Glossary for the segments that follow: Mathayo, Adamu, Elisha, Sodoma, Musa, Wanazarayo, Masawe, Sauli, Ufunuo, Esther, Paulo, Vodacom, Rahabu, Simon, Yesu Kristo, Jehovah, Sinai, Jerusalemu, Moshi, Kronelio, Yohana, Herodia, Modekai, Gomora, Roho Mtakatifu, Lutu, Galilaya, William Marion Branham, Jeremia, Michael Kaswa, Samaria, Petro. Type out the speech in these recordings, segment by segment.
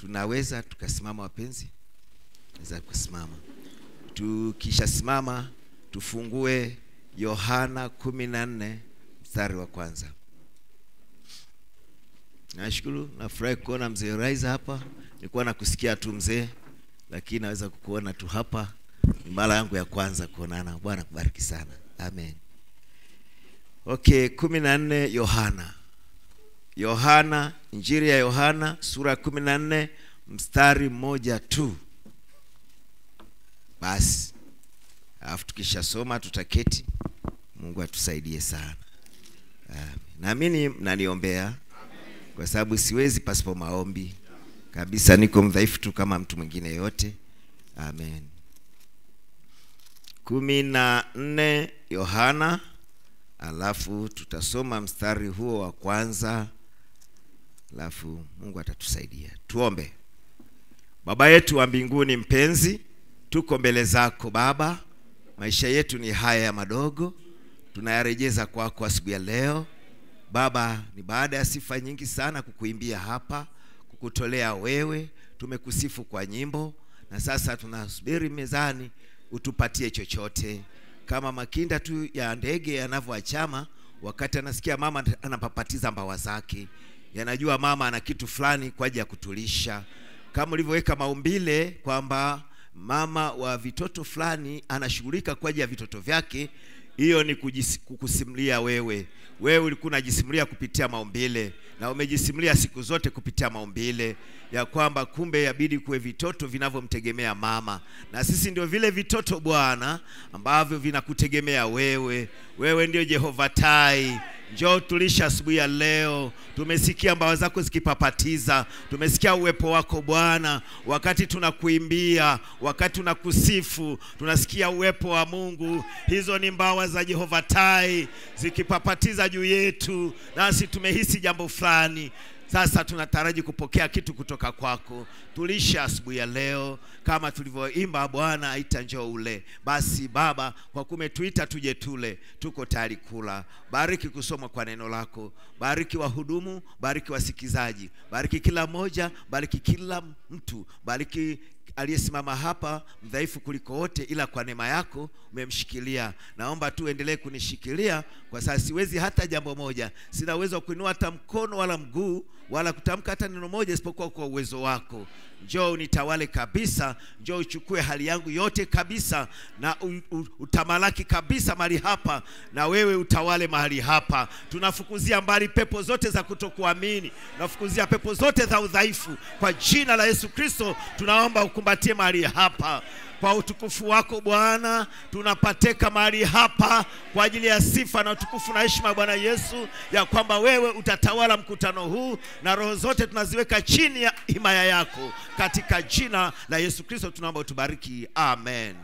Tunaweza tukasimama wapenzi? Tunaweza kusimama. Tukishasimama tufungue Yohana 14 mstari wa kwanza. Nashukuru, nafurahi kuona mzee Raiza hapa. Nilikuwa nakusikia tu mzee, lakini naweza kukuona tu hapa. Ni mara yangu ya kwanza kuonana. Bwana kubariki sana. Amen. Okay, 14 Yohana. Yohana, injili ya Yohana sura 14 mstari 1 tu. Basi alafu tukishasoma tutaketi. Mungu atusaidie sana. Naamini mnaniombea kwa sababu siwezi pasipo maombi. Kabisa niko mdhaifu tu kama mtu mwingine yote. Amen. 14 Yohana, alafu tutasoma mstari huo wa kwanza, alafu Mungu atatusaidia. Tuombe. Baba yetu wa mbinguni mpenzi, tuko mbele zako Baba. Maisha yetu ni haya madogo, tunayarejeza kwako asubuhi ya leo Baba. Ni baada ya sifa nyingi sana kukuimbia hapa, kukutolea wewe, tumekusifu kwa nyimbo, na sasa tunasubiri mezani utupatie chochote. Kama makinda tu ya ndege yanavyoachama wakati anasikia mama anapapatiza mbawa zake, yanajua mama ana kitu fulani kwa ajili ya kutulisha. Kama ulivyoweka maumbile kwamba mama wa vitoto fulani anashughulika kwa ajili ya vitoto vyake, hiyo ni kukusimulia wewe. Wewe ulikuwa unajisimulia kupitia maumbile, na umejisimulia siku zote kupitia maumbile ya kwamba kumbe yabidi kuwe vitoto vinavyomtegemea mama. Na sisi ndio vile vitoto Bwana ambavyo vinakutegemea wewe. Wewe ndio Jehovah Tai. Njoo tulisha asubuhi ya leo. Tumesikia mbawa zako zikipapatiza, tumesikia uwepo wako Bwana. Wakati tunakuimbia, wakati tunakusifu, tunasikia uwepo wa Mungu. Hizo ni mbawa za Jehovah Tai zikipapatiza juu yetu, nasi tumehisi jambo fulani. Sasa tunataraji kupokea kitu kutoka kwako. Tulisha asubuhi ya leo kama tulivyoimba Bwana aita njoo ule. Basi Baba, kwa kumetuita tuje tule, tuko tayari kula. Bariki kusoma kwa neno lako, bariki wahudumu, bariki wasikizaji, bariki kila moja, bariki kila mtu, bariki aliyesimama hapa mdhaifu kuliko wote, ila kwa neema yako umemshikilia. Naomba tu endelee kunishikilia kwa sababu siwezi hata jambo moja. Sina uwezo wa kuinua hata mkono wala mguu wala kutamka hata neno moja isipokuwa kwa uwezo wako. Njoo unitawale kabisa, njoo uchukue hali yangu yote kabisa, na utamalaki kabisa mahali hapa, na wewe utawale mahali hapa. Tunafukuzia mbali pepo zote za kutokuamini, tunafukuzia pepo zote za udhaifu. Kwa jina la Yesu Kristo tunaomba ukumbatie mahali hapa. Kwa utukufu wako Bwana, tunapateka mahali hapa kwa ajili ya sifa na utukufu na heshima Bwana Yesu, ya kwamba wewe utatawala mkutano huu, na roho zote tunaziweka chini ya himaya yako. Katika jina la Yesu Kristo tunaomba utubariki. Amen.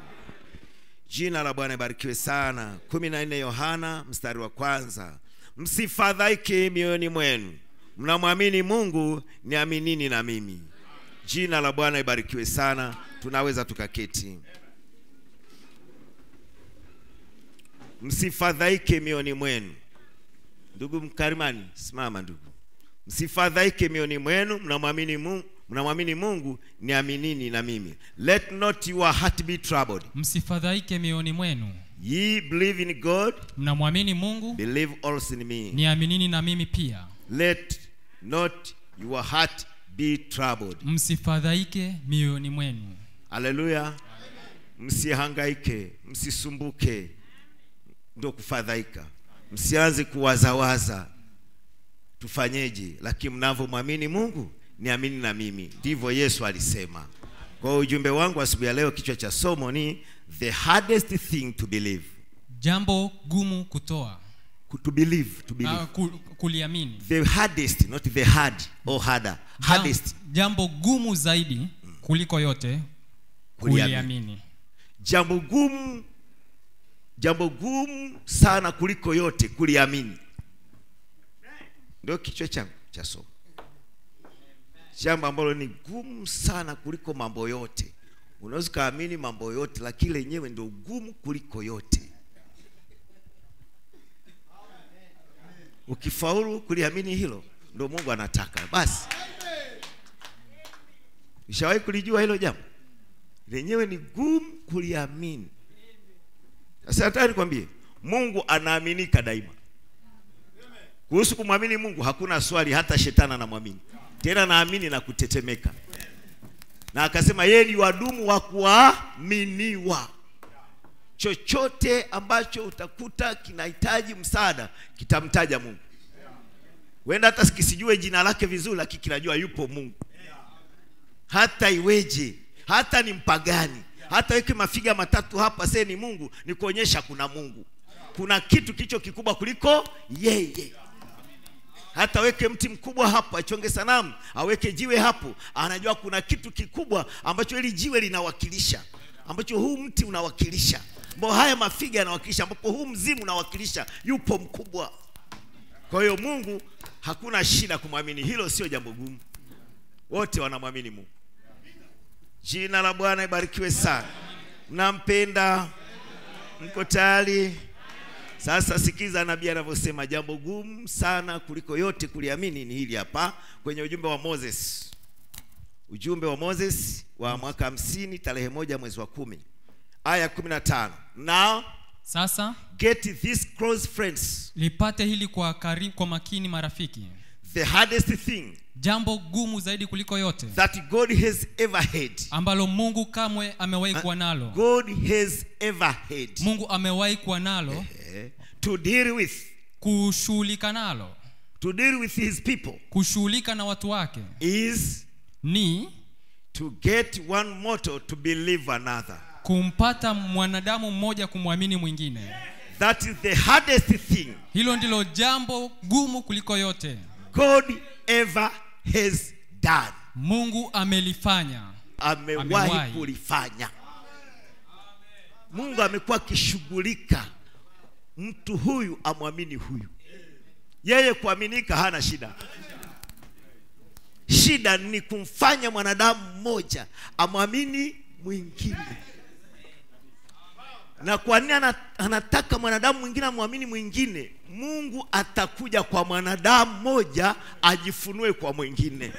Jina la Bwana ibarikiwe sana. 14 Yohana mstari wa kwanza. Msifadhaike mioyoni mwenu, mnamwamini Mungu, niaminini na mimi. Jina la Bwana ibarikiwe sana. Tunaweza tukaketi. Msifadhaike mioyoni mwenu. Ndugu Mkarimani, simama ndugu. Msifadhaike mioyoni mwenu, mnamwamini Mungu, niaminini na mimi. Let not your heart be troubled. Msifadhaike mioyoni mwenu. Ye believe in God, mnamwamini Mungu, believe also in me, niaminini na mimi pia. Let not your heart be troubled. Msifadhaike mioyoni mwenu. Haleluya. Msihangaike, msisumbuke. Ndio kufadhaika. Msianze kuwazawaza tufanyeje, lakini mnavyomwamini Mungu, niamini na mimi. Ndivyo Yesu alisema. Kwa ujumbe wangu asubuhi ya leo, kichwa cha somo ni the hardest thing to believe. Jambo gumu kutoa. To believe. Kuliamini. The hardest, not the hard or harder. Hardest. Jambo gumu zaidi kuliko yote, kuliamini. Jambo gumu sana kuliko yote, kuliamini. Ndio kichwa cha somo. Jambo ambalo ni gumu sana kuliko mambo yote. Unaweza kuamini mambo yote, lakini lenyewe ndio gumu kuliko yote. Ukifaulu kuliamini hilo, ndio Mungu anataka. Basi Ushawahi kulijua hilo jambo? Lenyewe ni gumu kuliamini. Sasa nataka nikwambie, Mungu anaaminika daima. Kuhusu kumwamini Mungu hakuna swali, hata shetani anamwamini. Tena naamini na kutetemeka. Na akasema yeye ni wadumu wa kuaminiwa. Chochote ambacho utakuta kinahitaji msaada kitamtaja Mungu. Wenda hata sikisijue jina lake vizuri, lakini kinajua yupo Mungu. Hata iweje, hata ni mpagani, hata weke mafiga matatu hapa sasa ni Mungu, ni kuonyesha kuna Mungu. Kuna kitu kicho kikubwa kuliko yeye. Hata weke mti mkubwa hapa, achonge sanamu, aweke jiwe hapo, anajua kuna kitu kikubwa ambacho hili jiwe linawakilisha, ambacho huu mti unawakilisha, ambapo haya mafiga yanawakilisha, ambapo huu mzimu unawakilisha, yupo mkubwa. Kwa hiyo Mungu hakuna shida kumwamini, hilo sio jambo gumu. Wote wanamwamini Mungu. Jina la Bwana ibarikiwe sana. Mnampenda? Mko tayari? Sasa sikiza nabii anavyosema, jambo gumu sana kuliko yote kuliamini ni hili hapa kwenye ujumbe wa Moses. Ujumbe wa Moses wa mwaka 50 tarehe 1 mwezi wa 10 aya 15. Now sasa get this close friends, lipate hili kwa karibu, kwa makini marafiki. The hardest thing, jambo gumu zaidi kuliko yote, that God has ever had, ambalo Mungu kamwe amewahi kuwa nalo. God has ever had, Mungu amewahi kuwa nalo. To deal with, kushughulika nalo. To deal with his people, kushughulika na watu wake, is ni to get one mortal to believe another, kumpata mwanadamu mmoja kumwamini mwingine. That is the hardest thing, hilo ndilo jambo gumu kuliko yote God ever has done, Mungu amelifanya, amewahi kulifanya. Mungu amekuwa akishughulika mtu huyu amwamini huyu. Yeye kuaminika hana shida. Shida ni kumfanya mwanadamu mmoja amwamini mwingine. Na kwa nini anataka mwanadamu mwingine amwamini mwingine? Mungu atakuja kwa mwanadamu mmoja ajifunue kwa mwingine.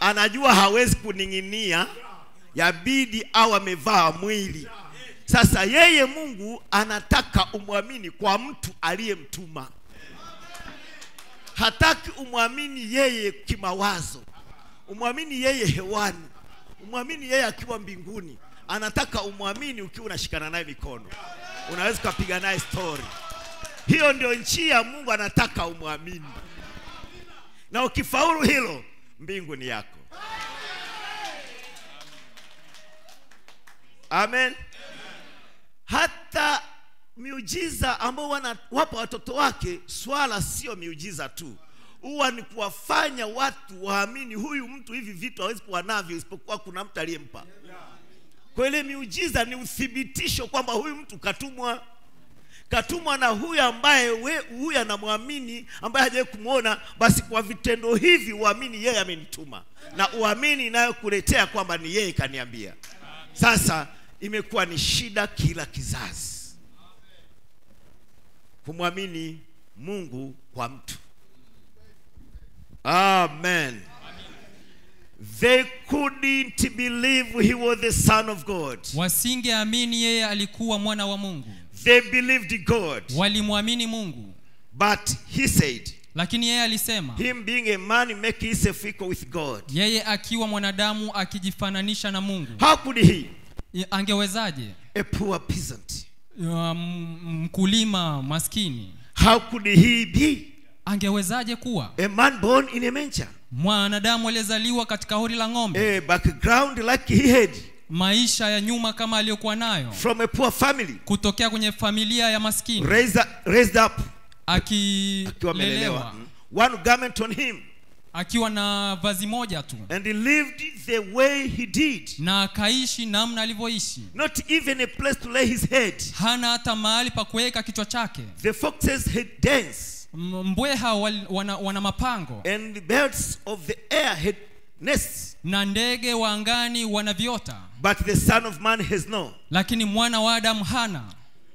Anajua hawezi kuninginia, yabidi au amevaa mwili. Sasa yeye Mungu anataka umwamini kwa mtu aliyemtuma. Hataki umwamini yeye kimawazo, umwamini yeye hewani, umwamini yeye akiwa mbinguni. Anataka umwamini ukiwa unashikana naye mikono, unaweza kupiga naye story. Hiyo ndio njia Mungu anataka umwamini. Na ukifaulu hilo, mbingu ni yako. Amen. Hata miujiza ambao wanawapa watoto wake, swala sio miujiza tu, huwa ni kuwafanya watu waamini huyu mtu hivi vitu hawezi kuwa navyo isipokuwa kuna mtu aliyempa. Kwa ile miujiza ni uthibitisho kwamba huyu mtu katumwa na huyu ambaye huyu anamwamini, ambaye hajawahi kumuona. Basi kwa vitendo hivi uamini yeye amenituma, na uamini nayo kuletea kwamba ni yeye kaniambia. Sasa imekuwa ni shida kila kizazi kumwamini Mungu kwa mtu. Amen. They couldn't believe he was the son of God. Wasingeamini yeye alikuwa mwana wa Mungu. They believed God, walimwamini Mungu. But he said, lakini yeye alisema, him being a man make himself equal with God, yeye akiwa mwanadamu akijifananisha na Mungu. How could he? Angewezaje? A poor peasant, mkulima maskini. How could he be? Angewezaje kuwa? A man born in a manger, mwanadamu aliyezaliwa katika hori la ng'ombe. A background like he had, maisha ya nyuma kama aliyokuwa nayo. From a poor family, kutokea kwenye familia ya maskini. Raised up, akiwa one garment on him, akiwa na vazi moja tu. And he lived the way he did, na akaishi namna alivyoishi. Not even a place to lay his head, hana hata mahali pa kuweka kichwa chake. The foxes had dance, mbweha wana mapango. And the birds of the air had nests, na ndege wa angani wana viota. But the son of man has no, lakini mwana wa Adamu hana.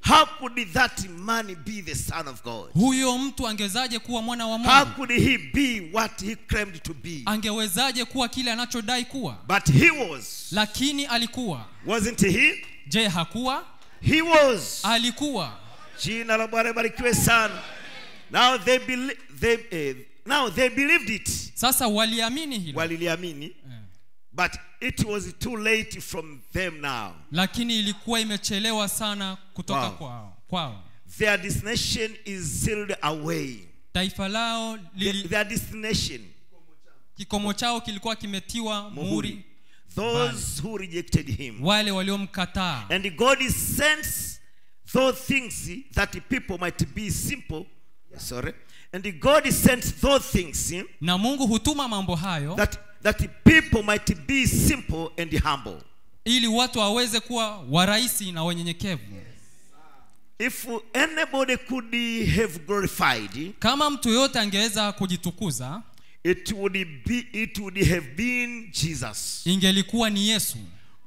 How could that man be the son of God? Huyo mtu angewezaje kuwa mwana wa Mungu? How could he be what he claimed to be? Angewezaje kuwa kile anachodai kuwa? But he was. Lakini alikuwa. Wasn't he? Je, hakuwa? He was. Alikuwa. Jina la Bwana barikiwe sana. Now they believed it. Sasa waliamini hilo. Waliamini. But it was too late from them now. Lakini ilikuwa imechelewa sana kutoka kwao. Their destination is sealed away. Taifa lao their destination. Kikomo chao kilikuwa kimetiwa muhuri. Those who rejected him. Wale waliomkataa. And God sends those things that people might be simple. Sorry. And God sends those things. Na Mungu hutuma mambo hayo. That people might be simple and humble. Ili watu waweze kuwa waraisi na wanyenyekevu. If anybody could have glorified, kama mtu yote angeweza kujitukuza, it would have been Jesus. Ingelikuwa ni Yesu.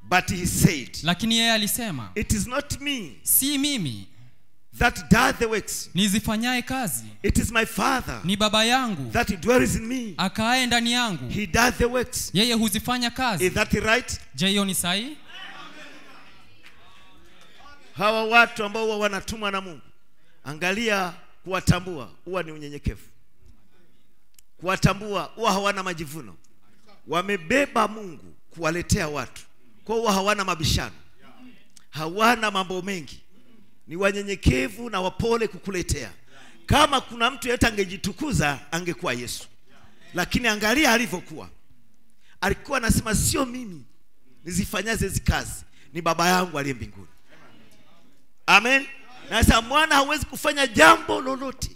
But he said, lakini yeye alisema, it is not me. Si mimi. That does the works. Nizifanyaye kazi. It is my Father. Ni baba yangu. That dwells in me. Akaaye ndani yangu. He does the works. Yeye huzifanya kazi. Is that right? Je, hiyo ni sahihi? Hawa watu ambao wanatumwa na Mungu. Angalia kuwatambua, huwa ni unyenyekevu. Kuwatambua, huwa hawana majivuno. Wamebeba Mungu kuwaletea watu. Kwa hiyo hawana mabishano. Hawana mambo mengi. Ni wanyenyekevu na wapole kukuletea. Kama kuna mtu yeyote angejitukuza angekuwa Yesu. Lakini angalia alivyokuwa. Alikuwa anasema sio mimi nizifanyaze hizo kazi, ni baba yangu aliye mbinguni. Amen. Na sasa mwana hawezi kufanya jambo lolote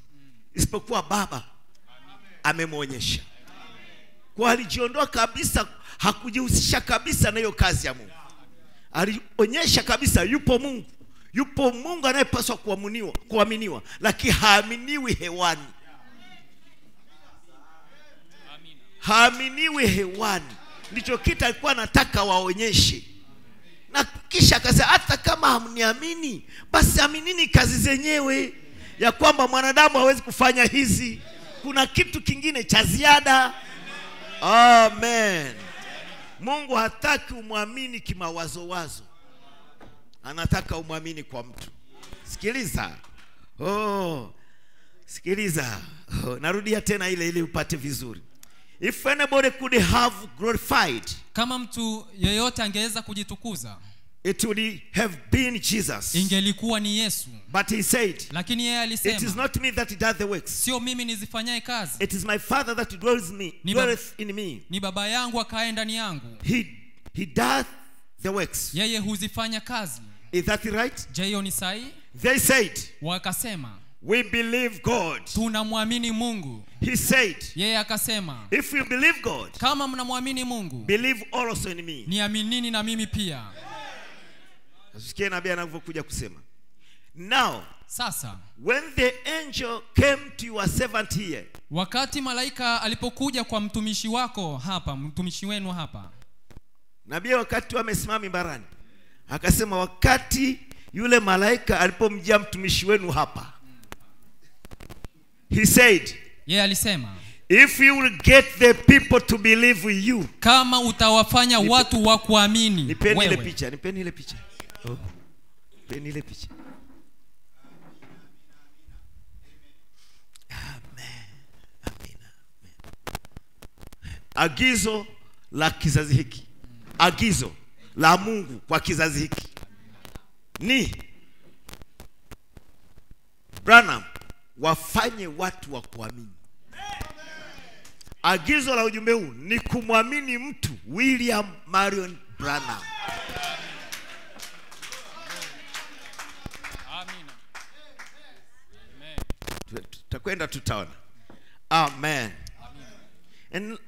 isipokuwa baba amemwonyesha. Kwa alijiondoa kabisa, hakujihusisha kabisa na hiyo kazi ya Mungu. Alionyesha kabisa yupo Mungu. Yupo Mungu anayepaswa kuaminiwa, lakini haaminiwi hewani. Haaminiwi hewani. Ndicho kitu alikuwa anataka waonyeshe. Na kisha akasema hata kama hamniamini, basi aminini kazi zenyewe ya kwamba mwanadamu hawezi kufanya hizi. Kuna kitu kingine cha ziada. Amen. Mungu hataki umwamini kimawazo wazo. Anataka umwamini kwa mtu. Sikiliza. Sikiliza. Narudia tena ile ili upate vizuri. If anybody could have glorified, kama mtu yeyote angeweza kujitukuza, it would have been Jesus. Ingelikuwa ni Yesu. But he said, lakini yeye alisema, it is not me that does the works. Sio mimi nizifanyaye kazi. It is my Father that dwells in me. Ni baba yangu akaaye ndani yangu. He does the works. Yeye huzifanya kazi. Is that right? Je, hiyo ni sahihi? They said, wakasema, we believe God. Tunamwamini Mungu. He said, yeye akasema, if you believe God, kama mnamwamini Mungu, believe also in me. Niaminini na mimi pia. Asikie nabii anavyokuja kusema. Now, sasa, when the angel came to your servant here, wakati malaika alipokuja kwa mtumishi wako hapa, mtumishi wenu hapa. Nabii wakati amesimama mimbarani akasema wakati yule malaika alipomjia mtumishi wenu hapa, he said, yeye alisema, if you will get the people to believe you, kama utawafanya watu wakuamini. Nipeni ile picha. Nipeni ile picha. Amen. Agizo la kizazi hiki. Agizo la Mungu kwa kizazi hiki ni Branham wafanye watu wa kuamini. Agizo la ujumbe huu ni kumwamini mtu William Marion Branham. Tutakwenda tutaona. Amen. And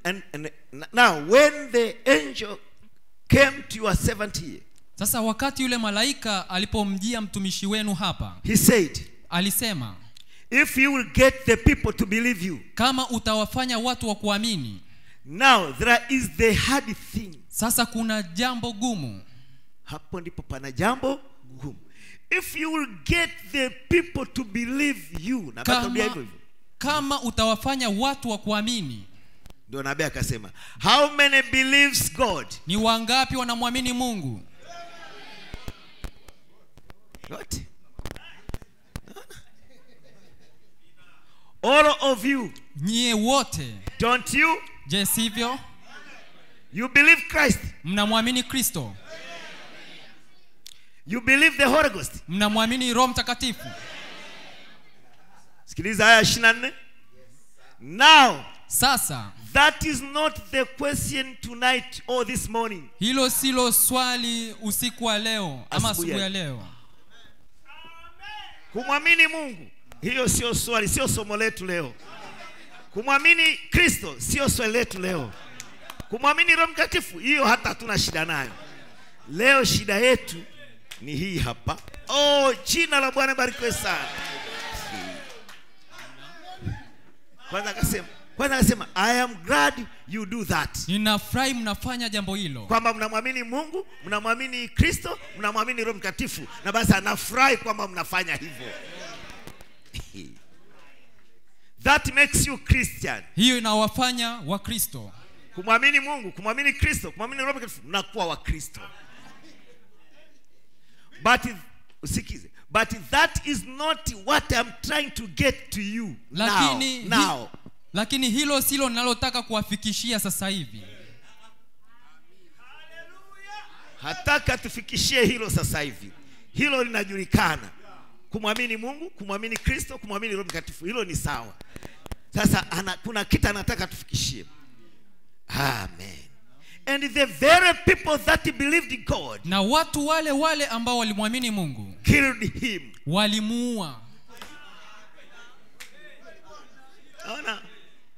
now when the angel came to your servant here, sasa wakati yule malaika alipomjia mtumishi wenu hapa, he said, alisema, if you will get the people to believe you, kama utawafanya watu wa kuamini. Now there is the hard thing. Sasa kuna jambo gumu. Hapo ndipo pana jambo gumu. If you will get the people to believe you, na nakwambia hivyo hivyo. Kama utawafanya watu wa kuamini. Ndio nabii akasema, how many believes God? Ni wangapi wanamwamini Mungu? What? All of you. Nye wote. Don't you? Je sivyo? You believe Christ. Mnamwamini Kristo. You believe the Holy Ghost. Mnamwamini Roho Mtakatifu. Sikiliza aya 24. Now, sasa, that is not the question tonight or this morning. Hilo silo swali usiku wa leo ama asubuhi ya leo. Kumwamini Mungu, hiyo sio swali, sio somo letu leo. Kumwamini Kristo sio swali letu leo. Kumwamini Roho Mtakatifu, hiyo hata hatuna shida nayo. Leo shida yetu ni hii hapa. Oh, jina la Bwana barikiwe sana. Kwanza akasema, I am glad you do that. Ninafurahi mnafanya jambo hilo. Kwamba mnamwamini Mungu, mnamwamini Kristo, mnamwamini Roho Mtakatifu, na basi anafurahi kwamba mnafanya hivyo. That makes you Christian. Hiyo inawafanya wa Kristo. Kumwamini Mungu, kumwamini Kristo, kumwamini Roho Mtakatifu, mnakuwa wa Kristo. But that is not what I'm trying to get to you now. Lakini hilo silo ninalotaka kuwafikishia sasa hivi. Hataka tufikishie hilo sasa hivi. Hilo linajulikana. Kumwamini Mungu, kumwamini Kristo, kumwamini Roho Mtakatifu, hilo ni sawa. Sasa kuna kitu anataka tufikishie. Amen. And the very people that believed in God, na watu wale ambao walimwamini Mungu, killed him. Walimuua.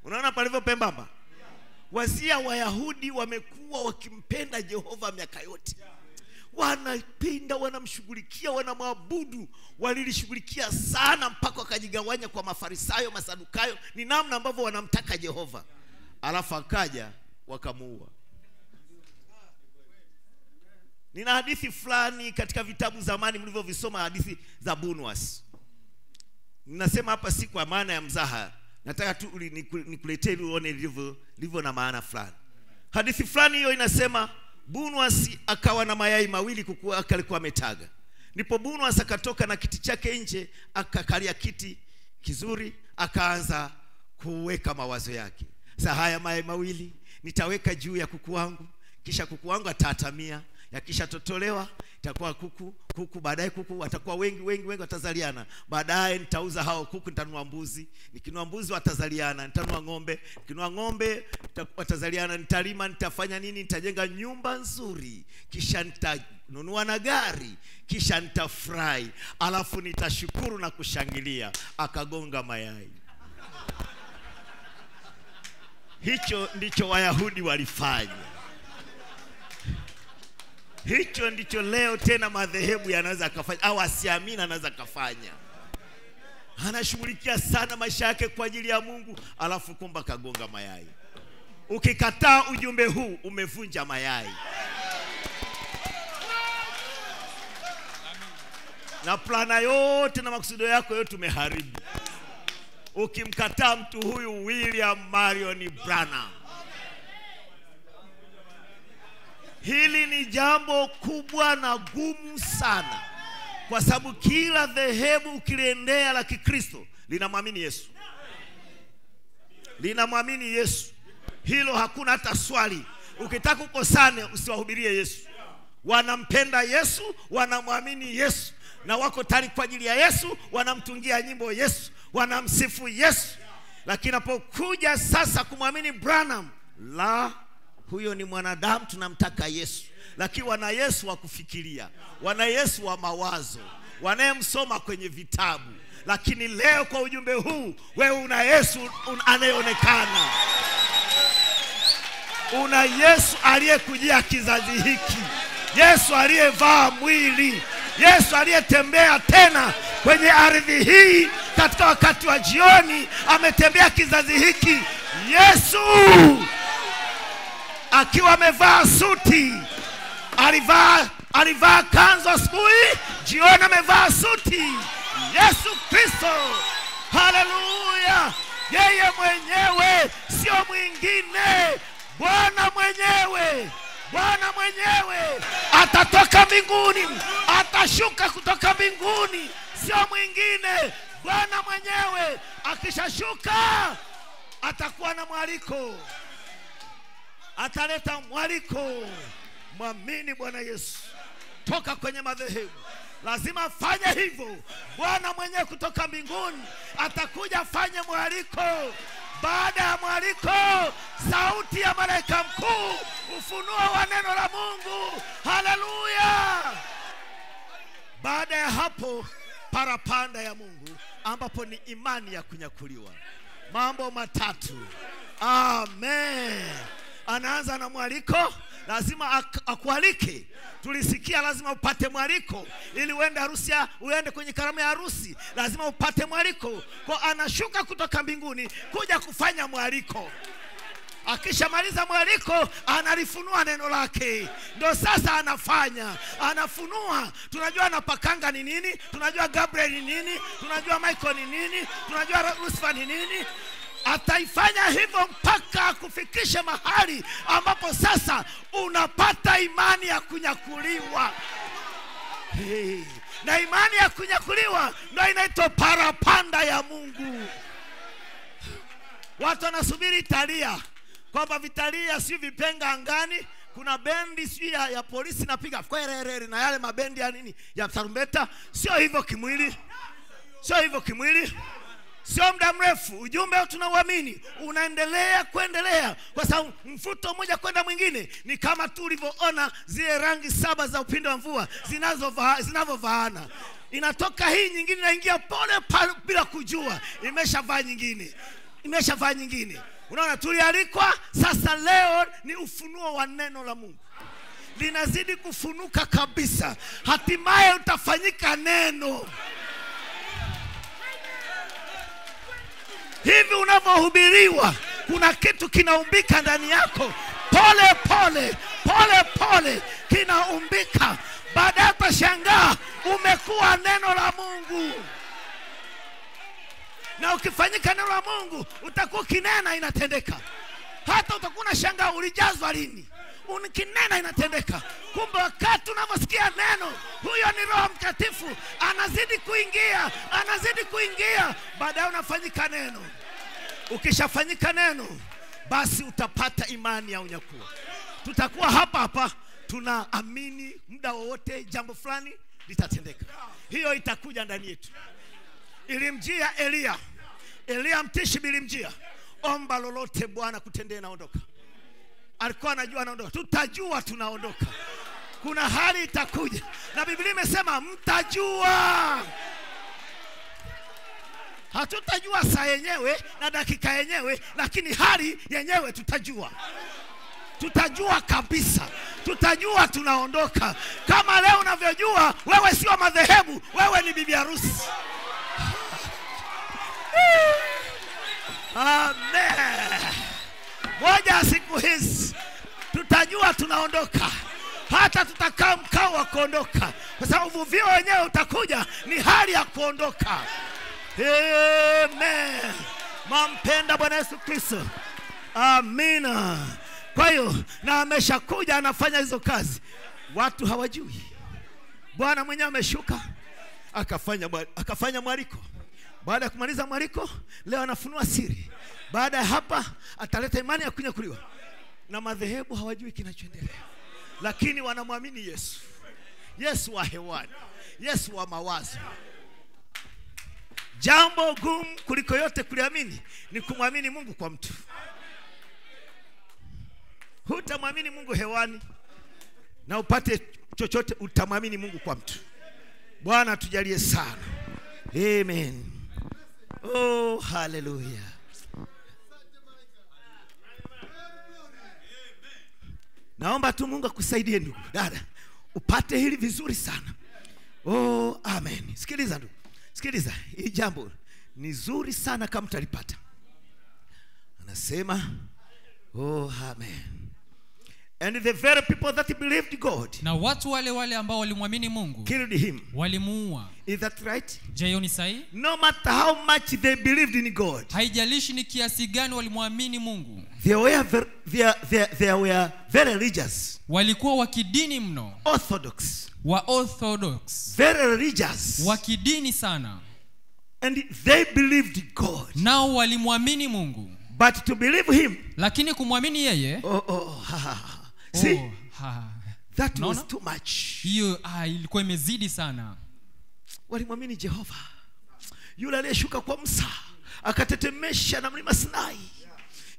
Unaona palivyo pembamba. Wasia Wayahudi wamekuwa wakimpenda Jehova miaka yote. Wanapenda, wanamshughulikia, wanamwabudu. Walilishughulikia sana mpaka wakajigawanya kwa Mafarisayo, Masadukayo. Ni namna ambavyo wanamtaka Jehova. Alafu akaja wakamuua. Nina hadithi fulani katika vitabu zamani mlivyovisoma, hadithi za Bunwas. Ninasema hapa si kwa maana ya mzaha. Nataka tu nikuletee uone livyo na maana fulani. Hadithi fulani hiyo inasema Bunwas akawa na mayai mawili, kuku alikuwa ametaga. Ndipo Bunwas akatoka na kiti chake nje, akakalia kiti kizuri, akaanza kuweka mawazo yake. Sasa haya mayai mawili nitaweka juu ya kuku wangu, kisha kuku wangu atatamia. Yakisha totolewa itakuwa kuku, baadaye kuku watakuwa wengi watazaliana. Baadaye nitauza hao kuku, nitanunua mbuzi. Nikinunua mbuzi watazaliana, nitanunua ng'ombe. Nikinunua ng'ombe watazaliana, nitalima, nitafanya nini, nitajenga nyumba nzuri, kisha nitanunua na gari, kisha nitafurahi, alafu nitashukuru na kushangilia. Akagonga mayai. Hicho ndicho Wayahudi walifanya. Hicho ndicho leo tena madhehebu yanaweza kufanya au asiamini anaweza kufanya. Anashughulikia sana maisha yake kwa ajili ya Mungu, alafu kumba kagonga mayai. Ukikataa ujumbe huu umevunja mayai. Na plana yote na makusudio yako yote umeharibu. Ukimkataa mtu huyu William Marion Branham. Hili ni jambo kubwa na gumu sana. Kwa sababu kila dhehebu ukiliendea la Kikristo linamwamini Yesu. Linamwamini Yesu. Hilo hakuna hata swali. Ukitaka ukosane usiwahubirie Yesu. Wanampenda Yesu, wanamwamini Yesu, na wako tayari kwa ajili ya Yesu, wanamtungia nyimbo Yesu, wanamsifu Yesu. Lakini apokuja sasa kumwamini Branham, la, huyo ni mwanadamu, tunamtaka Yesu. Lakini wana Yesu wa kufikiria, wana Yesu wa mawazo, wanayemsoma kwenye vitabu. Lakini leo kwa ujumbe huu, wewe una Yesu anayeonekana. Una Yesu aliyekujia kizazi hiki. Yesu aliyevaa mwili. Yesu aliyetembea tena kwenye ardhi hii katika wakati wa jioni, ametembea kizazi hiki. Yesu akiwa amevaa suti, alivaa kanzu asubuhi, Najiona amevaa suti. Yesu Kristo. Haleluya. Yeye mwenyewe sio mwingine. Bwana mwenyewe. Bwana mwenyewe atatoka mbinguni, atashuka kutoka mbinguni, sio mwingine. Bwana mwenyewe akishashuka atakuwa na mwaliko, ataleta mwaliko. Mwamini Bwana Yesu, toka kwenye madhehebu. Lazima fanye hivyo. Bwana mwenyewe kutoka mbinguni atakuja, fanye mwaliko. Baada ya mwaliko, sauti ya malaika mkuu, ufunuo wa neno la Mungu. Haleluya. Baada ya hapo, parapanda ya Mungu, ambapo ni imani ya kunyakuliwa. Mambo matatu. Amen. Anaanza na mwaliko. Lazima akualike. Tulisikia lazima upate mwaliko ili uende harusi, uende kwenye karamu ya harusi. Lazima upate mwaliko. Kwa anashuka kutoka mbinguni kuja kufanya mwaliko. Akishamaliza mwaliko, analifunua neno lake. Ndio sasa anafanya, anafunua. Tunajua napakanga ni nini, tunajua Gabriel ni nini, tunajua Michael ni nini, tunajua Lucifer ni nini. Ataifanya hivyo mpaka kufikisha mahali ambapo sasa unapata imani ya kunyakuliwa. Hey. Na imani ya kunyakuliwa ndio inaitwa parapanda ya Mungu. Watu wanasubiri talia, kwamba vitalia si vipenga angani. Kuna bendi si ya polisi napiga kwerere na yale mabendi ya nini ya tarumbeta. Sio hivyo kimwili. Sio hivyo kimwili. Sio muda mrefu ujumbe tunauamini unaendelea kuendelea, kwa sababu mfuto mmoja kwenda mwingine ni kama tulivyoona zile rangi saba za upinde wa mvua zinavyovaana. Inatoka hii nyingine inaingia pole pale bila kujua, imeshavaa nyingine, imeshavaa nyingine. Unaona, tulialikwa. Sasa leo ni ufunuo wa neno la Mungu linazidi kufunuka kabisa. Hatimaye utafanyika neno. Hivi unavyohubiriwa kuna kitu kinaumbika ndani yako. Pole pole, pole pole kinaumbika. Baada ya kushangaa umekuwa neno la Mungu. Na ukifanyika neno la Mungu utakuwa kinena inatendeka. Hata utakuwa unashangaa ulijazwa lini, unikinena inatendeka. Kumbe wakati unaposikia neno, huyo ni Roho Mtakatifu anazidi kuingia, anazidi kuingia. Baadaye unafanyika neno. Ukishafanyika neno, basi utapata imani ya unyakuo. Tutakuwa hapa hapa tunaamini muda wote jambo fulani litatendeka. Hiyo itakuja ndani yetu. Ilimjia Elia. Elia mtishi bilimjia, omba lolote Bwana kutendea naondoka. Alikuwa anajua anaondoka. Tutajua tunaondoka. Kuna hali itakuja. Na Biblia imesema mtajua. Hatutajua saa yenyewe na dakika yenyewe, lakini hali yenyewe tutajua. Tutajua kabisa. Tutajua tunaondoka. Kama leo unavyojua wewe sio madhehebu, wewe ni bibi harusi. Amen. Moja siku hizi tutajua tunaondoka. Hata tutakaa mkao wa kuondoka, kwa sababu vivyo wenyewe utakuja ni hali ya kuondoka. Amen. Mampenda Bwana Yesu Kristo. Amina. Kwa hiyo na ameshakuja anafanya hizo kazi. Watu hawajui. Bwana mwenyewe ameshuka akafanya mwaliko. Baada ya kumaliza mwaliko, leo anafunua siri. Baada ya hapa ataleta imani ya kunyakuliwa. Na madhehebu hawajui kinachoendelea, lakini wanamwamini Yesu. Yesu wa hewani, Yesu wa mawazo. Jambo gumu kuliko yote kuliamini ni kumwamini Mungu kwa mtu. Hutamwamini Mungu hewani na upate chochote, utamwamini Mungu kwa mtu. Bwana tujalie sana. Amen. Oh, hallelujah. Naomba tu Mungu akusaidie ndugu. Dada, upate hili vizuri sana. Oh, amen. Sikiliza ndugu. Sikiliza, hii jambo ni zuri sana kama mtalipata. Anasema, oh, amen. And the very people that believed God killed him. Is that right? No matter how much they believed in God, they were very religious. Orthodox. Very religious. And they believed God. But to believe him. See? That was too much. Walimwamini Jehovah. Yule aliyeshuka kwa Musa, akatetemesha na mlima Sinai.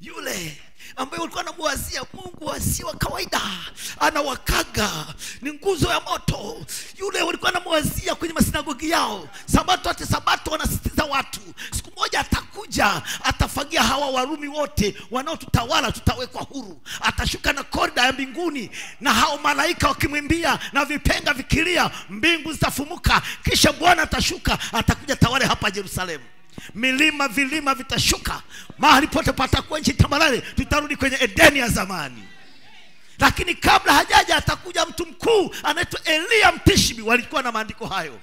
Yule ambaye walikuwa anamwazia Mungu asiye wa kawaida, anawakaga, ni nguzo ya moto. Yule walikuwa anamwazia kwenye masinagogi yao, sabato hata sabato wanasitiza watu, siku moja atakuja, atafagia hawa Warumi wote wanaotutawala, tutawekwa huru. Atashuka na korda ya mbinguni, na hao malaika wakimwimbia na vipenga vikilia, mbingu zitafumuka. Kisha Bwana atashuka, atakuja tawale hapa Jerusalemu. Milima vilima vitashuka, mahali pote patakuwa nchi tambarare, tutarudi kwenye Edeni ya zamani. Lakini kabla hajaja atakuja mtu mkuu anaitwa Elia Mtishbi. Walikuwa na maandiko hayo.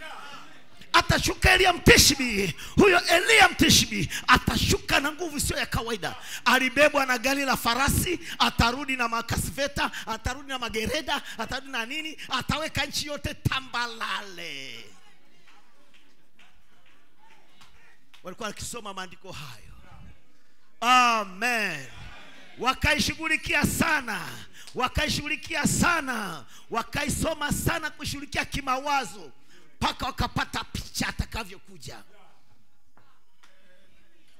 Atashuka Elia Mtishbi. Huyo Elia Mtishbi atashuka na nguvu sio ya kawaida. Alibebwa na gari la farasi, atarudi na makasiveta, atarudi na magereda, atarudi na nini, ataweka nchi yote tambalale. Walikuwa kisoma maandiko hayo. Amen. Wakaishughulikia sana. Wakaisoma sana, kushughulikia kimawazo, mpaka wakapata picha atakavyokuja.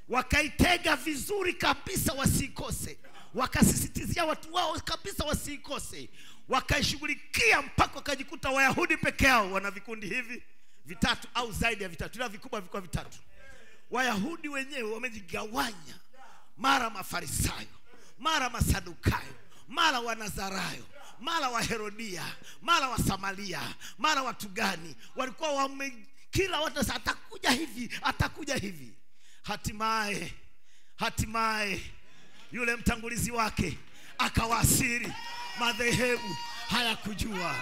Wakaitega vizuri kabisa wasikose. Wakasisitizia watu wao kabisa wasikose. Wakaishughulikia mpaka wakajikuta Wayahudi peke yao wana vikundi hivi vitatu au zaidi ya vitatu. Ila vikubwa vikubwa vitatu. Wayahudi wenyewe wamejigawanya, mara Mafarisayo, mara Masadukayo, mara Wanazarayo, mara wa Herodia, mara wa Samaria, mara watu gani. Walikuwa kila watu atakuja hivi. Hatimaye yule mtangulizi wake akawaasiri madhehebu haya kujua.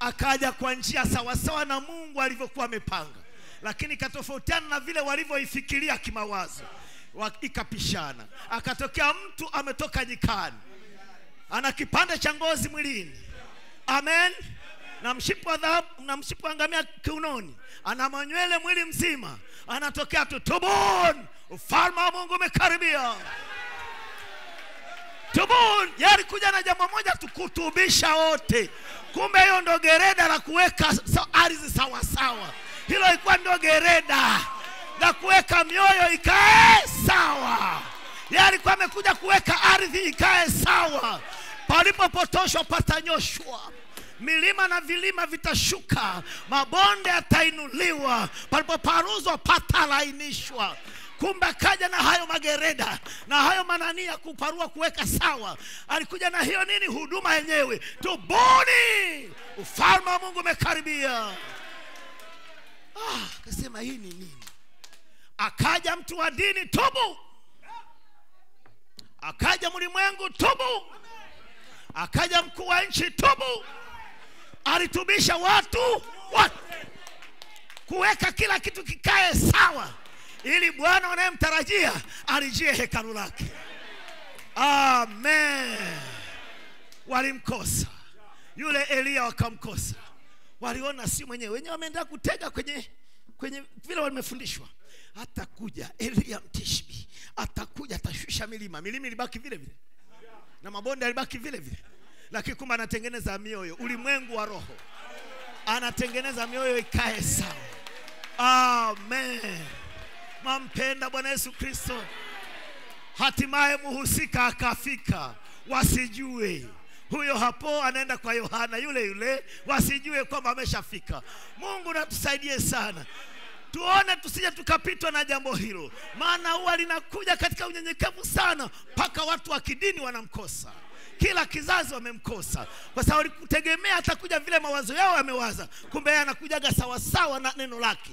Akaja kwa njia sawasawa na Mungu alivyokuwa amepanga. Lakini katofautiana na vile walivyoifikiria kimawazo. Ikapishana. Akatokea mtu ametoka nyikani, ana kipande cha ngozi mwilini. Amen. Na mshipi wa dhahabu, na mshipi wa ngamia kiunoni. Ana manywele mwili mzima. Anatokea tu, tubuni, ufalme wa Mungu umekaribia. Tubuni. Yari kuja na jambo moja tu, kutubisha wote. Kumbe hiyo ndo gereda la kuweka ardhi sawasawa. Hilo ilikuwa ndio gereda la kuweka mioyo ikae sawa. Yeye alikuwa amekuja kuweka ardhi ikae sawa. Palipopotoshwa patanyoshwa. Milima na vilima vitashuka, mabonde yatainuliwa, palipoparuzwa patalainishwa. Kumbe kaja na hayo magereda, na hayo manania kuparua kuweka sawa. Alikuja na hiyo nini, huduma yenyewe. Tubuni, ufalme wa Mungu umekaribia. Kasema hii ni nini? Akaja mtu wa dini, tubu. Akaja mlimwengu, tubu. Akaja mkuu wa nchi, tubu. Alitubisha watu. Kuweka kila kitu kikae sawa, ili Bwana unayemtarajia alijie hekalu lake. Amen. Walimkosa. Yule Elia wakamkosa. Waliona si wenyewe wameenda kutega kwenye vile wamefundishwa. Atakuja Elia Mtishbi, atakuja atashusha milima ilibaki vile vile, na mabonde yalibaki vile vile. Lakini kumbe anatengeneza mioyo, ulimwengu wa roho, anatengeneza mioyo ikae sawa. Amen. Mampenda Bwana Yesu Kristo. Hatimaye muhusika akafika, wasijue. Huyo hapo anaenda kwa Yohana yule, wasijue kwamba ameshafika. Mungu natusaidie sana, tuone tusije tukapitwa na jambo hilo. Maana huwa linakuja katika unyenyekevu sana, mpaka watu wa kidini wanamkosa. Kila kizazi wamemkosa, kwa sababu walikutegemea atakuja vile mawazo yao yamewaza. Kumbe yeye anakujaga sawa sawa na neno lake.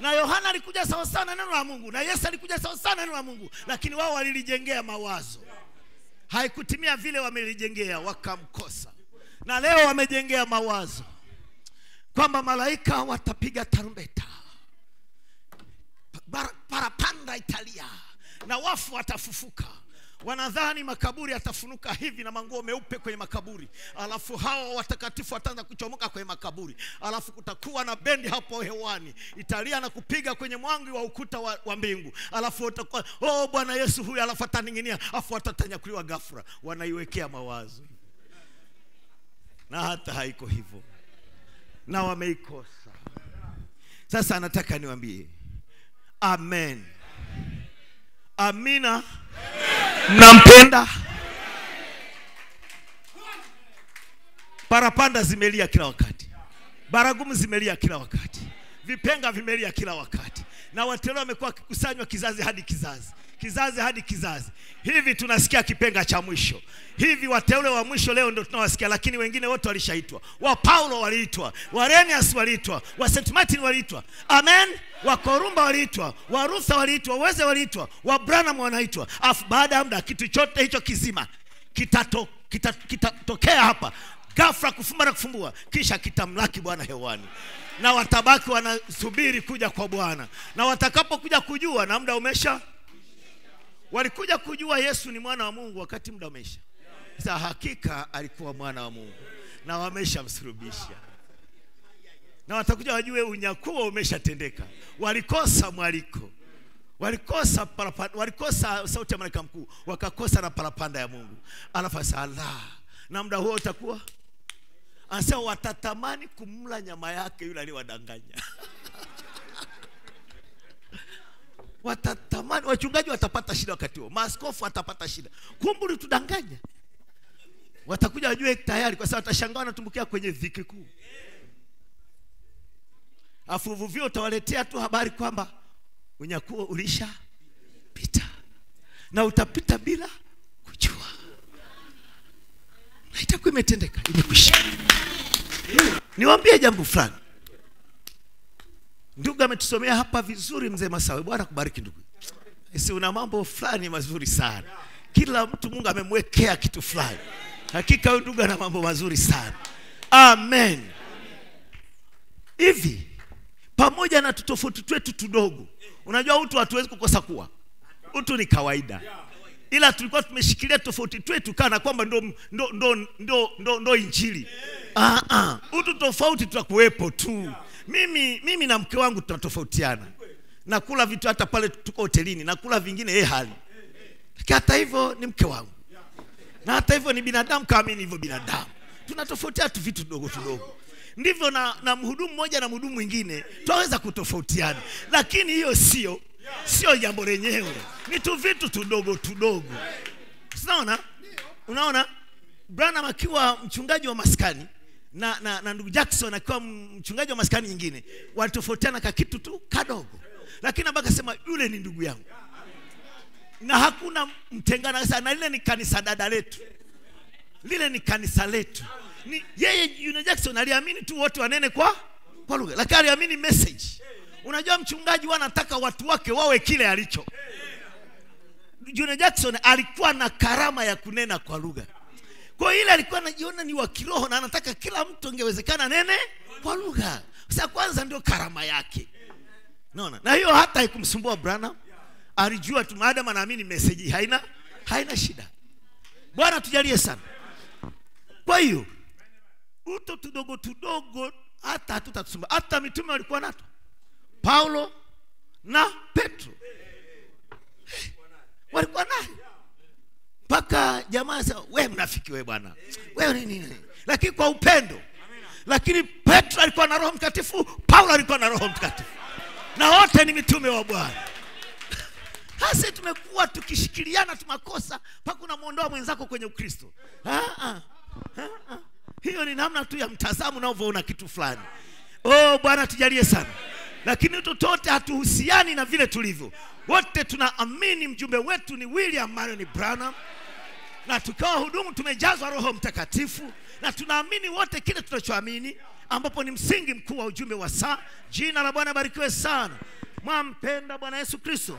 Na Yohana alikuja sawa sawa na neno la Mungu, na Yesu alikuja sawa sawa na neno la Mungu, lakini wao walilijengea mawazo. haikutimia vile wamelijengea, wakamkosa. Na leo wamejengea mawazo kwamba malaika watapiga tarumbeta, parapanda Italia, na wafu watafufuka. Wanadhani makaburi atafunuka hivi na manguo meupe kwenye makaburi. Alafu hawa watakatifu wataanza kuchomoka kwenye makaburi. Alafu kutakuwa na bendi hapo hewani, Italia na kupiga kwenye mwangi wa ukuta wa mbingu. Alafu utakuwa, oh Bwana Yesu huyu, alafu ataninginia, alafu atatanyakuliwa ghafla. Wanaiwekea mawazo. Na hata haiko hivyo. Na wameikosa. Sasa nataka niwaambie, amen, amina, mnampenda. Parapanda zimelia kila wakati, baragumu zimelia kila wakati, vipenga vimelia kila wakati, na watelo wamekuwa kikusanywa kizazi hadi kizazi, kizazi hadi kizazi. Hivi tunasikia kipenga cha mwisho. Hivi wateule wa mwisho leo ndio tunawasikia, lakini wengine wote walishaitwa. Wa Paulo waliitwa, wa Renius waliitwa, wa St. Martin waliitwa. Amen. Wa Korumba waliitwa, wa Rutha waliitwa, Weze waliitwa, wa Branham wanaitwa. Afu baada ya muda kitu chote hicho kizima kitatokea hapa. Ghafla kufumba na kufumbua, kisha kitamlaki Bwana hewani. Na watabaki wanasubiri kuja kwa Bwana. Na watakapokuja kujua na muda umesha. Walikuja kujua Yesu ni mwana wa Mungu wakati muda umesha. Sasa hakika alikuwa mwana wa Mungu, na wamesha msulubisha. Na watakuja wajue unyakuo umeshatendeka. Walikosa mwaliko, walikosa parapanda, walikosa sauti ya malaika mkuu, wakakosa na parapanda ya Mungu. Alafasa Allah. Na muda huo utakuwa anasema watatamani kumla nyama yake yule aliyewadanganya. Watatamani, wachungaji watapata shida wakati huo, maaskofu watapata shida, kumburi tudanganya. Watakuja wajue tayari, kwa sababu watashangaa na tumbukia kwenye dhiki kuu. Afu vuvio utawaletea tu habari kwamba unyakuo ulisha pita, na utapita bila kujua. Na itakuwa imetendeka, imekwisha. Niwaambie jambo fulani. Ndugu ametusomea hapa vizuri mzee Masawe. Bwana kubariki ndugu. Sisi una mambo fulani mazuri sana. Kila mtu Mungu amemwekea kitu fulani. Hakika huyu ndugu ana mambo mazuri sana. Amen. Hivi pamoja na tutofauti wetu tudogo, unajua utu hatuwezi kukosa kuwa. Utu ni kawaida. Ila tulikuwa tumeshikilia tofauti wetu kana kwamba ndo injili. Utu tofauti tutakuwepo tu. Mimi na mke wangu tunatofautiana. Nakula vitu hata pale tuko hotelini, nakula vingine hali. Hata hivyo ni mke wangu. Na hata hivyo ni binadamu kama mimi hivyo binadamu. Tunatofautiana tu vitu dogo dogo. Ndivyo na mhudumu mmoja na mhudumu mwingine tuwaweza kutofautiana. Lakini hiyo sio jambo lenyewe. Ni tu vitu tudogo tudogo. Unaona? Unaona? Branham akiwa mchungaji wa maskani na ndugu Jackson akiwa mchungaji wa maskani nyingine, walitofautiana kwa kitu tu kadogo. Lakini abaka sema yule ni ndugu yangu. Na hakuna mtengana sana, na lile ni kanisa dada letu. Lile ni kanisa letu. Ni yeye Yuna Jackson aliamini tu watu wanene kwa lugha. Lakini aliamini message. Unajua mchungaji wanataka watu wake wawe kile alicho. Yuna Jackson alikuwa na karama ya kunena kwa lugha. Kwa hiyo alikuwa anajiona ni wa kiroho na anataka kila mtu angewezekana nene kwa lugha. Sasa kwanza ndio karama yake. Unaona? Na hiyo hata haikumsumbua Branham. Alijua tu maadamu anaamini message haina shida. Bwana tujalie sana. Kwa hiyo uto tudogo tudogo hata hatutatusumba. Hata mitume walikuwa nato, Paulo na Petro walikuwa nato. Paka jamaa sasa, wewe mnafiki wewe bwana, wewe nini? Lakini kwa upendo. Lakini Petro alikuwa na Roho Mtakatifu, Paulo alikuwa na Roho Mtakatifu, na wote ni mitume wa Bwana. Hasa tumekuwa tukishikiliana tumakosa paka unamuondoa mwenzako kwenye Ukristo. Hiyo ni namna tu ya mtazamo unaoona kitu fulani. Oh Bwana tujalie sana. Lakini utotote hatuhusiani na vile tulivyo. Wote tunaamini mjumbe wetu ni William Marion Branham, na tukawa hudumu tumejazwa Roho Mtakatifu, na tunaamini wote kile tunachoamini, ambapo ni msingi mkuu wa ujumbe wa saa. Jina la Bwana barikiwe sana. Mwampenda Bwana Yesu Kristo,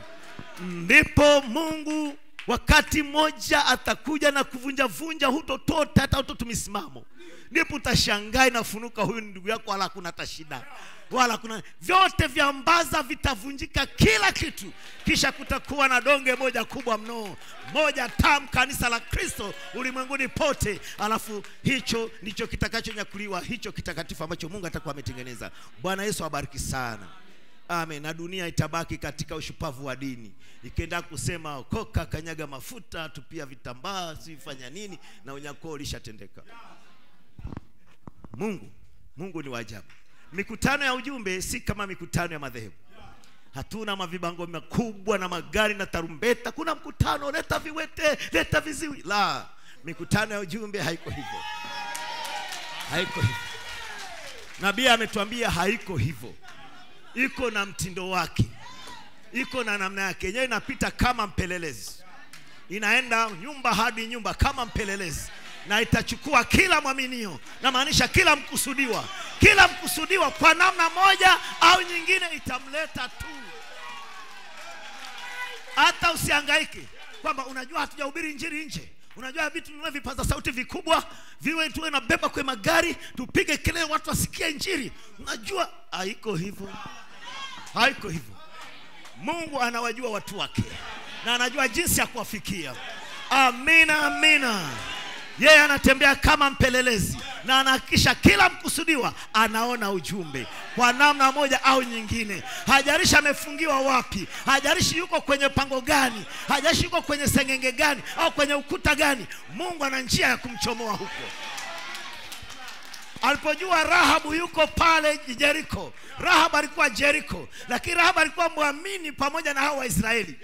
ndipo Mungu Wakati moja atakuja na kuvunja vunja, hutotota hata hutotumisimamo. Ndipo utashangaa inafunuka huyu ndugu yako, wala kuna tashida, wala kuna vyote vya mbaza vitavunjika kila kitu. Kisha kutakuwa na donge moja kubwa mno, moja tam, kanisa la Kristo ulimwenguni pote. Alafu hicho ndicho kitakachonyakuliwa, hicho kitakatifu ambacho Mungu atakuwa ametengeneza. Bwana Yesu abariki sana. Amen. Na dunia itabaki katika ushupavu wa dini, ikienda kusema koka, kanyaga mafuta, tupia vitambaa, sifanya nini, na unyakuo ulishatendeka. Mungu ni wa ajabu. Mikutano ya ujumbe si kama mikutano ya madhehebu. Hatuna mavibango makubwa na magari na tarumbeta. Kuna mkutano, leta viwete, leta viziwi. La, mikutano ya ujumbe haiko hivyo. Haiko hivyo. Nabii ametuambia haiko hivyo. Iko na mtindo wake, iko na namna yake. Yenyewe inapita kama mpelelezi, inaenda nyumba hadi nyumba kama mpelelezi, na itachukua kila mwaminio, na maanisha kila mkusudiwa. Kila mkusudiwa kwa namna moja au nyingine itamleta tu. Hata usihangaike kwamba unajua hatujahubiri injili nje. Unajua vitu vinunue vipaza sauti vikubwa, viwe tuwe na beba kwa magari, tupige kelele watu wasikie injili. Unajua haiko hivyo. Haiko hivyo. Mungu anawajua watu wake, na anajua jinsi ya kuwafikia. Amina, amina. Yeye anatembea kama mpelelezi, na anahakisha kila mkusudiwa anaona ujumbe kwa namna moja au nyingine. Hajalishi amefungiwa wapi, hajalishi yuko kwenye pango gani, hajalishi yuko kwenye sengenge gani au kwenye ukuta gani, Mungu ana njia ya kumchomoa huko. Alipojua Rahabu yuko pale Jeriko, Rahabu alikuwa Jeriko, lakini Rahabu alikuwa muamini pamoja na hao Waisraeli.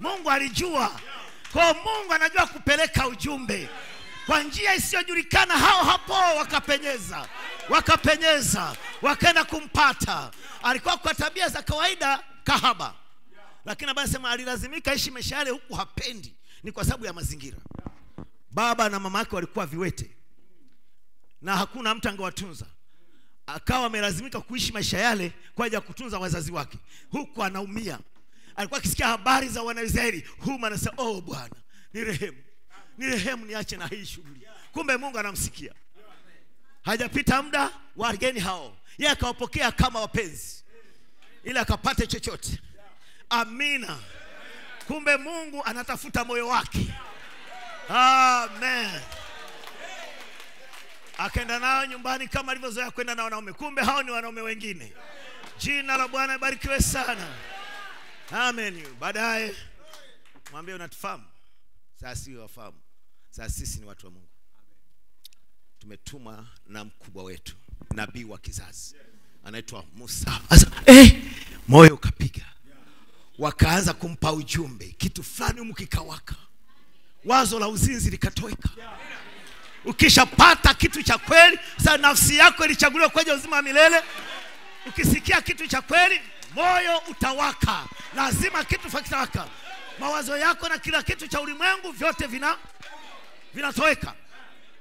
Mungu alijua. Kwa Mungu anajua kupeleka ujumbe kwa njia isiyojulikana. Hao hapo wakapenyeza, wakapenyeza, wakaenda kumpata. Alikuwa kwa tabia za kawaida kahaba, lakini baba sema alilazimika aishi maisha yale huku hapendi. Ni kwa sababu ya mazingira. Baba na mama yake walikuwa viwete, na hakuna mtu angewatunza. Akawa amelazimika kuishi maisha yale kwa ajili ya kutunza wazazi wake, huku anaumia. Alikuwa akisikia habari za Wanazarayo, huma anasema, "Oh Bwana, nirehemu. Nirehemu, niache na hii shughuli." Kumbe Mungu anamsikia. Hajapita muda, wageni hao yeye akawapokea kama wapenzi, ila akapate chochote. Amina. Kumbe Mungu anatafuta moyo wake. Amen. Akaenda nao nyumbani kama alivyozoea kwenda na wanaume. Kumbe hao ni wanaume wengine. Jina la Bwana libarikiwe sana. Amen. Baadaye mwambie unatufahamu. Sasa sisi wafahamu. Sasa sisi ni watu wa Mungu. Tumetuma na mkubwa wetu, nabii wa kizazi, anaitwa Musa. Moyo ukapiga. Wakaanza kumpa ujumbe. Kitu fulani mkikawaka. Wazo la uzinzi likatoweka. Ukishapata kitu cha kweli, sasa nafsi yako ilichaguliwa kwa uzima wa milele. Ukisikia kitu cha kweli, moyo utawaka. Lazima kitu fakitawaka. Mawazo yako na kila kitu cha ulimwengu vyote vinatoweka.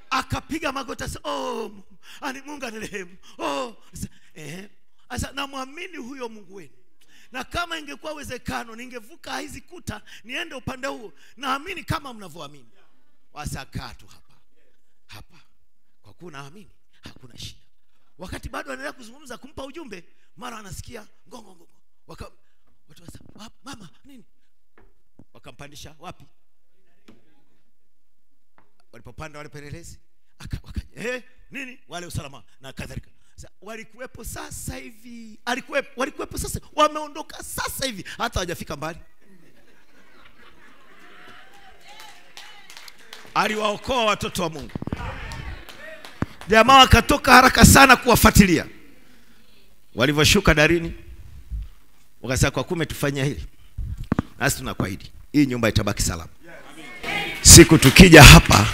Akapiga magoti akasema, "Oh, ani Mungu anirehemu. Oh, asa na muamini huyo Mungu wenu. Na kama ingekuwa uwezekano ningevuka hizi kuta niende upande huo. Naamini kama mnavyoamini." Wasakatu hapa. Kwa kuwa naamini, hakuna shida. Wakati bado anaendelea kuzungumza kumpa ujumbe, mara anasikia ngongo. Watu wasema, "Mama, nini?" Wakampandisha wapi? Walipopanda wale pelelezi, nini? Wale usalama na kadhalika. Walikuwepo sasa hivi. Walikuwepo sasa. Wameondoka sasa hivi. Hata hawajafika mbali. Aliwaokoa watoto wa Mungu. Jamaa wakatoka haraka sana kuwafuatilia. Walivyoshuka darini, wakasema, "Kwa kuwa umetufanyia hili, nasi tunakuahidi hii nyumba itabaki salama." Siku tukija hapa,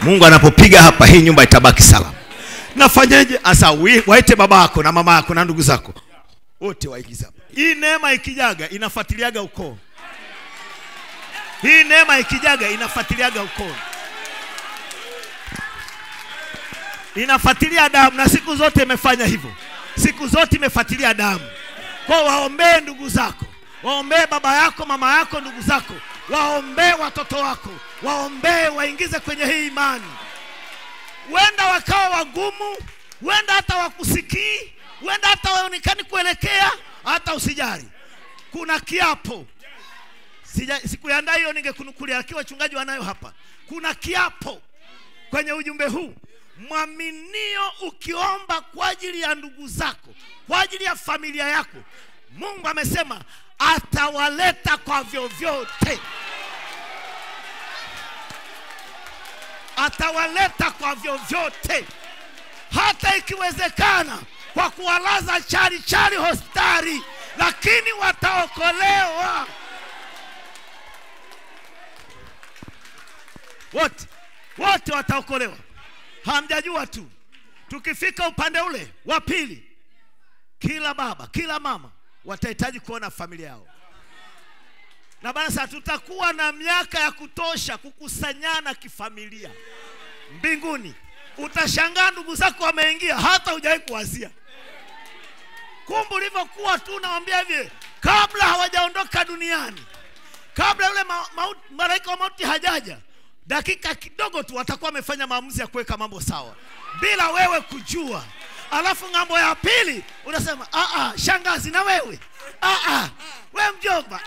Mungu anapopiga hapa, hii nyumba itabaki salama. Nafanyaje? Asa waite baba yako na mama yako na ndugu zako wote waigize hapa. Hii neema ikijaga inafuatiliaga ukoo. Hii neema ikijaga inafuatiliaga ukoo. Inafuatilia damu, na siku zote imefanya hivyo. Siku zote imefuatilia damu. Kwa waombee ndugu zako, waombee baba yako, mama yako, ndugu zako. waombee watoto wako, waombee waingize kwenye hii imani. Wenda wakawa wagumu, wenda hata wakusikii, wenda hata waonekani kuelekea, hata usijali. Kuna kiapo. Sikuiandaa hiyo, ningekunukulia wachungaji wanayo hapa. Kuna kiapo kwenye ujumbe huu. Mwaminio ukiomba kwa ajili ya ndugu zako, kwa ajili ya familia yako, Mungu amesema atawaleta kwa vyovyote. Atawaleta kwa vyovyote, hata ikiwezekana kwa kuwalaza chali hospitali, lakini wataokolewa. Wote wataokolewa. Hamjajua tu. Tukifika upande ule wa pili, kila baba, kila mama watahitaji kuona familia yao. Na basi tutakuwa na miaka ya kutosha kukusanyana kifamilia mbinguni. Utashangaa ndugu zako wameingia hata hujawahi kuwazia. Kumbe ulivyokuwa tu, nawaambia hivi, kabla hawajaondoka duniani, kabla yule malaika wa mauti hajaja, dakika kidogo tu watakuwa wamefanya maamuzi ya kuweka mambo sawa bila wewe kujua. Alafu ngambo ya pili unasema, shangazi na wewe, wewe mjomba,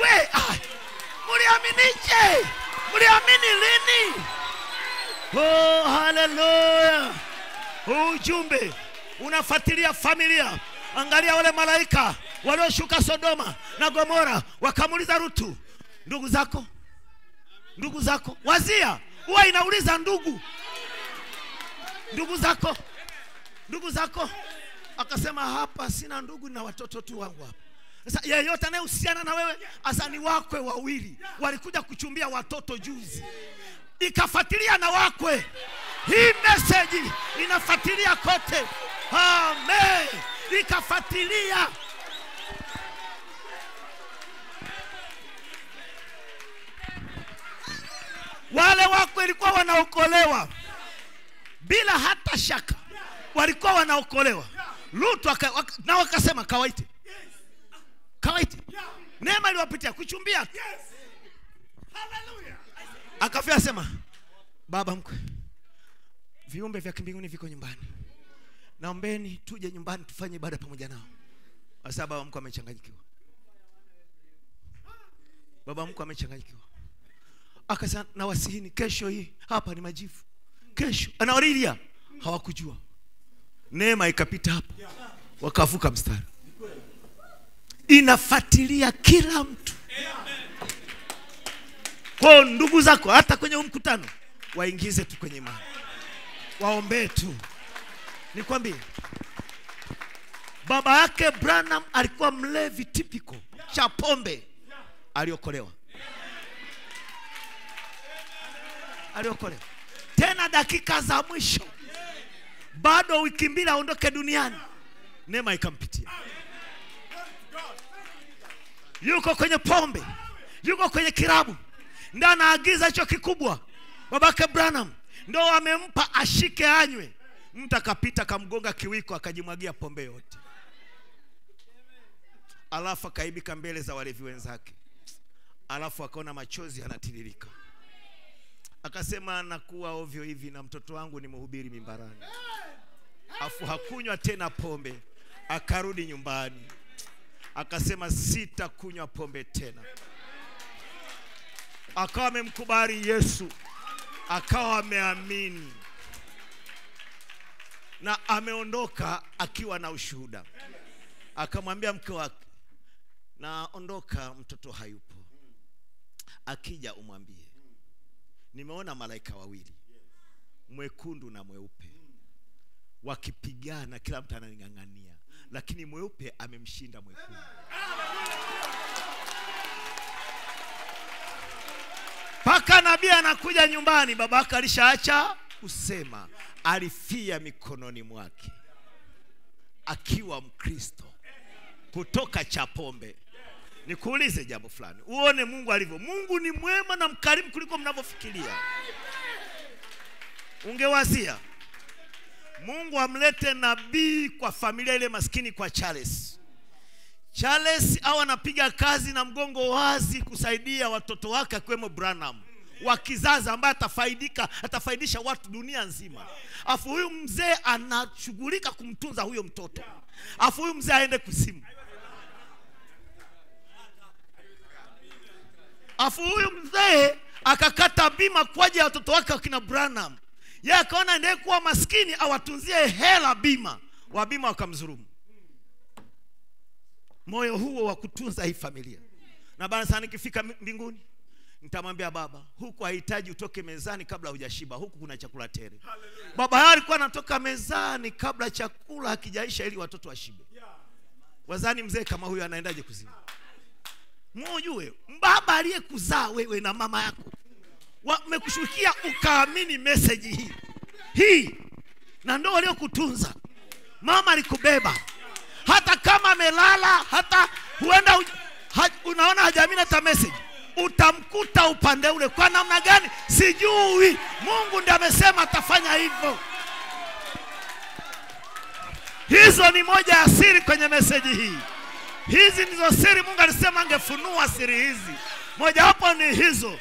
wewe, mliaminiche, mliamini lini? Oh, hallelujah. Ujumbe unafuatilia familia. Angalia wale malaika walioshuka Sodoma na Gomora, wakamuliza Rutu, ndugu zako, ndugu zako. Wazia huwa inauliza ndugu, ndugu zako, ndugu zako. Akasema, hapa sina ndugu, na watoto tu wangu hapa. Sasa yeyote anayehusiana na wewe, asani wakwe wawili walikuja kuchumbia watoto juzi, ikafuatilia na wakwe. Hii message inafuatilia kote. Amen. Ikafuatilia. Wale wako ilikuwa wanaokolewa bila hata shaka, walikuwa wanaokolewa. Lutu na wakasema, kawaite, kawaite. Neema iliwapitia kuchumbia. Akafia sema, baba mkwe, viumbe vya kimbinguni viko nyumbani, naombeni tuje nyumbani tufanye ibada pamoja nao. Asa baba mkwe amechanganyikiwa, baba mkwe amechanganyikiwa. Akasema, na wasihini, kesho hii hapa ni majivu. Kesho anaorilia. Hawakujua. Neema ikapita hapo, wakavuka mstari. Inafuatilia kila mtu. Kwa ndugu zako, hata kwenye mkutano waingize tu kwenye imani, waombe tu. Nikwambie, baba yake Branham alikuwa mlevi typical cha pombe. Aliokolewa. Aliokolewa. Tena dakika za mwisho, bado wiki mbili aondoke duniani, neema ikampitia. Yuko kwenye pombe, yuko kwenye kilabu, ndio anaagiza hicho kikubwa. Babake Branham ndio amempa ashike anywe. Mtu akapita kamgonga kiwiko, akajimwagia pombe yote. Alafu akaibika mbele za walevi wenzake. Alafu akaona machozi yanatiririka. Akasema, nakuwa ovyo hivi, na mtoto wangu ni mhubiri mimbarani. Afu hakunywa tena pombe. Akarudi nyumbani, akasema, sitakunywa pombe tena. Akawa amemkubali Yesu, akawa ameamini, na ameondoka akiwa na ushuhuda. Akamwambia mke wake, naondoka, mtoto hayupo, akija umwambie nimeona malaika wawili, mwekundu na mweupe, wakipigana, kila mtu ananing'ang'ania, lakini mweupe amemshinda mwekundu. Paka nabii anakuja nyumbani, babaka alishaacha kusema, alifia mikononi mwake akiwa Mkristo, kutoka cha pombe. Nikuulize jambo fulani, uone Mungu alivyo. Mungu ni mwema na mkarimu kuliko mnavyofikiria. Ungewazia Mungu amlete nabii kwa familia ile maskini, kwa Charles. Charles au anapiga kazi na mgongo wazi kusaidia watoto wake kwemo Branham wa kizazi ambaye atafaidisha watu dunia nzima. Afu huyu mzee anashughulika kumtunza huyo mtoto. Afu huyu mzee aende kusimu. Afu huyu mzee akakata bima kwa ajili ya watoto wake akina Branham. Yeye akaona endelee kuwa maskini awatunzie hela bima. Wa bima wakamdhulumu. Moyo huo wa kutunza hii familia. Na bana sana nikifika mbinguni nitamwambia baba, huku hahitaji utoke mezani kabla hujashiba, huku kuna chakula tele. Baba alikuwa anatoka mezani kabla chakula hakijaisha ili watoto washibe. Wazani mzee kama huyo anaendaje kuzimu? Mjue, baba aliyekuzaa wewe na mama yako wamekushukia ukaamini message hii. Na ndio waliokutunza. Mama alikubeba. Hata kama amelala, hata huenda unaona hajamini hata message, utamkuta upande ule. Kwa namna gani sijui, Mungu ndiye amesema atafanya hivyo. Hizo ni moja ya siri kwenye message hii. Hizi ndizo siri Mungu alisema angefunua siri hizi. Moja wapo ni hizo.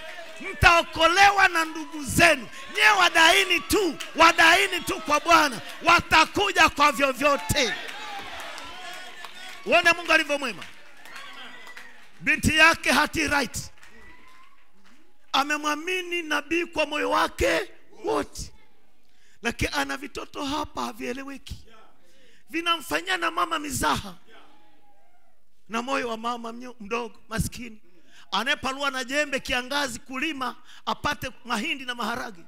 Mtaokolewa na ndugu zenu. Nye wadaini tu kwa Bwana. Watakuja kwa vyovyote. Uone Mungu alivyo mwema. Binti yake hati right. Amemwamini nabii kwa moyo wake wote. Lakini ana vitoto hapa havieleweki. Vinamfanyia na mama mizaha. Na moyo wa mama mdogo maskini anayepalua na jembe kiangazi kulima apate mahindi na maharagi,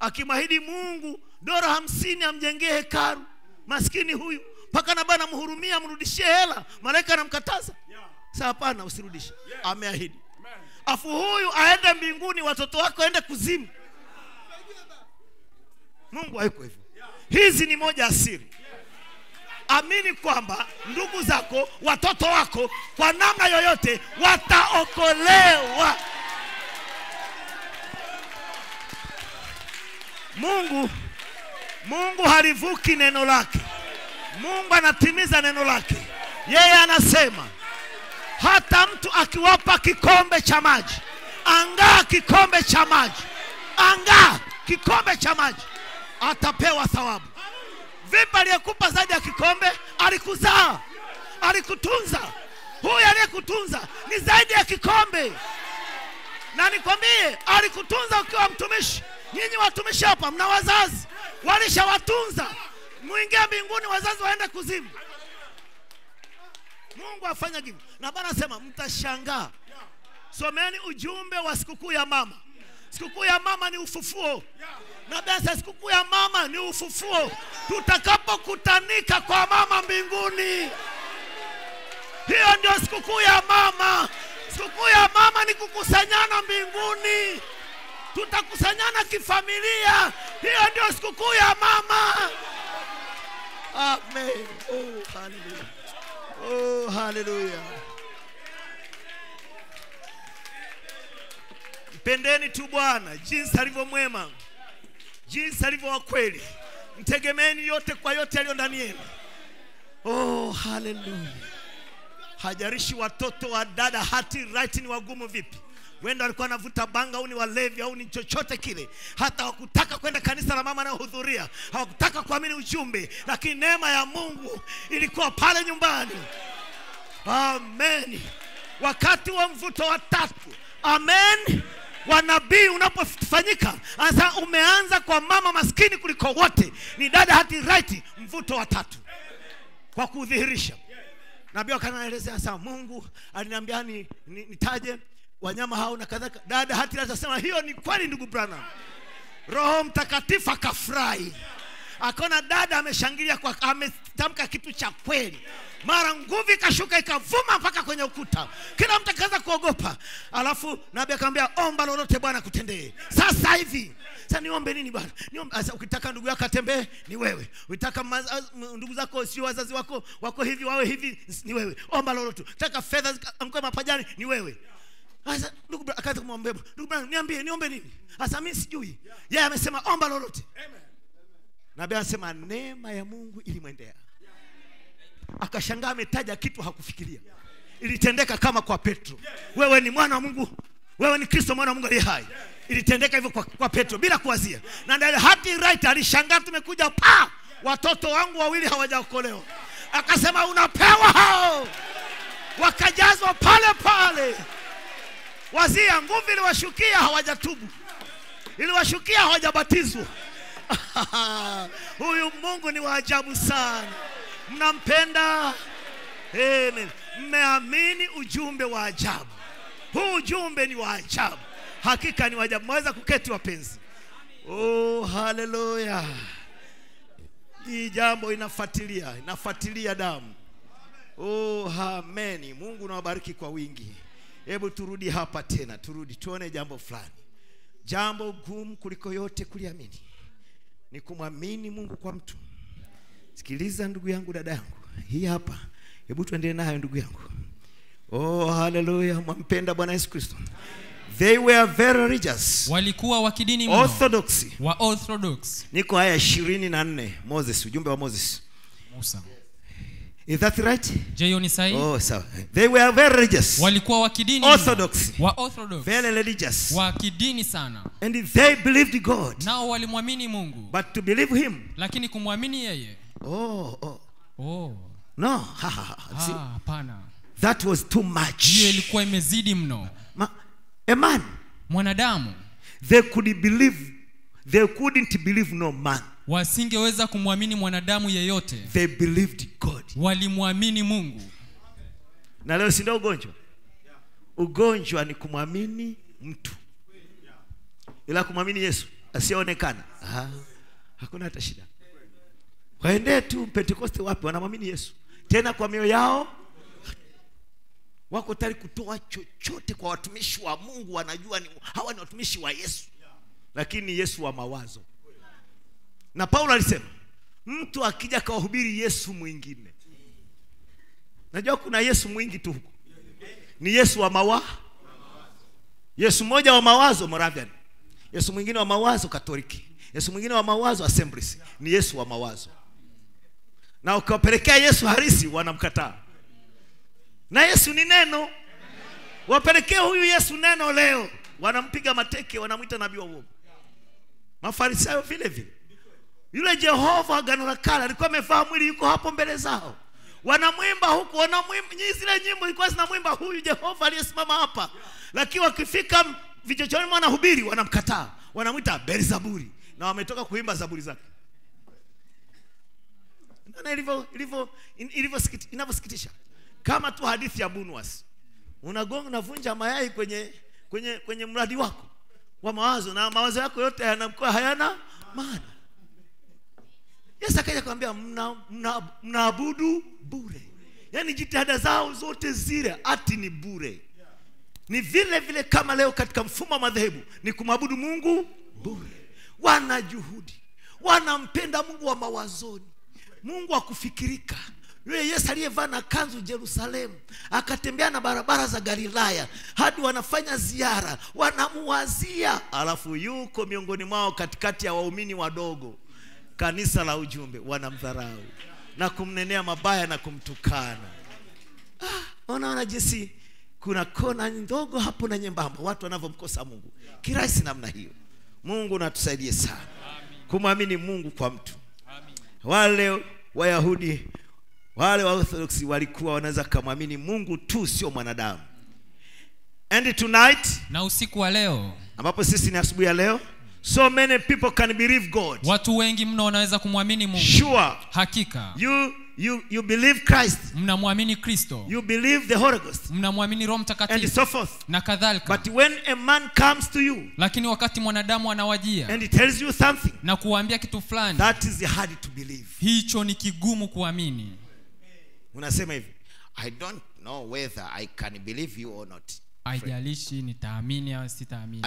akimahidi Mungu $50 amjengee hekaru. Maskini huyu paka na bana mhurumia, amrudishie hela. Malaika anamkataza, sasa hapana, usirudishe, ameahidi. Afu huyu aende mbinguni, watoto wako aende kuzimu. Mungu hayuko hivyo. Hizi ni moja ya siri. Amini kwamba ndugu zako, watoto wako, kwa namna yoyote wataokolewa. Mungu halivuki neno lake. Mungu anatimiza neno lake. Yeye anasema hata mtu akiwapa kikombe cha maji, angaa kikombe cha maji, angaa kikombe cha maji, atapewa thawabu. Vipi aliyekupa zaidi ya kikombe? Alikuzaa, alikutunza. Huyu aliyekutunza ni zaidi ya kikombe. Na nikwambie, alikutunza ukiwa mtumishi. Nyinyi watumishi hapa mna wazazi, walishawatunza. Muingia mbinguni, wazazi waende kuzimu. Mungu afanya hivyo. Na Bwana anasema mtashangaa. Someni ujumbe wa sikukuu ya mama. Sikukuu ya mama ni ufufuo. Na basi sikukuu ya mama ni ufufuo. Tutakapokutanika kwa mama mbinguni, hiyo ndio sikukuu ya mama. Sikukuu ya mama ni kukusanyana mbinguni. Tutakusanyana kifamilia. Hiyo ndio sikukuu ya mama. Amen. Oh, hallelujah. Oh, hallelujah. Pendeni tu Bwana jinsi alivyo mwema, jinsi alivyo wa kweli. Mtegemeeni yote kwa yote yaliyo ndani yenu. Oh, hallelujah. Hajarishi watoto wa dada hati right ni wagumu vipi. Wenda alikuwa anavuta banga au ni walevi au ni chochote kile. Hata wakutaka kwenda kanisa la mama anayohudhuria, hawakutaka kuamini ujumbe, lakini neema ya Mungu ilikuwa pale nyumbani. Amen. Wakati wa mvuto wa tatu, amen, wa nabii unapofanyika, anza umeanza kwa mama maskini kuliko wote, ni dada hati right, mvuto wa tatu. Kwa kudhihirisha, nabii akanaelezea sana. Mungu aliniambia nitaje wanyama hao na kadhalika. Dada hati right asema hiyo ni kweli, ndugu Branham. Roho Mtakatifu akafurahi. Akaona dada ameshangilia kwa ametamka kitu cha kweli. Mara nguvu ikashuka ikavuma mpaka kwenye ukuta. Kila mtu akaanza kuogopa. Alafu nabii akamwambia omba lolote Bwana kutendee. Sasa hivi. Sasa niombe nini Bwana? Niombe ukitaka ndugu yako atembee ni wewe. Ukitaka ndugu zako sio wazazi wako wako hivi wawe hivi ni wewe. Omba lolote. Ukitaka fedha mkoe mapajani ni wewe. Sasa ndugu akaanza kumwambia, ndugu Bwana niambie niombe nini? Sasa mimi sijui. Yeye amesema omba lolote. Amen. Nabii anasema neema ya Mungu ilimwendea. Akashangaa ametaja kitu hakufikiria. ilitendeka kama kwa Petro. Wewe ni mwana wa Mungu. Wewe ni Kristo mwana wa Mungu aliye hai. Ilitendeka hivyo kwa Petro bila kuwazia. Na ndani hati right alishangaa tumekuja pa watoto wangu wawili hawajaokolewa. Akasema unapewa hao. Wakajazwa pale pale. Wazia nguvu iliwashukia hawajatubu. Iliwashukia hawajabatizwa. Huyu Mungu ni wa ajabu sana. Mnampenda? Amen. Mmeamini ujumbe wa ajabu. Huu ujumbe ni wa ajabu. Hakika ni wa ajabu. Mwaweza kuketi wapenzi. Oh, hallelujah. Hii jambo inafuatilia, inafuatilia damu. Oh, amen. Mungu nawabariki kwa wingi. Hebu turudi hapa tena, turudi tuone jambo fulani. Jambo gumu kuliko yote kuliamini ni kumwamini Mungu kwa mtu. Sikiliza ndugu yangu, dada yangu, hii hapa. Hebu tuendelee nayo ndugu yangu. Oh, hallelujah. Mwampenda Bwana Yesu Kristo. They were very religious. Walikuwa wa kidini mno. Orthodox. Wa Orthodox. Niko haya 24 Moses, ujumbe wa Moses. Musa. Is that right? Jeyo ni sahihi. Oh, sawa. They were very religious. Walikuwa wa kidini. Orthodox. Wa Orthodox. Very religious. Wa kidini sana. And they believed God. Nao walimwamini Mungu. But to believe him. Lakini kumwamini yeye. Oh, oh. Oh. No. Ah, hapana. That was too much. Hiyo ilikuwa imezidi mno. A man, mwanadamu, they couldn't believe no man. Wasingeweza kumwamini mwanadamu yeyote. They believed God. Walimwamini Mungu. Na leo si ndio ugonjwa? Ugonjwa ni kumwamini mtu. Ila kumwamini Yesu asiyeonekana, hakuna hata shida. Waende tu Pentecoste wapi wanamwamini Yesu. Tena kwa mioyo yao wako tayari kutoa chochote kwa watumishi wa Mungu, wanajua ni hawa ni watumishi wa Yesu. Lakini Yesu wa mawazo. Na Paulo alisema mtu akija kawahubiri Yesu mwingine. Najua kuna Yesu mwingi tu huko. Ni Yesu wa mawazo. Yesu mmoja wa mawazo Moravian. Yesu mwingine wa mawazo Katoliki. Yesu mwingine wa mawazo Assemblies. Ni Yesu wa mawazo. Na ukawapelekea Yesu harisi wanamkataa. Na Yesu ni neno. Wapelekee huyu Yesu neno leo. Wanampiga mateke, wanamuita nabii wa uongo. Mafarisayo vile vile. Yule Jehovah gano la kale alikuwa amevaa mwili yuko hapo mbele zao. Wanamwimba huko, wanamwimba zile nyimbo ilikuwa zinamwimba huyu Jehovah aliyesimama hapa. Lakini wakifika vichochoroni mwana hubiri wanamkataa. Wanamuita Beelzebuli na wametoka kuimba zaburi zake. Ndio inavyosikitisha. Kama tu hadithi ya Bunwas. Unagonga na vunja mayai kwenye mradi wako wa mawazo, na mawazo yako yote yanakuwa hayana maana. Yesu akaja kumwambia mnaabudu bure. Yaani jitihada zao zote zile ati ni bure. Ni vile vile kama leo katika mfumo wa madhehebu ni kumwabudu Mungu bure. Wana juhudi. Wanampenda Mungu wa mawazoni. Mungu wa kufikirika. Yule Yesu aliyevaa na kanzu Jerusalemu, akatembea na barabara za Galilaya, hadi wanafanya ziara, wanamuwazia. Alafu yuko miongoni mwao katikati ya waumini wadogo, kanisa la ujumbe, wanamdharau na kumnenea mabaya na kumtukana. Unaona jinsi kuna kona ndogo hapo na nyembamba watu wanavyomkosa Mungu. Kirahisi namna hiyo. Mungu natusaidie sana. Kumwamini Mungu kwa mtu. Amen. Wale Wayahudi, wale wa Orthodox walikuwa wanaweza kumwamini Mungu tu, sio mwanadamu. And tonight, na usiku wa leo, ambapo sisi ni asubuhi ya leo, so many people can believe God. Watu wengi mno wanaweza kumwamini Mungu. Sure. Hakika. You believe Christ. Mnamwamini Kristo. You believe the Holy Ghost. Mnamwamini Roho Mtakatifu. And so forth. Na kadhalika. But when a man comes to you, lakini wakati mwanadamu anawajia, and he tells you something, na kuambia kitu fulani, that is hard to believe. Hicho ni kigumu kuamini. Unasema hivi, I don't know whether I can believe you or not. Haijalishi nitaamini au sitaamini.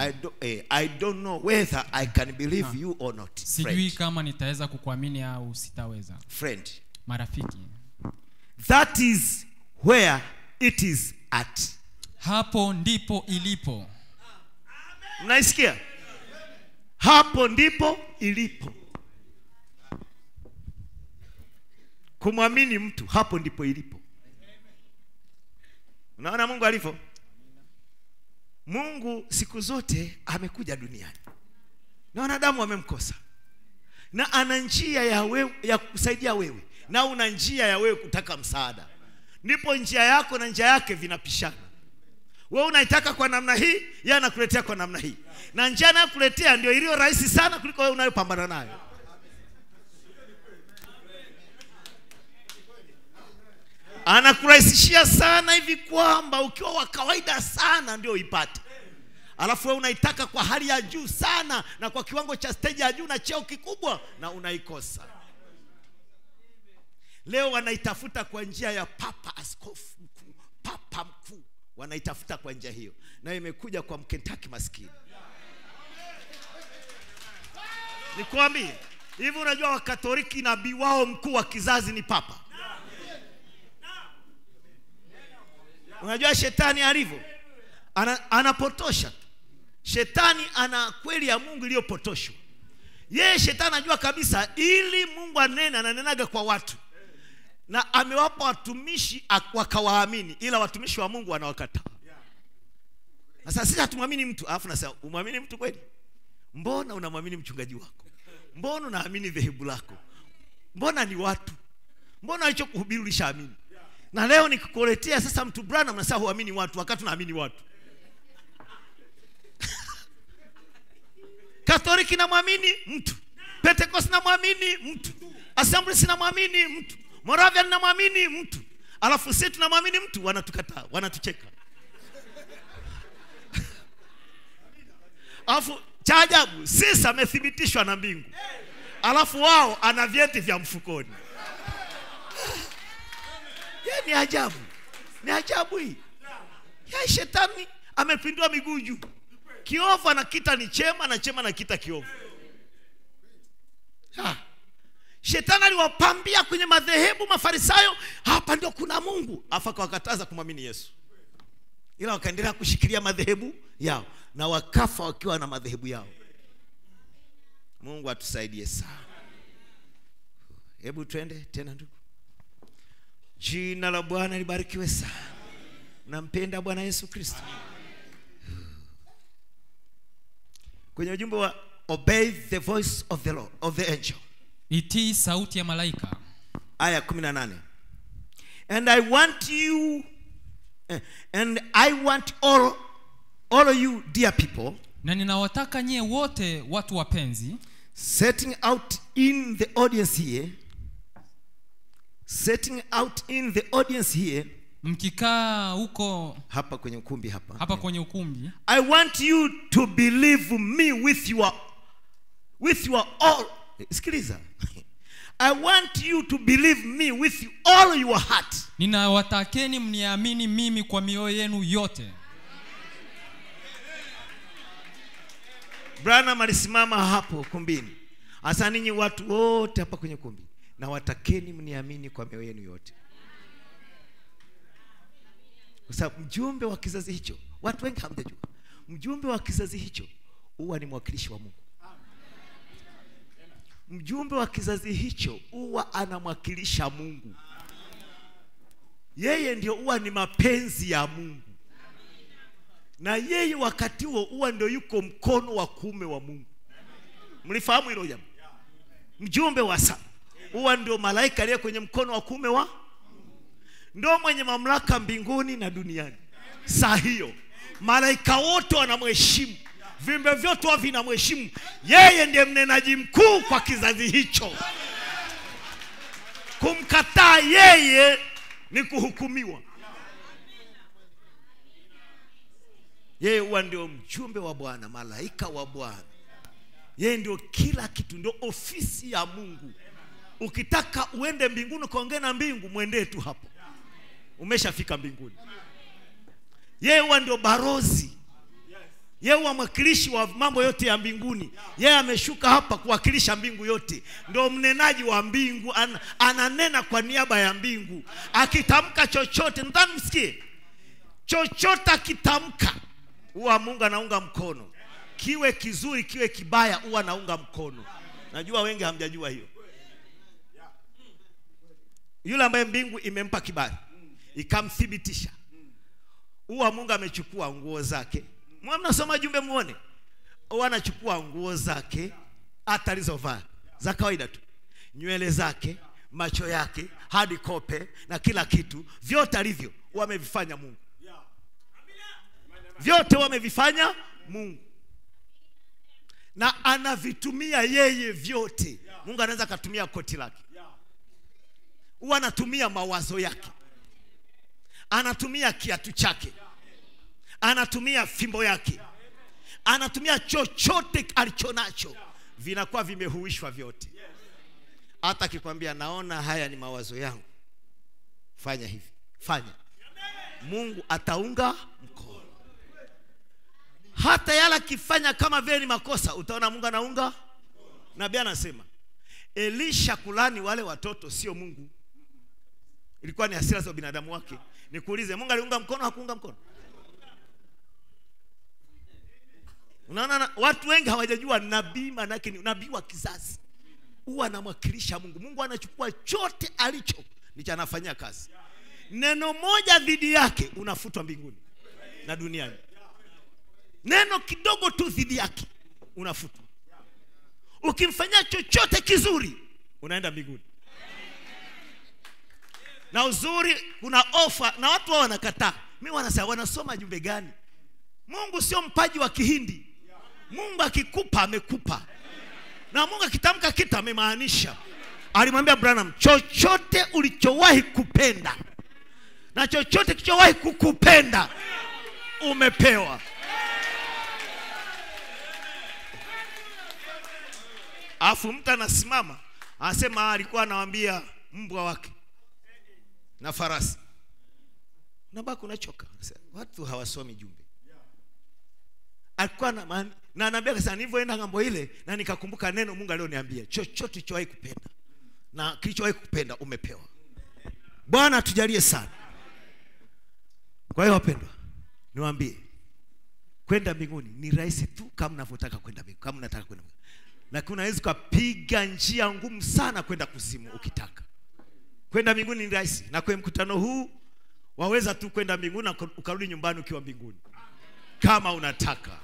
I don't know whether I can believe you or not. Sijui kama nitaweza kukuamini au sitaweza. Friend, marafiki. That is where it is at. Hapo ndipo ilipo. Mnaisikia? Hapo ndipo ilipo. Kumwamini mtu, hapo ndipo ilipo. Unaona Mungu alivyo? Mungu siku zote amekuja duniani. Na wanadamu wamemkosa. Na ana njia ya wewe ya kusaidia wewe. Na una njia ya wewe kutaka msaada. Ndipo njia yako na njia yake vinapishana. Wewe unaitaka kwa namna hii, yeye anakuletea kwa namna hii. Na njia anayokuletea ndio iliyo rahisi sana kuliko wewe unayopambana nayo. Anakurahisishia sana hivi kwamba ukiwa wa kawaida sana ndio uipate. Alafu wewe unaitaka kwa hali ya juu sana na kwa kiwango cha stage ya juu na cheo kikubwa na unaikosa. Leo wanaitafuta kwa njia ya papa askofu mkuu, papa mkuu. Wanaitafuta kwa njia hiyo. Na imekuja kwa mkentaki maskini. Nikwambie, hivi unajua wa Katoliki nabii wao mkuu wa kizazi ni papa. Unajua shetani alivyo? Anapotosha. Shetani ana kweli ya Mungu iliyopotoshwa. Yeye shetani anajua kabisa ili Mungu anena na nenaga kwa watu. Na amewapa watumishi wakawaamini, ila watumishi wa Mungu wanawakataa. Sasa sisi hatumwamini mtu, alafu nasema umwamini mtu kweli? Mbona unamwamini mchungaji wako? Mbona unaamini dhehebu lako? Mbona ni watu? Mbona alichokuhubiri ulishaamini? Na leo nikikuletea sasa mtu Branham na sasa huamini watu wakati tunaamini watu. Katoliki na muamini mtu. Pentecost na muamini mtu. Assemblies na muamini mtu. Moravian na muamini mtu. Alafu sisi tunamwamini mtu wanatukataa, wanatucheka. Alafu cha ajabu sisi amethibitishwa na mbingu. Alafu wao ana vyeti vya mfukoni. Ni ajabu. Ni ajabu hii. Ya shetani amepindua miguu juu. Kiovu anakita ni chema na chema anakita kiovu. Ha. Shetani aliwapambia kwenye madhehebu Mafarisayo, hapa ndio kuna Mungu. Afaka wakataza kumwamini Yesu. Ila wakaendelea kushikilia madhehebu yao na wakafa wakiwa na madhehebu yao. Mungu atusaidie sana. Hebu twende tena ndugu. Jina la Bwana libarikiwe sana. Nampenda Bwana Yesu Kristo. Kwenye ujumbe wa obey the voice of the Lord, of the angel. Itii sauti ya malaika. Aya 18. And I want all of you dear people. Na ninawataka nyie wote watu wapenzi. Setting out in the audience here. Mkikaa huko hapa kwenye ukumbi hapa. Hapa kwenye ukumbi. I want you to believe me with your all. Sikiliza. I want you to believe me with all your heart. Ninawatakeni mniamini mimi kwa mioyo yenu yote. Branham alisimama hapo ukumbini. Asa ninyi watu wote hapa kwenye ukumbi. Na watakeni mniamini kwa mioyo yenu yote. Kwa sababu mjumbe wa kizazi hicho, watu wengi hamjajua. Mjumbe wa kizazi hicho huwa ni mwakilishi wa Mungu. Mjumbe wa kizazi hicho huwa anamwakilisha Mungu. Yeye ndio huwa ni mapenzi ya Mungu. Na yeye wakati huo huwa ndio yuko mkono wa kuume wa Mungu. Mlifahamu hilo jambo? Mjumbe wa sasa huwa ndio malaika aliye kwenye mkono wa kuume wa ndio mwenye mamlaka mbinguni na duniani. Saa hiyo malaika wote wanamheshimu, viumbe vyote vinamheshimu. Yeye ndiye mnenaji mkuu kwa kizazi hicho. Kumkataa yeye ni kuhukumiwa. Yeye huwa ndio mjumbe wa Bwana, malaika wa Bwana. Yeye ndio kila kitu, ndio ofisi ya Mungu. Ukitaka uende mbinguni kaongea na mbingu, muende tu hapo. Umeshafika mbinguni. Yeye ndio barozi. Yeye mwakilishi wa mambo yote ya mbinguni. Yeye ameshuka hapa kuwakilisha mbingu yote. Ndio mnenaji wa mbingu, ananena kwa niaba ya mbingu. Akitamka chochote, ndani msikie. Chochote akitamka, huwa Mungu anaunga mkono. Kiwe kizuri, kiwe kibaya, huwa anaunga mkono. Najua wengi hamjajua hiyo. Yule ambaye mbingu imempa kibali, ikamthibitisha. Uwa Mungu amechukua nguo zake. Mnasoma jumbe muone. Uwa anachukua nguo zake atalizovaa za kawaida tu. Nywele zake, macho yake, hadi kope na kila kitu, vyote alivyo wamevifanya Mungu. Vyote wamevifanya Mungu. Na anavitumia yeye vyote. Mungu anaweza kutumia koti lake. Uwa anatumia mawazo yake. Anatumia kiatu chake. Anatumia fimbo yake. Anatumia chochote alichonacho. Vinakuwa vimehuishwa vyote. Hata kikwambia naona haya ni mawazo yangu, fanya hivi, fanya, Mungu ataunga mkono. Hata yala kifanya kama vile ni makosa, utaona Mungu anaunga. Nabii anasema Elisha kulani wale watoto sio Mungu, ilikuwa ni hasira za binadamu wake. Nikuulize, Mungu aliunga mkono? Hakuunga mkono. Unaona watu wengi hawajajua nabii maana yake ni nabii wa kizazi. Huwa anamwakilisha Mungu. Mungu anachukua chote alicho, ndicho anafanyia kazi. Neno moja dhidi yake unafutwa mbinguni na duniani. Neno kidogo tu dhidi yake unafutwa. Ukimfanyia chochote kizuri unaenda mbinguni. Na uzuri kuna ofa na watu wanakataa. Mimi wanasema wanasoma jumbe gani? Mungu sio mpaji wa Kihindi. Mungu akikupa amekupa. Na Mungu akitamka kitu amemaanisha. Alimwambia Branham, chochote ulichowahi kupenda na chochote kilichowahi kukupenda umepewa. Afu mtu anasimama anasema alikuwa anawaambia mbwa wake na farasi. Na baki unachoka. Watu hawasomi jumbe. Alikuwa na anambia sana nilipoenda ngambo ile na nikakumbuka neno Mungu alioniambia, chochote chowahi kupenda na kilichowahi kupenda umepewa. Bwana tujalie sana. Kwa hiyo wapendwa, niwaambie kwenda mbinguni ni rahisi tu kama unavyotaka kwenda mbinguni, kama unataka kwenda mbinguni. Lakini unaweza kupiga njia ngumu sana kwenda kuzimu ukitaka. Kwenda mbinguni ni rahisi, na kwa mkutano huu waweza tu kwenda mbinguni na ukarudi nyumbani ukiwa mbinguni. Kama unataka.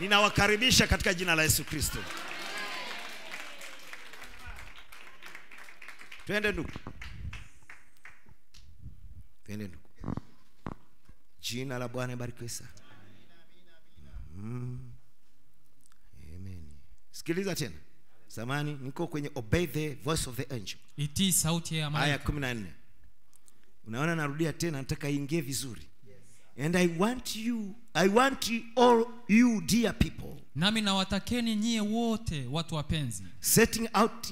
Ninawakaribisha katika jina la Yesu Kristo. Twende ndugu. Twende ndugu. Jina la Bwana libarikiwe sana. Amen. Sikiliza tena. Samani niko kwenye obey the voice of the angel. Itii sauti ya malaika. Aya 14. Unaona narudia tena, nataka ingie vizuri. And I want all you dear people. Nami nawatakeni nyie wote watu wapenzi. Setting out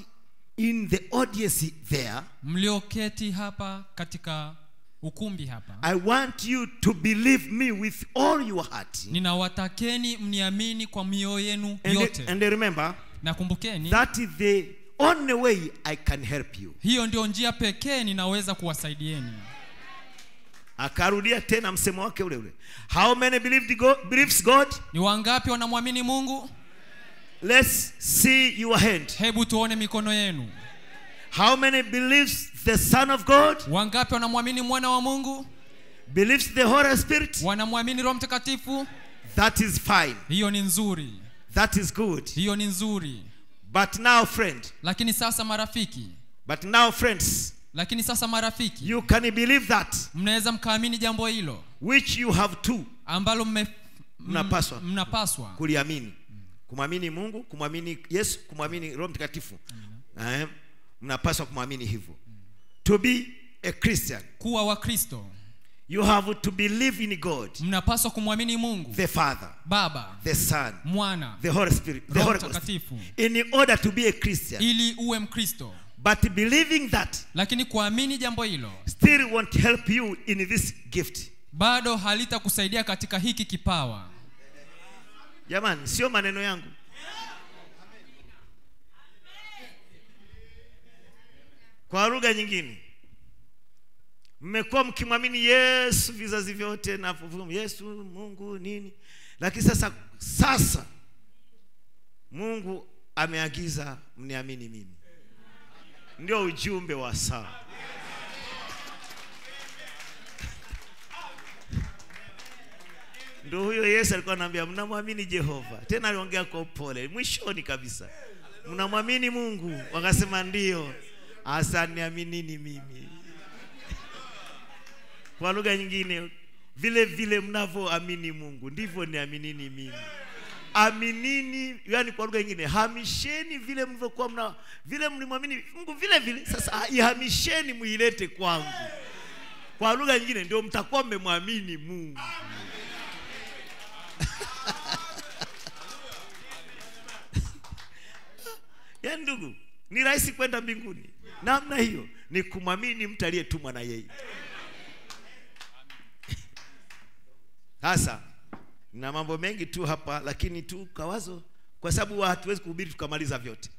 in the audience there. Mlioketi hapa katika ukumbi hapa. I want you to believe me with all your heart. Ninawatakeni mniamini kwa mioyo yenu yote. And remember, nakumbukeni, that is the only way I can help you. Hiyo ndio njia pekee ninaweza kuwasaidieni. Akarudia tena msemo wake ule ule. How many believes God? Ni wangapi wanamwamini Mungu? Let's see your hand. Hebu tuone mikono yenu. How many believes the Son of God? Wangapi wanamwamini mwana wa Mungu? Believes the Holy Spirit? Wanamwamini Roho Mtakatifu? That is fine. Hiyo ni nzuri. That is good. Hiyo ni nzuri. But now friend. Lakini sasa marafiki. But now friends. Lakini sasa marafiki, you can believe that, mnaweza mkaamini jambo hilo, which you have to, ambalo mnapaswa kuliamini. Kumwamini Mungu, kumwamini Yesu, kumwamini Roho Mtakatifu. Mnapaswa kumwamini hivyo. To be a Christian, kuwa wa Kristo. You have to believe in God. Mnapaswa kumwamini Mungu. The Father, Baba, the Son, Mwana, the Holy Spirit, the Holy Ghost. In order to be a Christian, ili uwe Mkristo. But believing that, lakini kuamini jambo hilo, still won't help you in this gift. Bado halitakusaidia katika hiki kipawa. Jamani, sio maneno yangu. Kwa lugha nyingine, mmekuwa mkimwamini Yesu vizazi vyote na Yesu Mungu nini, lakini sasa Mungu ameagiza mniamini mimi. Ndio ujumbe wa saa. Ndio huyo Yesu alikuwa anambia mnamwamini Jehova. Tena aliongea kwa upole. Mwishoni kabisa. Mnamwamini Mungu? Wakasema ndio. Asa niaminini mimi. Kwa lugha nyingine, vile vile mnavyoamini Mungu ndivyo niaminini mimi. Aminini, yani kwa lugha nyingine, hamisheni vile mlivyokuwa mna vile mlimwamini Mungu vile vile sasa ihamisheni muilete kwangu. Kwa lugha nyingine ndio mtakuwa mmemwamini Mungu. Ya ndugu, ni rahisi kwenda mbinguni. Namna hiyo ni kumwamini mtu aliyetumwa na yeye. Sasa na mambo mengi tu hapa, lakini tu kawazo kwa sababu hatuwezi kuhubiri tukamaliza vyote.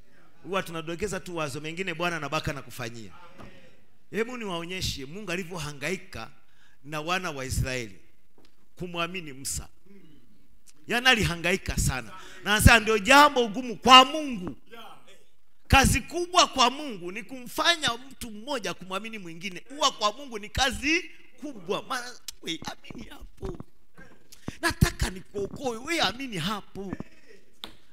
Huwa tunadokeza tu wazo mengine Bwana anabaka na kufanyia. Hebu niwaonyeshe Mungu alivyohangaika na wana wa Israeli kumwamini Musa. Yaani alihangaika sana. Na sasa ndio jambo ugumu kwa Mungu. Kazi kubwa kwa Mungu ni kumfanya mtu mmoja kumwamini mwingine. Uwa kwa Mungu ni kazi kubwa. Maana wewe amini hapo. Nataka nikuokoe, wewe amini hapo.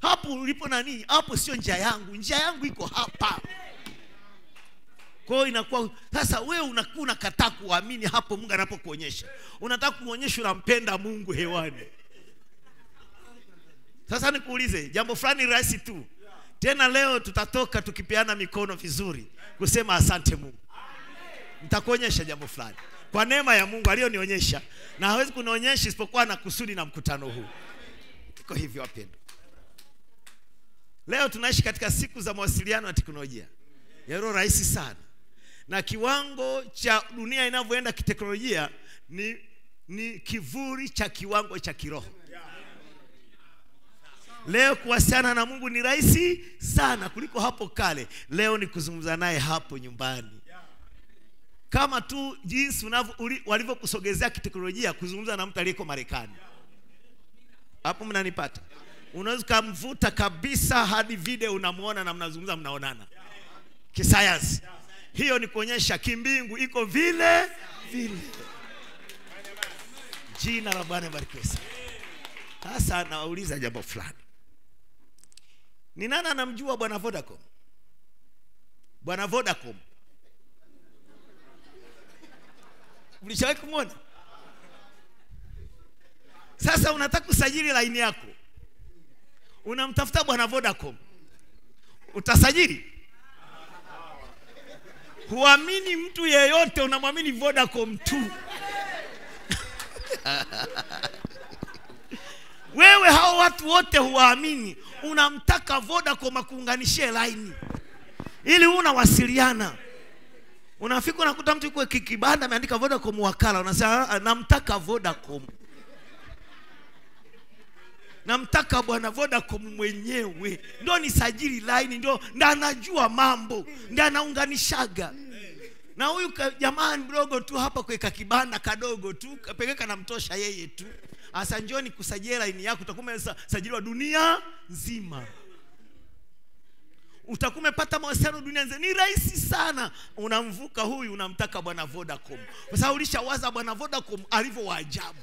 Hapo ulipo nani? Hapo sio njia yangu. Njia yangu iko hapa. Kwa hiyo inakuwa sasa wewe unakuna kataa kuamini hapo Mungu anapokuonyesha. Unataka kuonyesha unampenda Mungu hewani. Sasa nikuulize, jambo fulani rahisi tu. Tena leo tutatoka tukipeana mikono vizuri kusema asante Mungu. Nitakuonyesha jambo fulani. Kwa neema ya Mungu alionionyesha, na hawezi kunionyesha isipokuwa na kusudi na mkutano huu. Iko hivyo wapendwa. Leo tunaishi katika siku za mawasiliano na teknolojia. Yaro rahisi sana. Na kiwango cha dunia inavyoenda kiteknolojia ni kivuli cha kiwango cha kiroho. Leo kuwasiliana na Mungu ni rahisi sana kuliko hapo kale. Leo ni kuzungumza naye hapo nyumbani. Kama tu jinsi walivyokusogezea kiteknolojia kuzungumza na mtu aliyeko Marekani. Hapo mnanipata. Unaweza kumvuta kabisa hadi video unamuona na mnazungumza mnaonana. Kisayansi. Hiyo ni kuonyesha kimbingu iko vile vile. Jina la Bwana barikiwe. Sasa nawauliza jambo fulani. Ni nani anamjua Bwana Vodacom? Bwana Vodacom. Ulishawahi kumwona? Sasa unataka kusajili line yako. Unamtafuta Bwana Vodacom. Utasajili? Huamini mtu yeyote, unamwamini Vodacom tu. Wewe hao watu wote huamini, unamtaka Vodacom akuunganishie line ili unawasiliana. Unafika unakuta mtu yuko kibanda ameandika Vodacom wakala, unasema namtaka Vodacom. Namtaka Bwana Vodacom mwenyewe. Ndio nisajili line, ndio anajua mambo, ndio anaunganishaga. Na huyu jamani mdogo tu hapa kuweka kibanda kadogo tu, kapeleka na mtosha yeye tu. Asa njoni kusajili line yako, utakume sajiliwa dunia nzima. Utakume pata mawasiliano dunia nzima. Ni rahisi sana. Unamvuka huyu unamtaka Bwana Vodacom. Kwa sababu ulishawaza Bwana Vodacom alivyo wa ajabu.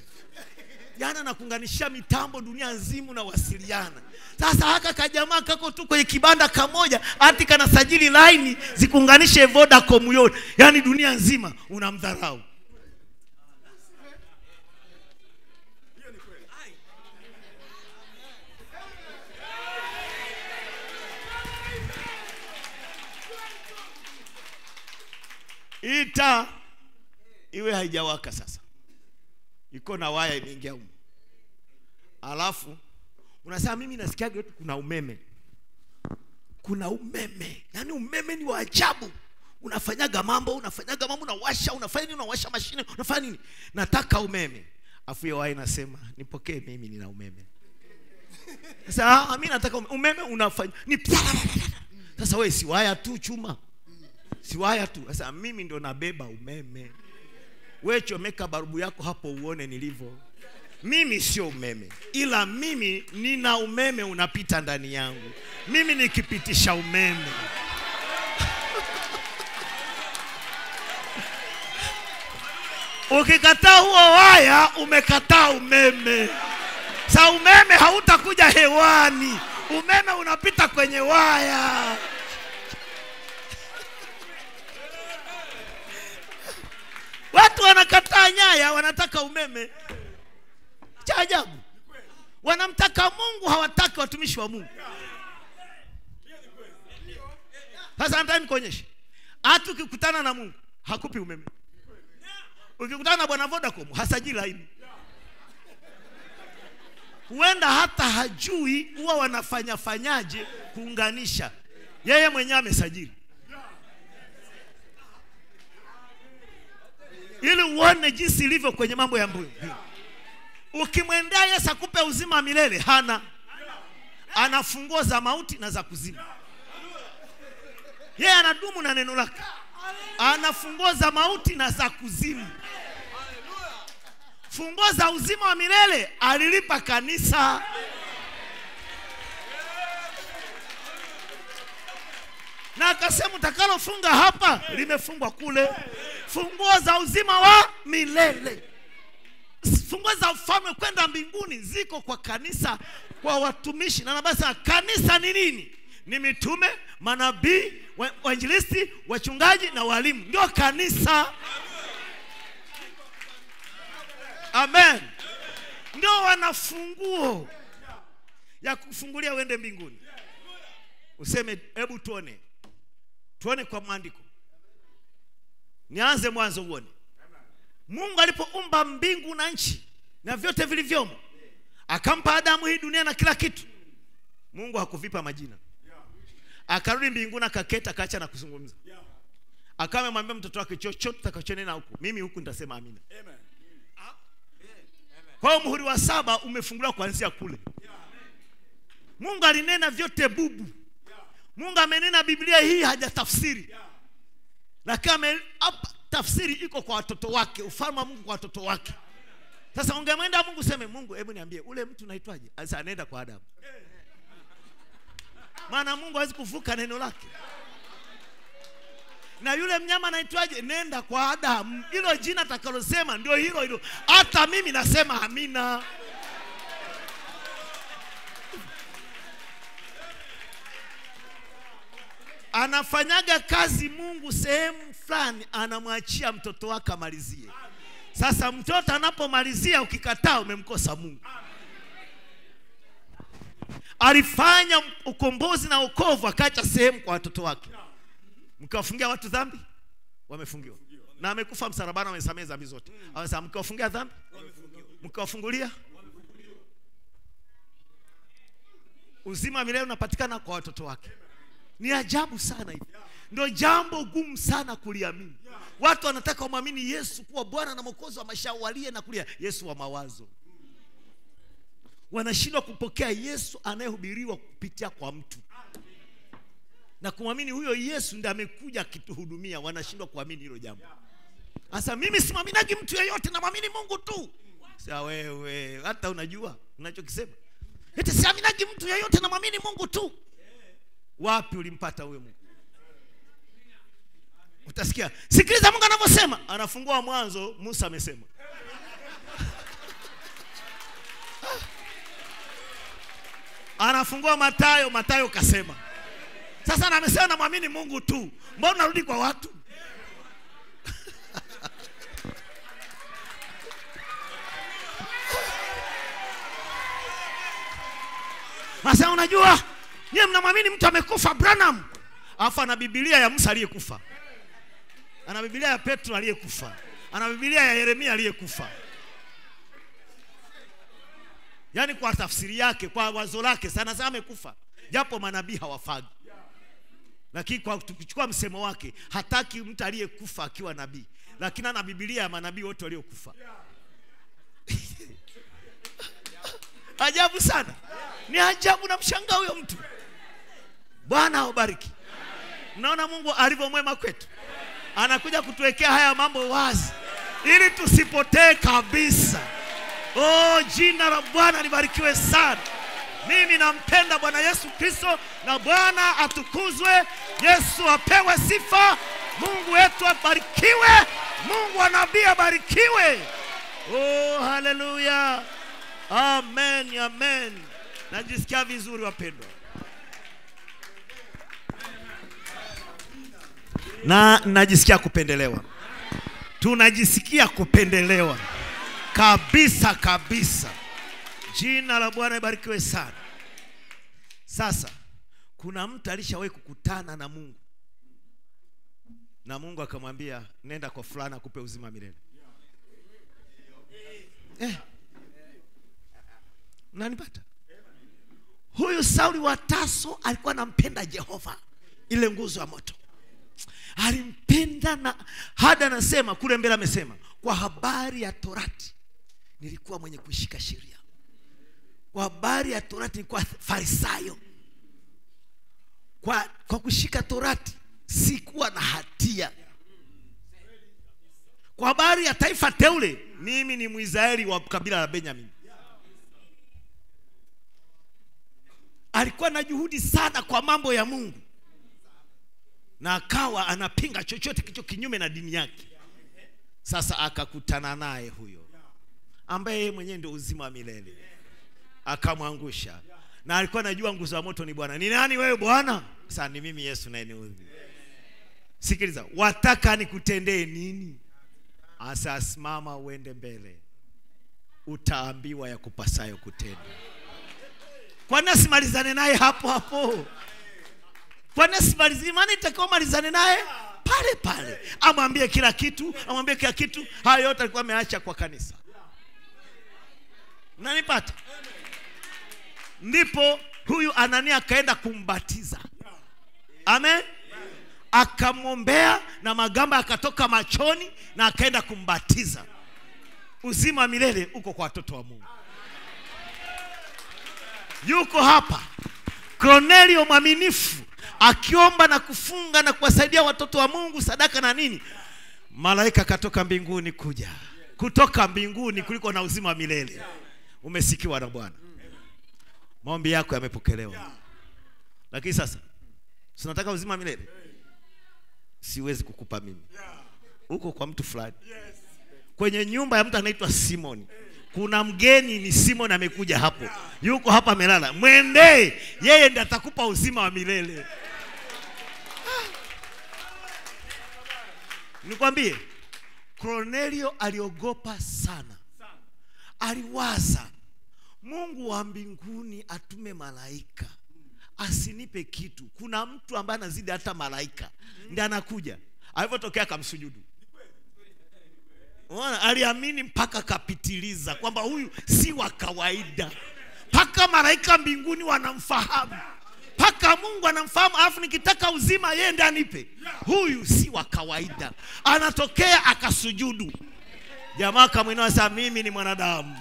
Jana na kuunganisha mitambo dunia nzima na wasiliana. Sasa haka kajamaa kako tu kwenye kibanda kamoja ati kana sajili line zikuunganishe Vodacom yote. Yaani dunia nzima unamdharau. Ita iwe haijawaka sasa. Iko na waya imeingia huko. Alafu unasema mimi nasikiaga eti kuna umeme. Kuna umeme. Yaani umeme ni wa ajabu. Unafanyaga mambo unawasha, unafanya nini, unawasha mashine, unafanya nini? Nataka umeme. Alafu hiyo waya inasema, "Nipokee mimi nina umeme." Sasa mimi nataka umeme unafanya. Sasa wewe si waya tu chuma. Si waya tu. Sasa mimi ndo nabeba umeme. Wewe chomeka barubu yako hapo uone nilivyo. Mimi sio umeme. Ila mimi nina umeme unapita ndani yangu. Mimi nikipitisha umeme. Ukikataa huo waya umekataa umeme. Sa umeme hautakuja hewani. Umeme unapita kwenye waya. Watu wanakataa nyaya, wanataka umeme. Cha ajabu. Wanamtaka Mungu, hawataki watumishi wa Mungu. Sasa nataka nikuonyeshe. Hata ukikutana na Mungu, hakupi umeme. Ukikutana na bwana Vodacom, hasajili laini. Huenda hata hajui huwa wanafanya-fanyaje kuunganisha. Yeye mwenyewe amesajili. Ili uone jinsi ilivyo kwenye mambo ya Mungu. Ukimwendea Yesu akupe uzima milele, hana. Ana funguo za mauti na za kuzima. Yeye anadumu na neno lake. Ana funguo za mauti na za kuzima. Funguo za uzima wa milele alilipa kanisa. Na akasema utakalofunga hapa limefungwa kule. Funguo za uzima wa milele. Funguo za ufalme kwenda mbinguni ziko kwa kanisa, kwa watumishi. Na basi kanisa ni nini? Ni mitume, manabii, wainjilisti, wachungaji na walimu. Ndio kanisa. Amen. Ndio wanafunguo ya kufungulia uende mbinguni. Useme hebu tuone. Tuone kwa maandiko. Nianze mwanzo uone. Mungu alipoumba mbingu na nchi na vyote vilivyomo, akampa Adamu hii dunia na kila kitu. Mungu hakuvipa majina. Akarudi mbinguni akaketa, akaacha na kuzungumza. Akamwambia mtoto wake, chochote utakachonena huko, mimi huku nitasema amina. Amen. Kwa muhuri wa 7 umefunguliwa kuanzia kule. Mungu alinena vyote bubu. Mungu amenena Biblia hii hajatafsiri. Na kama tafsiri iko kwa watoto wake, ufalme wa Mungu kwa watoto wake. Sasa ungemwenda Mungu useme, Mungu hebu niambie ule mtu naitwaje? Sasa anaenda kwa Adamu. Maana Mungu hawezi kuvuka neno lake. Na yule mnyama anaitwaje? Nenda kwa Adamu. Hilo jina atakalosema ndio hilo hilo. Hata mimi nasema amina. Anafanyaga kazi Mungu sehemu fulani, anamwachia mtoto wake amalizie. Sasa mtoto anapomalizia ukikataa umemkosa Mungu. Alifanya ukombozi na wokovu akaacha sehemu kwa watoto wake. Mkawafungia watu dhambi, wamefungiwa. Na amekufa msalabani, amesamehe dhambi zote. Sasa mkawafungia dhambi, mkawafungulia uzima milele, unapatikana kwa watoto wake. Ni ajabu sana hivi. Ndio jambo gumu sana kuliamini. Watu wanataka waamini Yesu kuwa Bwana na Mwokozi wa maisha walie na kulia Yesu wa mawazo. Wanashindwa kupokea Yesu anayehubiriwa kupitia kwa mtu. Na kumwamini huyo Yesu ndiye amekuja kituhudumia, wanashindwa kuamini hilo jambo. Sasa mimi simwaminagi mtu yeyote, namwamini Mungu tu. Sasa wewe hata unajua unachokisema? Eti siaminagi mtu yeyote, namwamini Mungu tu. Wapi ulimpata wewe Mungu? Utasikia, sikiliza Mungu anavyosema. Anafungua Mwanzo, Musa amesema. Anafungua Mathayo, Mathayo kasema. Sasa amesema na muamini Mungu tu. Mbona narudi kwa watu? Masa unajua? Nye mnamwamini mtu amekufa Branham. Afa na Biblia ya Musa aliyekufa. Ana Biblia ya Petro aliyekufa. Ana Biblia ya Yeremia aliyekufa. Yaani kwa tafsiri yake, kwa wazo lake sana sana amekufa. Japo manabii hawafagi. Lakini kwa tukichukua msemo wake, hataki mtu aliyekufa akiwa nabii. Lakini ana Biblia ya manabii wote waliokufa. Ajabu sana. Ni ajabu na mshangao huyo mtu. Bwana ubariki. Mnaona Mungu alivyo mwema kwetu. Anakuja kutuwekea haya mambo wazi ili tusipotee kabisa. Oh, jina la Bwana libarikiwe sana. Mimi nampenda Bwana Yesu Kristo, na Bwana atukuzwe. Yesu apewe sifa. Mungu wetu abarikiwe. Mungu anambia barikiwe. Oh, hallelujah. Amen, amen. Najisikia vizuri wapendwa. Na najisikia kupendelewa. Tunajisikia kupendelewa. Kabisa, kabisa. Jina la Bwana ibarikiwe sana. Sasa, kuna mtu alishawahi kukutana na Mungu. Na Mungu akamwambia, nenda kwa fulana akupe uzima milele. Unanipata? Huyu Sauli wa Tarso alikuwa anampenda Jehova, ile nguzo ya moto. Alimpenda na hada anasema kule mbele amesema, kwa habari ya Torati nilikuwa mwenye kushika sheria. Kwa habari ya Torati nilikuwa Farisayo. Kwa kushika Torati sikuwa na hatia. Kwa habari ya taifa teule, mimi ni Mwisraeli wa kabila la Benjamin. Alikuwa na juhudi sana kwa mambo ya Mungu, na akawa anapinga chochote kicho kinyume na dini yake. Sasa akakutana naye huyo ambaye mwenyewe ndio uzima wa milele, akamwangusha. Na alikuwa anajua nguzo ya moto ni Bwana. Ni nani wewe Bwana? Sasa ni mimi Yesu naye niudhi. Sikiliza, wataka nikutendee nini? Asa simama uende mbele, utaambiwa ya kupasayo kutenda. Kwa nasi malizane naye hapo hapo. Kwa nasi malizane, maana itakuwa malizane naye pale pale. Amwambie kila kitu, amwambie kila kitu. Hayo yote alikuwa ameacha kwa kanisa. Unanipata? Ndipo huyu Anania akaenda kumbatiza. Amen. Akamwombea na magamba akatoka machoni, na akaenda kumbatiza. Uzima milele uko kwa watoto wa Mungu. Yuko hapa Kronelio mwaminifu, akiomba na kufunga na kuwasaidia watoto wa Mungu sadaka na nini. Malaika katoka mbinguni kuja kutoka mbinguni kuliko na uzima milele. Umesikiwa na Bwana. Maombi yako yamepokelewa. Lakini sasa tunataka uzima milele. Siwezi kukupa mimi. Uko kwa mtu fulani. Kwenye nyumba ya mtu anaitwa Simon. Kuna mgeni ni Simon amekuja hapo. Yuko hapa amelala. Mwende, yeye ndiye atakupa uzima wa milele. Nikwambie, Kronelio aliogopa sana. Aliwaza, Mungu wa mbinguni atume malaika, asinipe kitu. Kuna mtu ambaye anazidi hata malaika. Ndiye anakuja. Alipotokea akamsujudu. Unaona, aliamini mpaka kapitiliza kwamba huyu si wa kawaida. Paka malaika mbinguni wanamfahamu. Paka Mungu anamfahamu, afu nikitaka uzima yeye ndiye anipe. Huyu si wa kawaida. Anatokea akasujudu. Jamaa kamwinua sasa, mimi ni mwanadamu.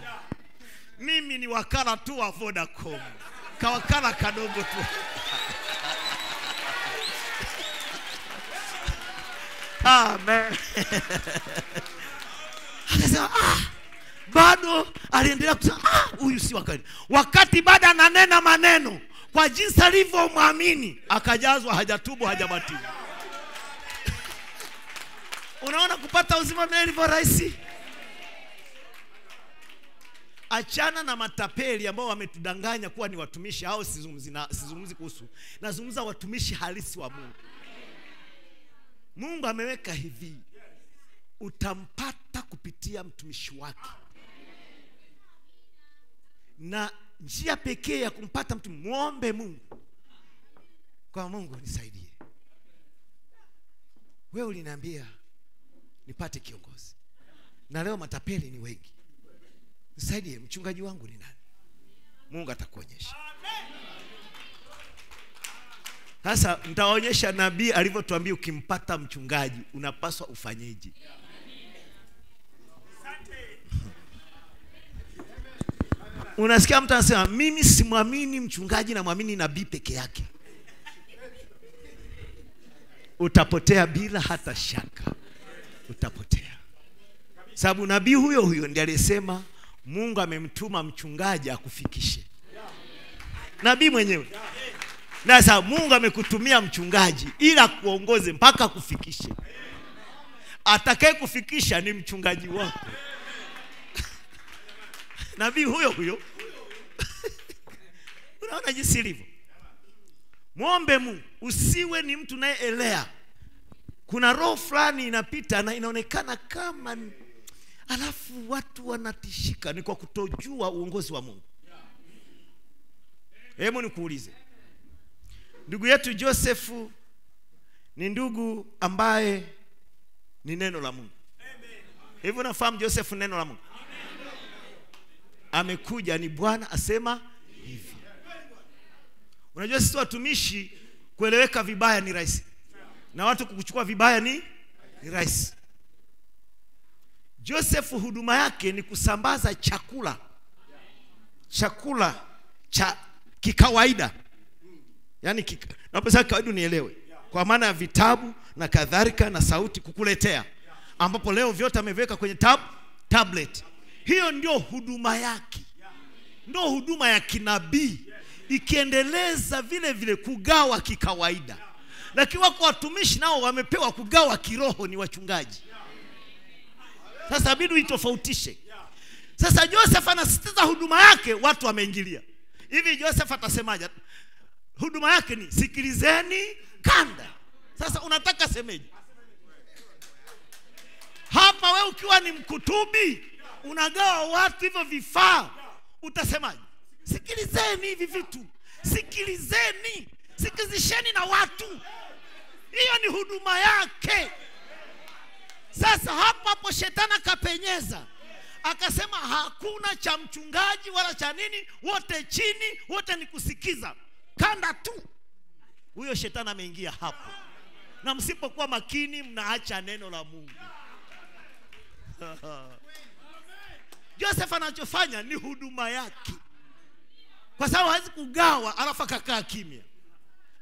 Mimi ni wakala tu wa Vodacom. Kawakala kadogo tu. Amen. Akasema, bado aliendelea kusema, huyu si wakati. Wakati bado ananena maneno kwa jinsi alivyomwamini, akajazwa hajatubu hajabatiwa. Unaona kupata uzima milele ni rahisi? Achana na matapeli ambao wametudanganya kuwa ni watumishi. Hao sizungumzi kuhusu. Nazungumza watumishi halisi wa Mungu. Mungu ameweka hivi, utampata kupitia mtumishi wake. Na njia pekee ya kumpata mtu, muombe Mungu. Kwa Mungu nisaidie. Wewe uliniambia nipate kiongozi, na leo matapeli ni wengi. Nisaidie, mchungaji wangu ni nani? Mungu atakuonyesha. Sasa nitaonyesha nabii alivyotuambia ukimpata mchungaji unapaswa ufanyeje. Unasikia mtu anasema, mimi simwamini mchungaji na muamini nabii peke yake. Utapotea bila hata shaka. Utapotea. Sababu nabii huyo huyo ndiye aliyesema Mungu amemtuma mchungaji akufikishe. Nabii mwenyewe. Na sasa Mungu amekutumia mchungaji ila kuongoze mpaka kufikishe. atakaye kufikisha ni mchungaji wako. Nabii huyo huyo. Unaona jinsi ilivyo. Muombe Mungu, usiwe ni mtu nayeelea. Kuna roho fulani inapita na inaonekana kama, alafu watu wanatishika, ni kwa kutojua uongozi wa Mungu. Hebu nikuulize. Ndugu yetu Josephu ni ndugu ambaye ni neno la Mungu. Hivyo nafahamu Josephu neno la Mungu. Amekuja ni Bwana asema hivi. Unajua sisi watumishi kueleweka vibaya ni rahisi. Na watu kukuchukua vibaya ni rahisi. Josephu huduma yake ni kusambaza chakula. Chakula cha kikawaida. Yaani napasa kawaida nielewe. Kwa maana ya vitabu na kadhalika na sauti kukuletea. Ambapo leo vyote ameweka kwenye tablet. Hiyo ndio huduma yake. Ndio huduma ya kinabii. Ikiendeleza vile vile kugawa kikawaida. Lakini wako watumishi nao wamepewa kugawa kiroho, ni wachungaji. Sasa bidu itofautishe. Sasa Joseph anasitiza huduma yake, watu wameingilia. Hivi Joseph atasemaje? Huduma yake ni sikilizeni kanda. Sasa unataka semeje? Hapa wewe ukiwa ni mkutubi, unagawa watu hivyo vifaa, utasemaje? Sikilizeni hivi vitu. Sikilizeni. Sikilizisheni na watu. Hiyo ni huduma yake. Sasa hapa hapo shetani akapenyeza. Akasema hakuna cha mchungaji wala cha nini, wote chini, wote ni kusikiza kanda tu. Huyo shetani ameingia hapo. Na msipokuwa makini mnaacha neno la Mungu. Joseph anachofanya ni huduma yake. Kwa sababu hazi kugawa alafu akakaa kimya.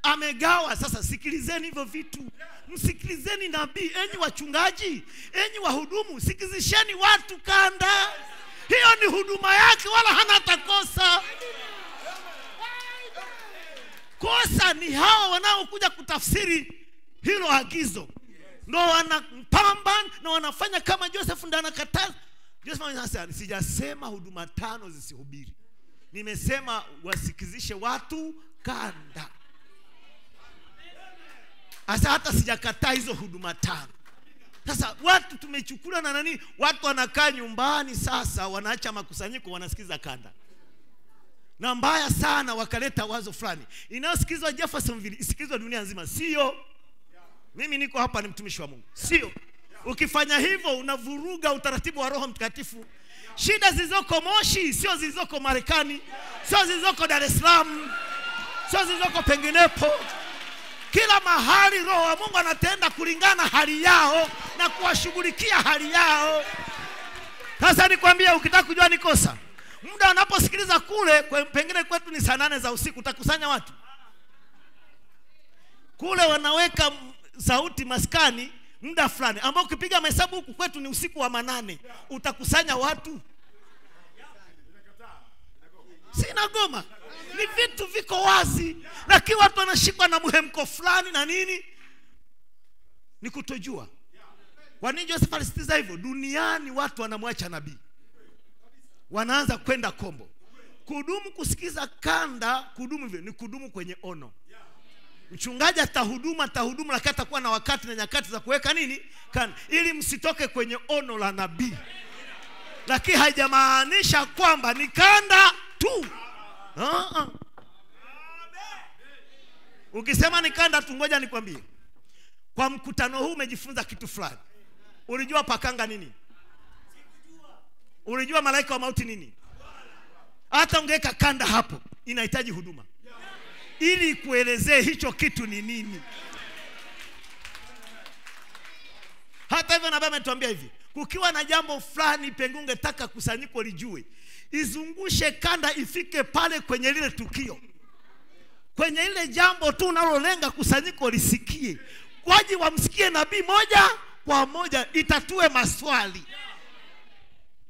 Amegawa. Sasa sikilizeni hivyo vitu. Msikilizeni nabii. Enyi wachungaji, enyi wahudumu, sikilizisheni watu kanda. Hiyo ni huduma yake, wala hana takosa. Kosa ni hao wanaokuja kutafsiri hilo agizo. Ndio wanampamba na wanafanya kama Joseph ndiye anakataza. Joseph anasema sijasema huduma tano zisihubiri. Nimesema wasikizishe watu kanda. Asa hata sijakataa hizo huduma tano. Sasa watu tumechukula na nani? Watu wanakaa nyumbani sasa, wanaacha makusanyiko, wanasikiza kanda. Na mbaya sana wakaleta wazo fulani. Inayosikizwa Jeffersonville, isikizwa dunia nzima. Sio. Mimi niko hapa ni mtumishi wa Mungu. Sio. Ukifanya hivyo unavuruga utaratibu wa Roho Mtakatifu. Shida zilizoko Moshi sio zilizoko Marekani, sio zilizoko Dar es Salaam, sio zilizoko penginepo. Kila mahali Roho wa Mungu anatenda kulingana hali yao na kuwashughulikia hali yao. Sasa nikwambia, ukitaka kujua ni kosa, muda unaposikiliza kule pengine kwetu ni saa 8 za usiku, utakusanya watu kule, wanaweka sauti maskani muda fulani ambao ukipiga mahesabu huku kwetu ni usiku wa 8. Utakusanya watu sinagoma. Ni vitu viko wazi, lakini watu wanashikwa na muhemko fulani na nini. Ni kutojua. Kwa nini Joseph alisitiza hivyo? Duniani watu wanamwacha nabii, wanaanza kwenda kombo. Kudumu kusikiza kanda, kudumu hivyo ni kudumu kwenye ono. Mchungaji atahudumu lakini atakuwa na wakati na nyakati za kuweka nini kanda, ili msitoke kwenye ono la nabii. Lakini haijamaanisha kwamba ni kanda tu. Ukisema ni kanda tu, ngoja nikwambie, kwa mkutano huu umejifunza kitu fulani. Ulijua pakanga nini? Ulijua malaika wa mauti nini? Hata ungeweka kanda hapo, inahitaji huduma ili kuelezee hicho kitu ni nini. Hata hivyo na baba ametuambia hivi, kukiwa na jambo fulani pengunge taka kusanyiko lijue, izungushe kanda ifike pale kwenye lile tukio, kwenye ile jambo tu unalolenga kusanyiko lisikie. Waje wamsikie nabii moja kwa moja, itatue maswali.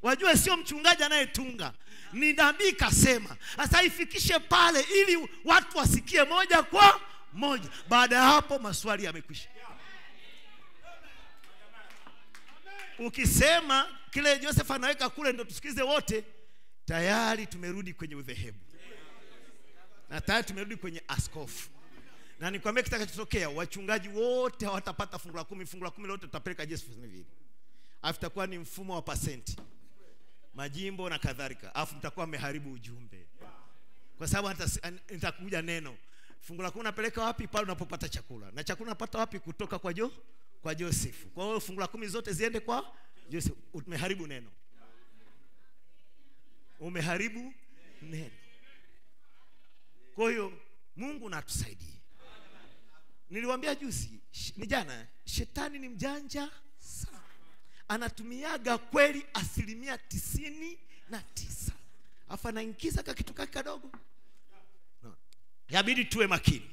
Wajue sio mchungaji anayetunga, ni nabii kasema. Sasa ifikishe pale ili watu wasikie moja kwa moja. Baada hapo maswali yamekwisha. ukisema kile Joseph anaweka kule ndo tusikize wote, tayari tumerudi kwenye udhehebu. Na tayari tumerudi kwenye askofu. Na nikwambia kitakachotokea, wachungaji wote hawatapata fungu la 10, fungu la 10 lote tutapeleka Yesu vile. Afitakuwa ni mfumo wa pasenti. Majimbo na kadhalika. Afu mtakuwa mmeharibu ujumbe. Kwa sababu nitakuja neno. Fungu la 10 unapeleka wapi? Pale unapopata chakula. Na chakula unapata wapi? Kutoka kwa Josefu. Kwa hiyo fungu la 10 zote ziende kwa Josefu. Umeharibu neno. Umeharibu neno. Kwa hiyo Mungu natusaidie. Niliwaambia juzi, ni jana, shetani ni mjanja sana. Anatumiaga kweli 99%. Afa naingiza kitu kaki kadogo. No. Yabidi tuwe makini.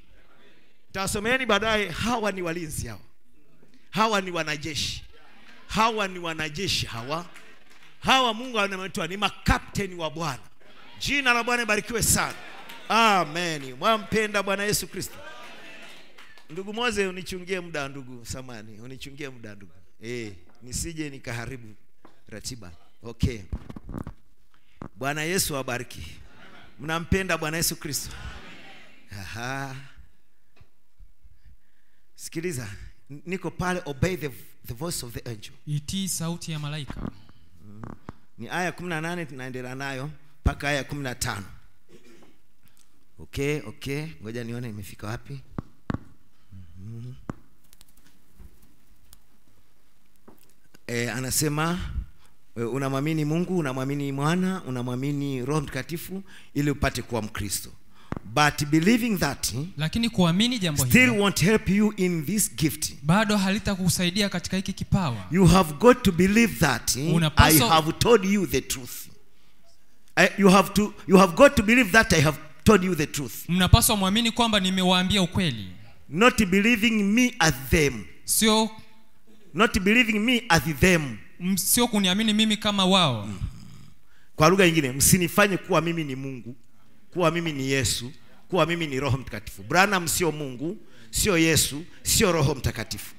Tawasomeeni baadaye, hawa ni walinzi hawa. Hawa ni wanajeshi. Hawa ni wanajeshi hawa. Hawa Mungu anamwita ni makapteni wa Bwana. Jina la Bwana barikiwe sana. Amen. Mwampenda Bwana Yesu Kristo. Ndugu Moze, unichungie muda ndugu Samani, unichungie muda ndugu. Nisije nikaharibu ratiba. Okay. Bwana Yesu awabariki. Mnampenda Bwana Yesu Kristo? Aha. Sikiliza, niko pale, obey the voice of the angel. Itii sauti ya malaika. Ni aya 18 tunaendelea nayo mpaka aya 15. Okay. Ngoja nione imefika wapi. Anasema unamwamini Mungu, unamwamini Mwana, unamwamini Roho Mtakatifu ili upate kuwa Mkristo. But believing that, lakini kuamini jambo hili, still won't help you in this gift. Bado halitakusaidia katika hiki kipawa. You have got to believe that I have told you the truth. You have got to believe that I have told you the truth. Mnapaswa muamini kwamba nimewaambia ukweli. Not believing me as them. Sio. Not believing me as them. Sio kuniamini mimi kama wao. Kwa lugha nyingine, msinifanye kuwa mimi ni Mungu, kuwa mimi ni Yesu, kuwa mimi ni Roho Mtakatifu. Branham sio Mungu, sio Yesu, sio Roho Mtakatifu.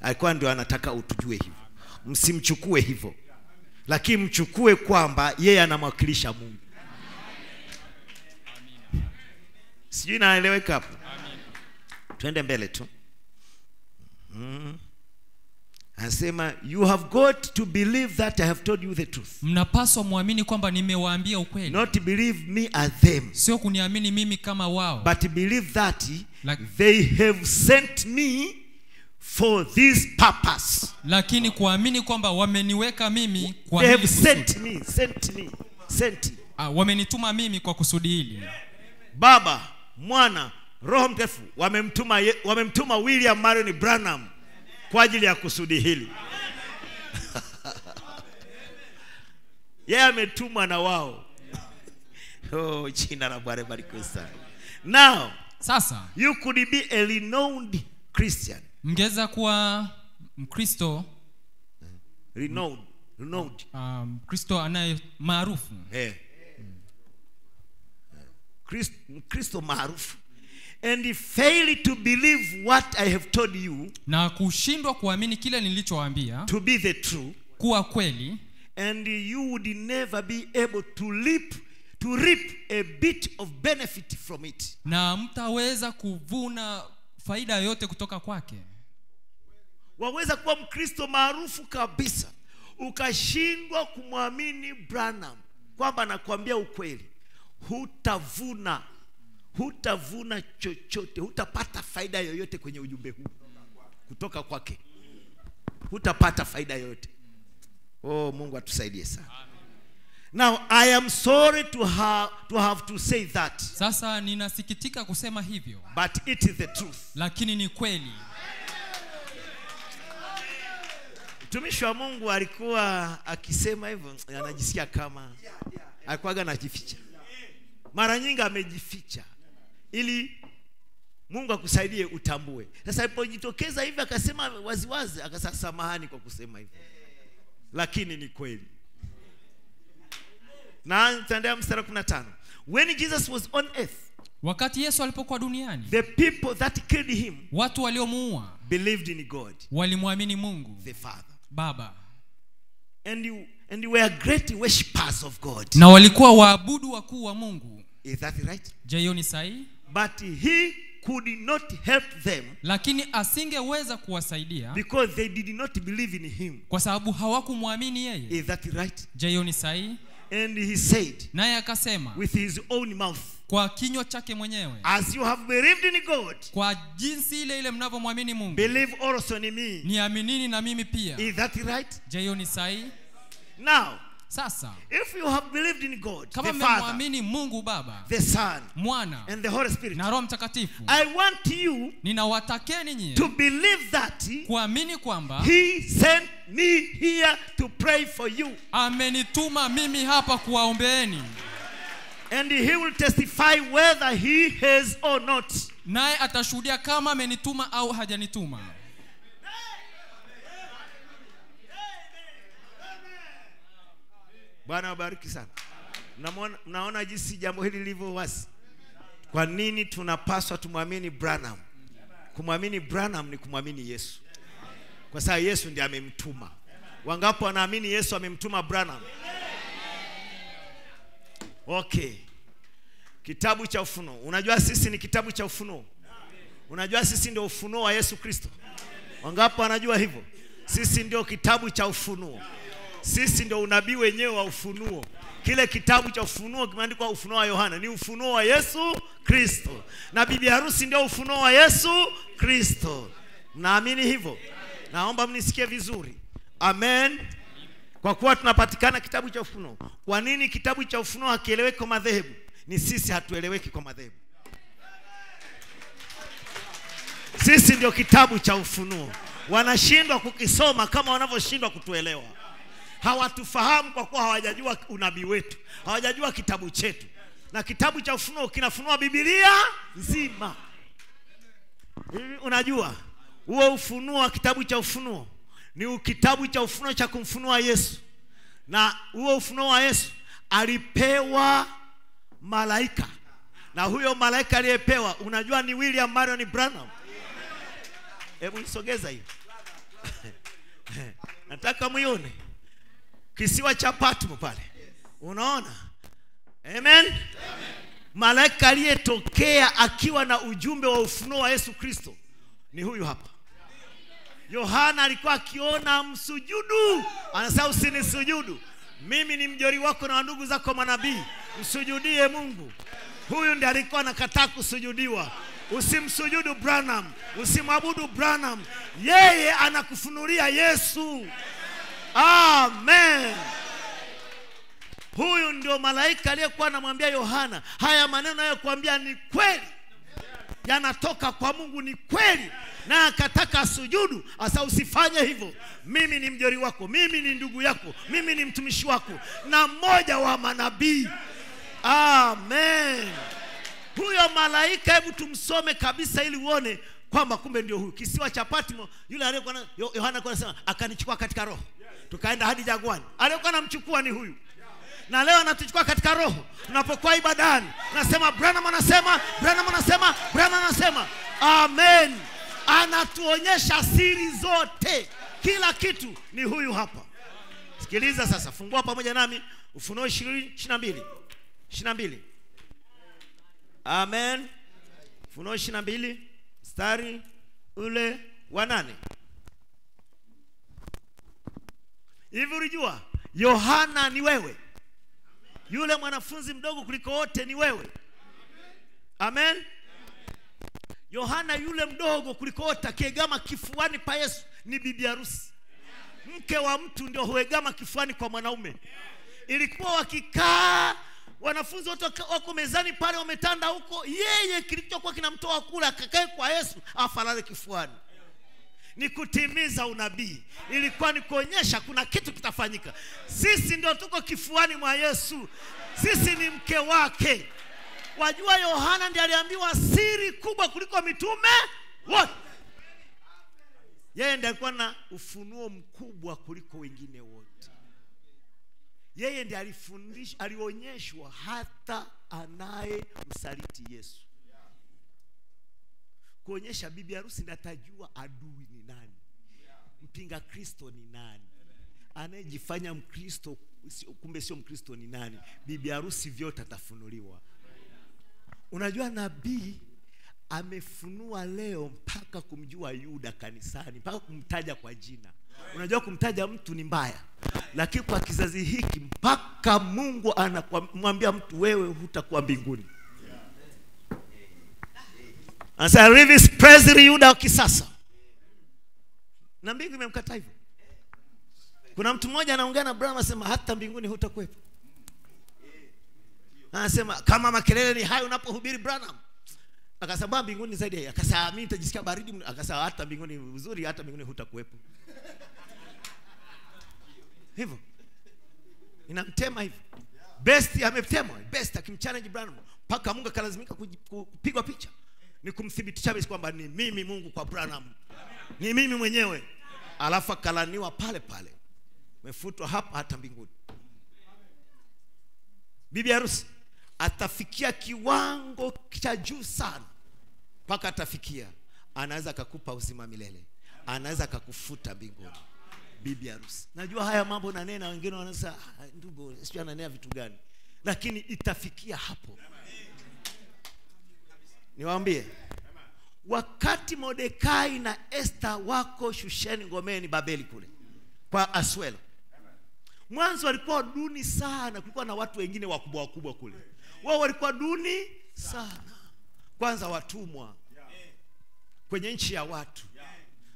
Alikuwa ndio anataka utujue hivyo. Msimchukue hivyo. Lakini mchukue kwamba yeye anamwakilisha Mungu. Sijui naeleweka hapo. Twende mbele tu. Anasema you have got to believe that I have told you the truth. Mnapaswa muamini kwamba nimewaambia ukweli. Not believe me as them. Sio kuniamini mimi kama wao. But believe that they have sent me for this purpose. Lakini kuamini kwamba wameniweka mimi kwa they have sent me. Wamenituma mimi kwa kusudi hili. Baba, Mwana, Roho Mtakatifu wamemtuma William Marion Branham kwa ajili ya kusudi hili. Yeye ametumwa na wao. Oh, jina la Bwana barikiwe sana. Now, sasa you could be a renowned Christian. Mngeza kuwa Mkristo renowned. Kristo anaye maarufu. Kristo maarufu. And fail to believe what I have told you, na kushindwa kuamini kile nilichowaambia, to be the true, kuwa kweli, and you would never be able to reap a bit of benefit from it, na mtaweza kuvuna faida yote kutoka kwake. Waweza kuwa Mkristo maarufu kabisa ukashindwa kumwamini Branham kwamba nakwambia ukweli, hutavuna chochote, hutapata faida yoyote kwenye ujumbe huu kutoka kwake. Hutapata faida yoyote. Oh, Mungu atusaidie sana. Now I am sorry to have to say that. Sasa ninasikitika kusema hivyo. But it is the truth. Lakini ni kweli. Mtumishi wa Mungu alikuwa akisema hivyo anajisikia kama alikuwa anajificha. Mara nyingi amejificha ili Mungu akusaidie utambue. Sasa alipojitokeza hivi akasema waziwazi, akasema samahani kwa kusema hivi, lakini ni kweli. Na nitaendelea mstari 15. When Jesus was on earth, wakati Yesu alipokuwa duniani, the people that killed him, watu waliomuua, believed in God, walimwamini Mungu, the Father, Baba. And you were great worshippers of God. Na walikuwa waabudu wakuu wa Mungu. Is that right? Je, hiyo ni sahihi? But he could not help them. Lakini asingeweza kuwasaidia. Because they did not believe in him. Kwa sababu hawakumwamini yeye. Is that right? Je, hiyo ni sahihi? And he said, naye akasema, with his own mouth, kwa kinywa chake mwenyewe, as you have believed in God, kwa jinsi ile ile mnavyomwamini Mungu, believe also in me. Niaminini na mimi pia. Is that right? Je, hiyo ni sahihi? Now, sasa, if you have believed in God, kama the Father, Mungu Baba, the Son, Mwana, and the Holy Spirit, na Roho Mtakatifu, I want you to believe that He sent me here to pray for you. Amenituma mimi hapa kuwaombeeni. And He will testify whether He has or not. Naye atashuhudia kama amenituma au hajanituma. Bwana wabariki sana. Mnaona jinsi jambo hili lilivyo wazi. Kwa nini tunapaswa tumwamini Branham? Kumwamini Branham ni kumwamini Yesu. Kwa sababu Yesu ndiye amemtuma. Wangapi wanaamini Yesu amemtuma Branham? Okay. Kitabu cha Ufunuo. Unajua sisi ni kitabu cha Ufunuo. Unajua sisi ndio ufunuo wa Yesu Kristo. Wangapi wanajua hivyo? Sisi ndio kitabu cha Ufunuo. Sisi ndio unabii wenyewe wa ufunuo. Kile kitabu cha ufunuo kimeandikwa ufunuo wa Yohana, ni ufunuo wa Yesu Kristo. Na bibi harusi ndio ufunuo wa Yesu Kristo. Mnaamini hivyo? Naomba mnisikie vizuri. Amen. Kwa kuwa tunapatikana kitabu cha ufunuo. Kwa nini kitabu cha ufunuo hakieleweki kwa madhehebu? Ni sisi hatueleweki kwa madhehebu. Sisi ndio kitabu cha ufunuo. Wanashindwa kukisoma kama wanavyoshindwa kutuelewa. Hawatufahamu kwa kuwa hawajajua unabii wetu. Hawajajua kitabu chetu. Na kitabu cha ufunuo kinafunua Biblia nzima. Unajua, huo ufunuo wa kitabu cha ufunuo ni kitabu cha ufunuo cha kumfunua Yesu. Na huo ufunuo wa Yesu alipewa malaika. Na huyo malaika aliyepewa, unajua ni William Marion Branham. Hebu isogeza hiyo. Nataka muione. Kisiwa cha Patmo pale. Unaona? Amen. Amen. Malaika aliyetokea akiwa na ujumbe wa ufunuo wa Yesu Kristo ni huyu hapa. Yohana alikuwa akiona msujudu, anasema usinisujudu. Mimi ni mjori wako na ndugu zako manabii. Msujudie Mungu. Huyu ndiye alikuwa anakataa kusujudiwa. Usimsujudu Branham, usimwabudu Branham. Yeye anakufunulia Yesu. Amen. Huyu ndio malaika aliyekuwa anamwambia Yohana, haya maneno yanayokuambia ni kweli. Yanatoka kwa Mungu, ni kweli. Na akataka sujudu, asa usifanye hivyo. Mimi ni mjori wako, mimi ni ndugu yako, mimi ni mtumishi wako na mmoja wa manabii. Amen. Huyo malaika hebu tumsome kabisa ili uone kwamba kumbe ndio huyu. Kisiwa cha Patmo, yule aliyekuwa na Yohana kwa anasema akanichukua katika roho, tukaenda hadi jangwani. Aliyekuwa anamchukua ni huyu. Na leo anatuchukua katika roho. Tunapokuwa ibadani, nasema Branham anasema, Branham anasema, Branham anasema. Amen. Anatuonyesha siri zote. Kila kitu ni huyu hapa. Sikiliza sasa, fungua pamoja nami Ufunuo 20:22. 22. Amen. Ufunuo 22 mstari ule wa 8. Hivi ulijua Yohana ni wewe? Yule mwanafunzi mdogo kuliko wote ni wewe. Amen. Yohana yule mdogo kuliko wote akiegama kifuani pa Yesu ni bibi harusi. Mke wa mtu ndio huegama kifuani kwa mwanaume. Ilikuwa wakikaa wanafunzi wote wako mezani pale wametanda huko, yeye kilichokuwa kinamtoa kula akakae kwa Yesu afalale kifuani. Ni kutimiza unabii. Ilikuwa ni kuonyesha kuna kitu kitafanyika. Sisi ndio tuko kifuani mwa Yesu. Sisi ni mke wake. Wajua Yohana ndiye aliambiwa siri kubwa kuliko mitume wote. Yeye ndiye alikuwa na ufunuo mkubwa kuliko wengine wote. Yeye ndiye alifundisha, alionyeshwa hata anayemsaliti Yesu. Kuonyesha bibi harusi ndio atajua adui ni nani. Mpinga Kristo ni nani. anayejifanya Mkristo kumbe sio Mkristo ni nani? Bibi harusi vyote atafunuliwa. Unajua nabii amefunua leo mpaka kumjua Yuda kanisani, mpaka kumtaja kwa jina. Unajua kumtaja mtu ni mbaya, lakini kwa kizazi hiki mpaka Mungu anamwambia mtu wewe hutakuwa mbinguni. Anasema hivi, spreziri Yuda wa kisasa. Na mbingu imemkataa hivyo. Kuna mtu mmoja anaongea na Branham anasema hata mbinguni hutakuwepo. Anasema kama makelele ni hayo unapohubiri Branham. Akasema mbinguni zaidi. Akasema mimi nitajisikia baridi. Akasema hata mbinguni vizuri, hata mbinguni hutakuwepo. Hivyo. Inamtema hivyo. Best amemtema. Best akimchallenge Branham mpaka Mungu akalazimika kupigwa picha. Ni kumthibitisha kwamba ni mimi Mungu kwa Branham. Ni mimi mwenyewe. Alafu akalaniwa pale pale. Mefutwa hapa hata mbinguni. Bibi harusi atafikia kiwango cha juu sana. Paka atafikia anaweza akakupa uzima milele. Anaweza akakufuta mbinguni. Bibi harusi. Najua haya mambo nanena, wengine wanasema ndugu sio ananena vitu gani. Lakini itafikia hapo. Niwaambie, wakati Modekai na Esther wako Shusheni Ngomeni Babeli kule kwa Aswelo, mwanzo walikuwa duni sana, kulikuwa na watu wengine wakubwa wakubwa kule. Wao walikuwa duni sana. Kwanza watumwa kwenye nchi ya watu.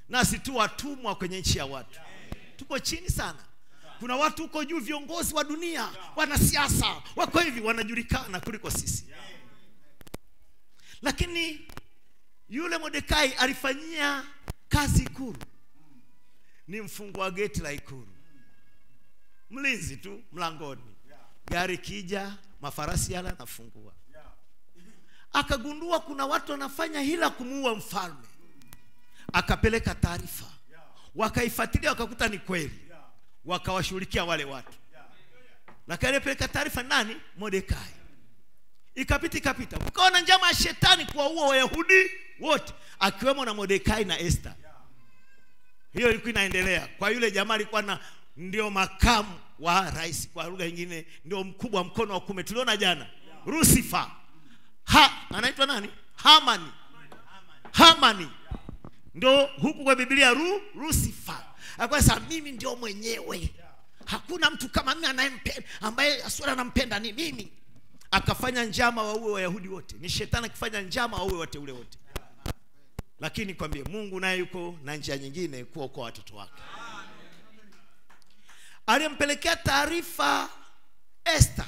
Nasi tu watumwa kwenye nchi ya watu. Tuko chini sana. Kuna watu huko juu, viongozi wa dunia, wanasiasa, wako hivi wanajulikana kuliko sisi. Lakini yule Modekai alifanyia kazi ikulu. Ni mfungwa geti la ikulu. Mlinzi tu mlangoni. Gari kija, mafarasi yala nafungua. Akagundua kuna watu wanafanya hila kumuua mfalme. Akapeleka taarifa. Wakaifuatilia wakakuta ni kweli. Wakawashughulikia wale watu. Na kale peleka taarifa nani? Modekai. Ikapita. Ukaona njama ya shetani kuwaua Wayahudi wote, akiwemo na Modekai na Esther. Hiyo ilikuwa inaendelea. Kwa yule jamaa alikuwa na ndio makamu wa rais, kwa lugha nyingine ndio mkubwa wa mkono wa kuume. Tuliona jana. Lucifer. Anaitwa nani? Haman. Ndio huku kwa Biblia Lucifer. Akwasa mimi ndio mwenyewe. Hakuna mtu kama mimi anayempenda, ambaye Asura anampenda ni mimi. Akafanya njama wauwe Wayahudi wote. Ni shetani akifanya njama wauwe wateule wote. Lakini kwambie Mungu naye yuko na njia nyingine kuokoa watoto wake. Alimpelekea taarifa Esther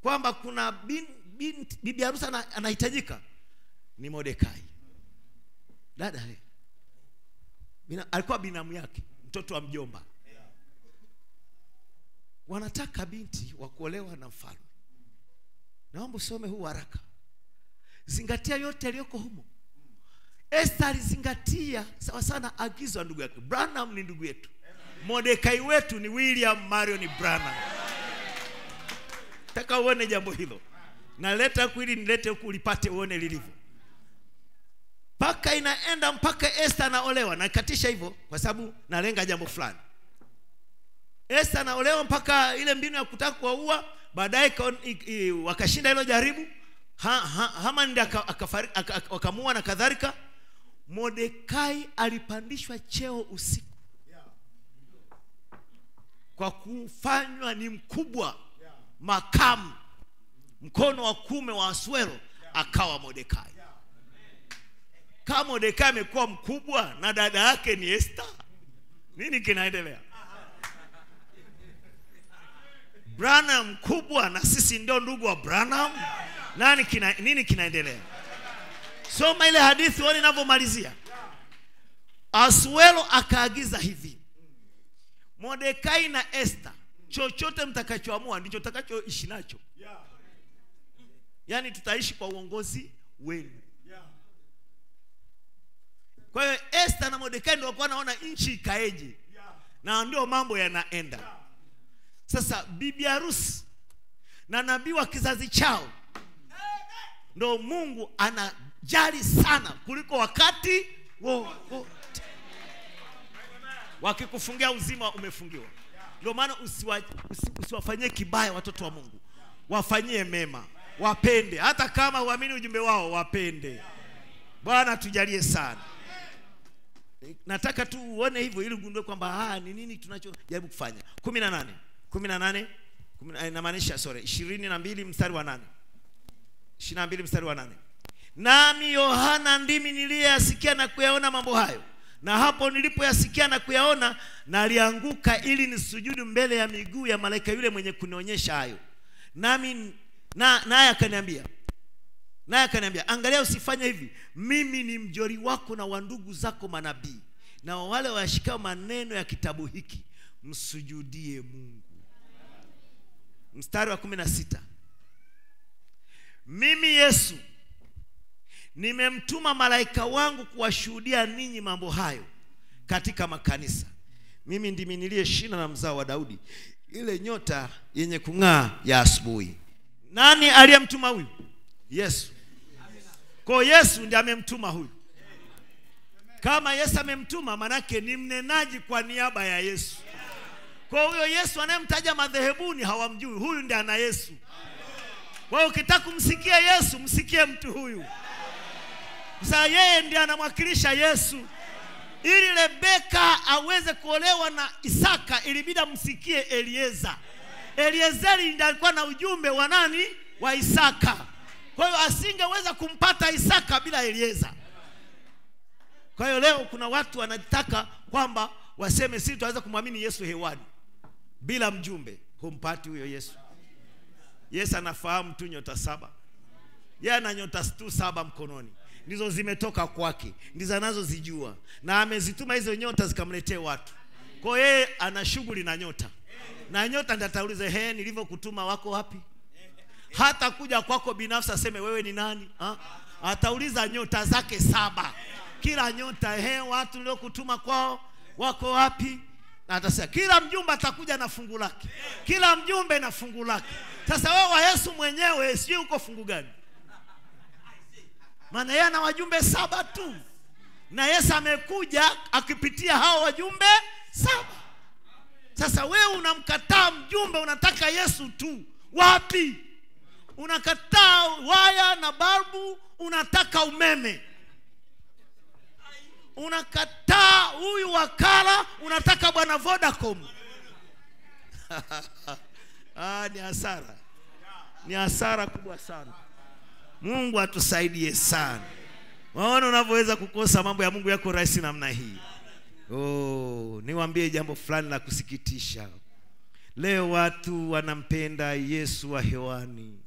kwamba kuna bibi harusi anahitajika ni Modekai. Dada alikuwa binamu yake, mtoto wa mjomba. Wanataka binti wa kuolewa na mfalme. Naomba usome huu waraka. Zingatia yote yaliyoko humo. Esther alizingatia sawa sana agizo la ndugu yake. Branham ni ndugu yetu. Modekai wetu ni William Marion Branham. Nataka uone jambo hilo. Naleta kwili nilete huku ulipate uone lilivyo. Paka inaenda mpaka Esther anaolewa. Nakatisha hivyo kwa sababu nalenga jambo fulani. Esther anaolewa mpaka ile mbinu ya kutaka kuua. Baadaye wakashinda hilo jaribu. Haman ndiye akamua na kadhalika. Modekai alipandishwa cheo usiku kwa kufanywa ni mkubwa, makamu, mkono wa kuume wa Aswero. Akawa Modekai. Kama Modekai amekuwa mkubwa na dada yake ni Esther, nini kinaendelea? Branham mkubwa na sisi ndio ndugu wa Branham. Nini kinaendelea? Soma ile hadithi wale ninavyomalizia. Aswelo akaagiza hivi. Modekai na Esther, chochote mtakachoamua ndicho tutakachoishi nacho. Yaani tutaishi kwa uongozi wenu. Kwa hiyo Esther na Modekai ndio walikuwa wanaona nchi ikaeje. Na ndio mambo yanaenda. Sasa bibi harusi na nabii wa kizazi chao ndio Mungu anajali sana kuliko wakati wote. Wakikufungia uzima umefungiwa. Ndio maana usiwafanyie kibaya watoto wa Mungu. Wafanyie mema. Wapende. Hata kama huamini ujumbe wao, wapende. Bwana tujalie sana. Nataka tu uone hivyo ili ugundue kwamba ni nini tunachojaribu kufanya. 18 inamaanisha 22 mstari wa 8. 22 mstari wa 8. Nami Yohana ndimi niliyasikia na kuyaona mambo hayo. Na hapo nilipoyasikia na kuyaona, nalianguka ili nisujudu mbele ya miguu ya malaika yule mwenye kunionyesha hayo. Nami naye akaniambia. Naye akaniambia, angalia usifanye hivi. Mimi ni mjoli wako na wa ndugu zako manabii, na wale washikao maneno ya kitabu hiki, msujudie Mungu. Mstari wa 16. Mimi Yesu nimemtuma malaika wangu kuwashuhudia ninyi mambo hayo katika makanisa. Mimi ndimi nilie shina na mzao wa Daudi, ile nyota yenye kung'aa ya asubuhi. Nani aliyemtuma huyu? Yesu. Kwa Yesu ndiye amemtuma huyu. Kama Yesu amemtuma, manake ni mnenaji kwa niaba ya Yesu. Kwa huyo Yesu anayemtaja madhehebuni hawamjui, huyu ndiye ana Yesu. Kwa ukitaka kumsikia Yesu, msikie mtu huyu. Sasa yeye ndiye anamwakilisha Yesu. Ili Rebeka aweze kuolewa na Isaka ilibidi msikie Elieza. Eliezeri ndiye alikuwa na ujumbe wa nani? Wa Isaka. Kwa hiyo asingeweza kumpata Isaka bila Elieza. Kwa hiyo leo kuna watu wanataka kwamba waseme sisi tuweza kumwamini Yesu hewani. Bila mjumbe humpati huyo Yesu. Yesu anafahamu tu nyota 7. Yeye ana nyota 7 mkononi. Ndizo zimetoka kwake, ndizo anazozijua, na amezituma hizo nyota zikamletee watu. Kwa yeye ana shughuli na nyota. Na nyota ndio atauliza, "He, nilivyokutuma wako wapi?" Hata kuja kwako binafsi aseme wewe ni nani? Atauliza nyota zake 7. Kila nyota, "He, watu niliokutuma kwao wako wapi?" Na atasema kila mjumbe atakuja na fungu lake. Kila mjumbe na fungu lake. Sasa wewe wa Yesu mwenyewe sijui uko fungu gani. Maana yeye ana wajumbe 7 tu. Na Yesu amekuja akipitia hao wajumbe 7. Sasa wewe unamkataa mjumbe, unataka Yesu tu. Wapi? Unakataa waya na balbu, unataka umeme. Unakataa huyu wakala, unataka bwana Vodacom. Ni hasara. Ni hasara kubwa sana. Mungu atusaidie sana. Waona unavyoweza kukosa mambo ya Mungu yako rahisi namna hii. Niwaambie jambo fulani la kusikitisha. Leo watu wanampenda Yesu wa hewani.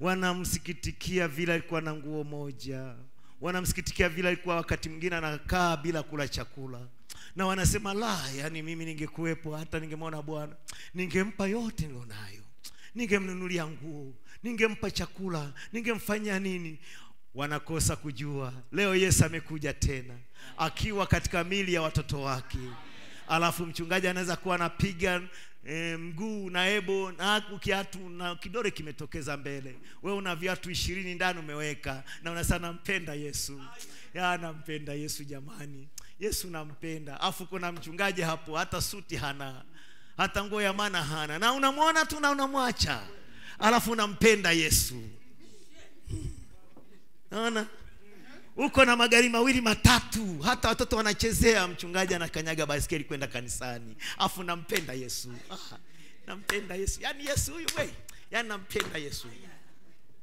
Wanamsikitikia vile alikuwa na nguo moja. Wanamsikitikia vile alikuwa wakati mwingine anakaa bila kula chakula. Na wanasema yani mimi ningekuepo hata ningemwona Bwana. Ningempa yote nilonayo. Ningemnunulia nguo, ningempa chakula, ningemfanyia nini. Wanakosa kujua leo Yesu amekuja tena akiwa katika mili ya watoto wake. Alafu mchungaji anaweza kuwa anapiga mguu na ebo na kiatu na kidole kimetokeza mbele. Wewe una viatu 20 ndani umeweka na unasema nampenda Yesu. Nampenda Yesu jamani. Yesu nampenda. Alafu kuna mchungaji hapo hata suti hana. Hata nguo ya maana hana. Na unamwona tu na unamwacha. Alafu unampenda Yesu. Naona? Uko na magari 2 matatu. Hata watoto wanachezea, mchungaji anakanyaga baisikeli kwenda kanisani. Alafu nampenda Yesu. Nampenda Yesu. Yaani Yesu huyu wewe. Yaani nampenda Yesu.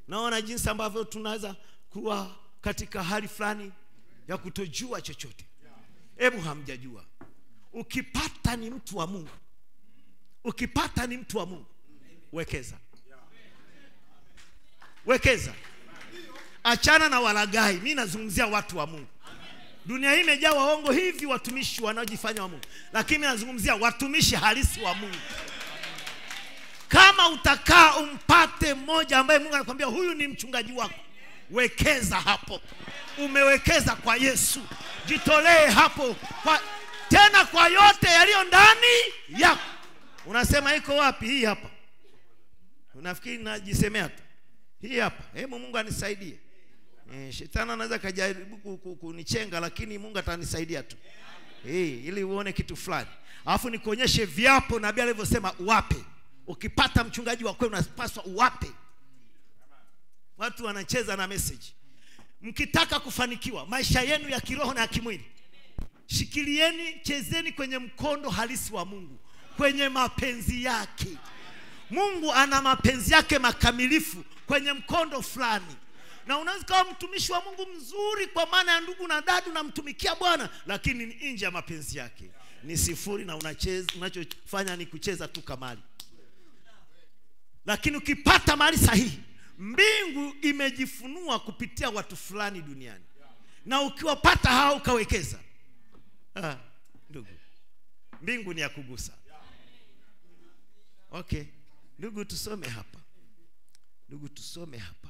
Naona jinsi ambavyo tunaweza kuwa katika hali fulani ya kutojua chochote. Hebu hamjajua. Ukipata ni mtu wa Mungu. Ukipata ni mtu wa Mungu, wekeza. Wekeza. Achana na walagai. Mimi nazungumzia watu wa Mungu. Dunia hii imejaa waongo hivi watumishi wanaojifanya wa Mungu. Lakini mimi nazungumzia watumishi halisi wa Mungu. Kama utakaa umpate mmoja ambaye Mungu anakuambia huyu ni mchungaji wako, wekeza hapo. Umewekeza kwa Yesu. Jitolee hapo tena kwa yote yaliyo ndani yako. Unasema iko wapi hii hapa? Unafikiri najisemea tu. Hii hapa. Hebu Mungu anisaidie. Shetani anaweza kujaribu kunichenga lakini Mungu atanisaidia tu. ili uone kitu fulani. Alafu nikuonyeshe viapo nabii alivyosema uwape. Ukipata mchungaji wa kweli unapaswa uwape. Watu wanacheza na message. Mkitaka kufanikiwa maisha yenu ya kiroho na ya kimwili, shikilieni, chezeni kwenye mkondo halisi wa Mungu, kwenye mapenzi yake. Mungu ana mapenzi yake makamilifu kwenye mkondo fulani. Na unaweza kuwa mtumishi wa Mungu mzuri kwa maana ya ndugu na dada na mtumikia Bwana, lakini ni nje ya mapenzi yake. Ni sifuri na unacheza, unachofanya ni kucheza tu kamari. Lakini ukipata mali sahihi, mbingu imejifunua kupitia watu fulani duniani. Na ukiwapata hao ukawekeza, ndugu, mbingu ni ya kugusa. Okay, ndugu tusome hapa. Ndugu tusome hapa.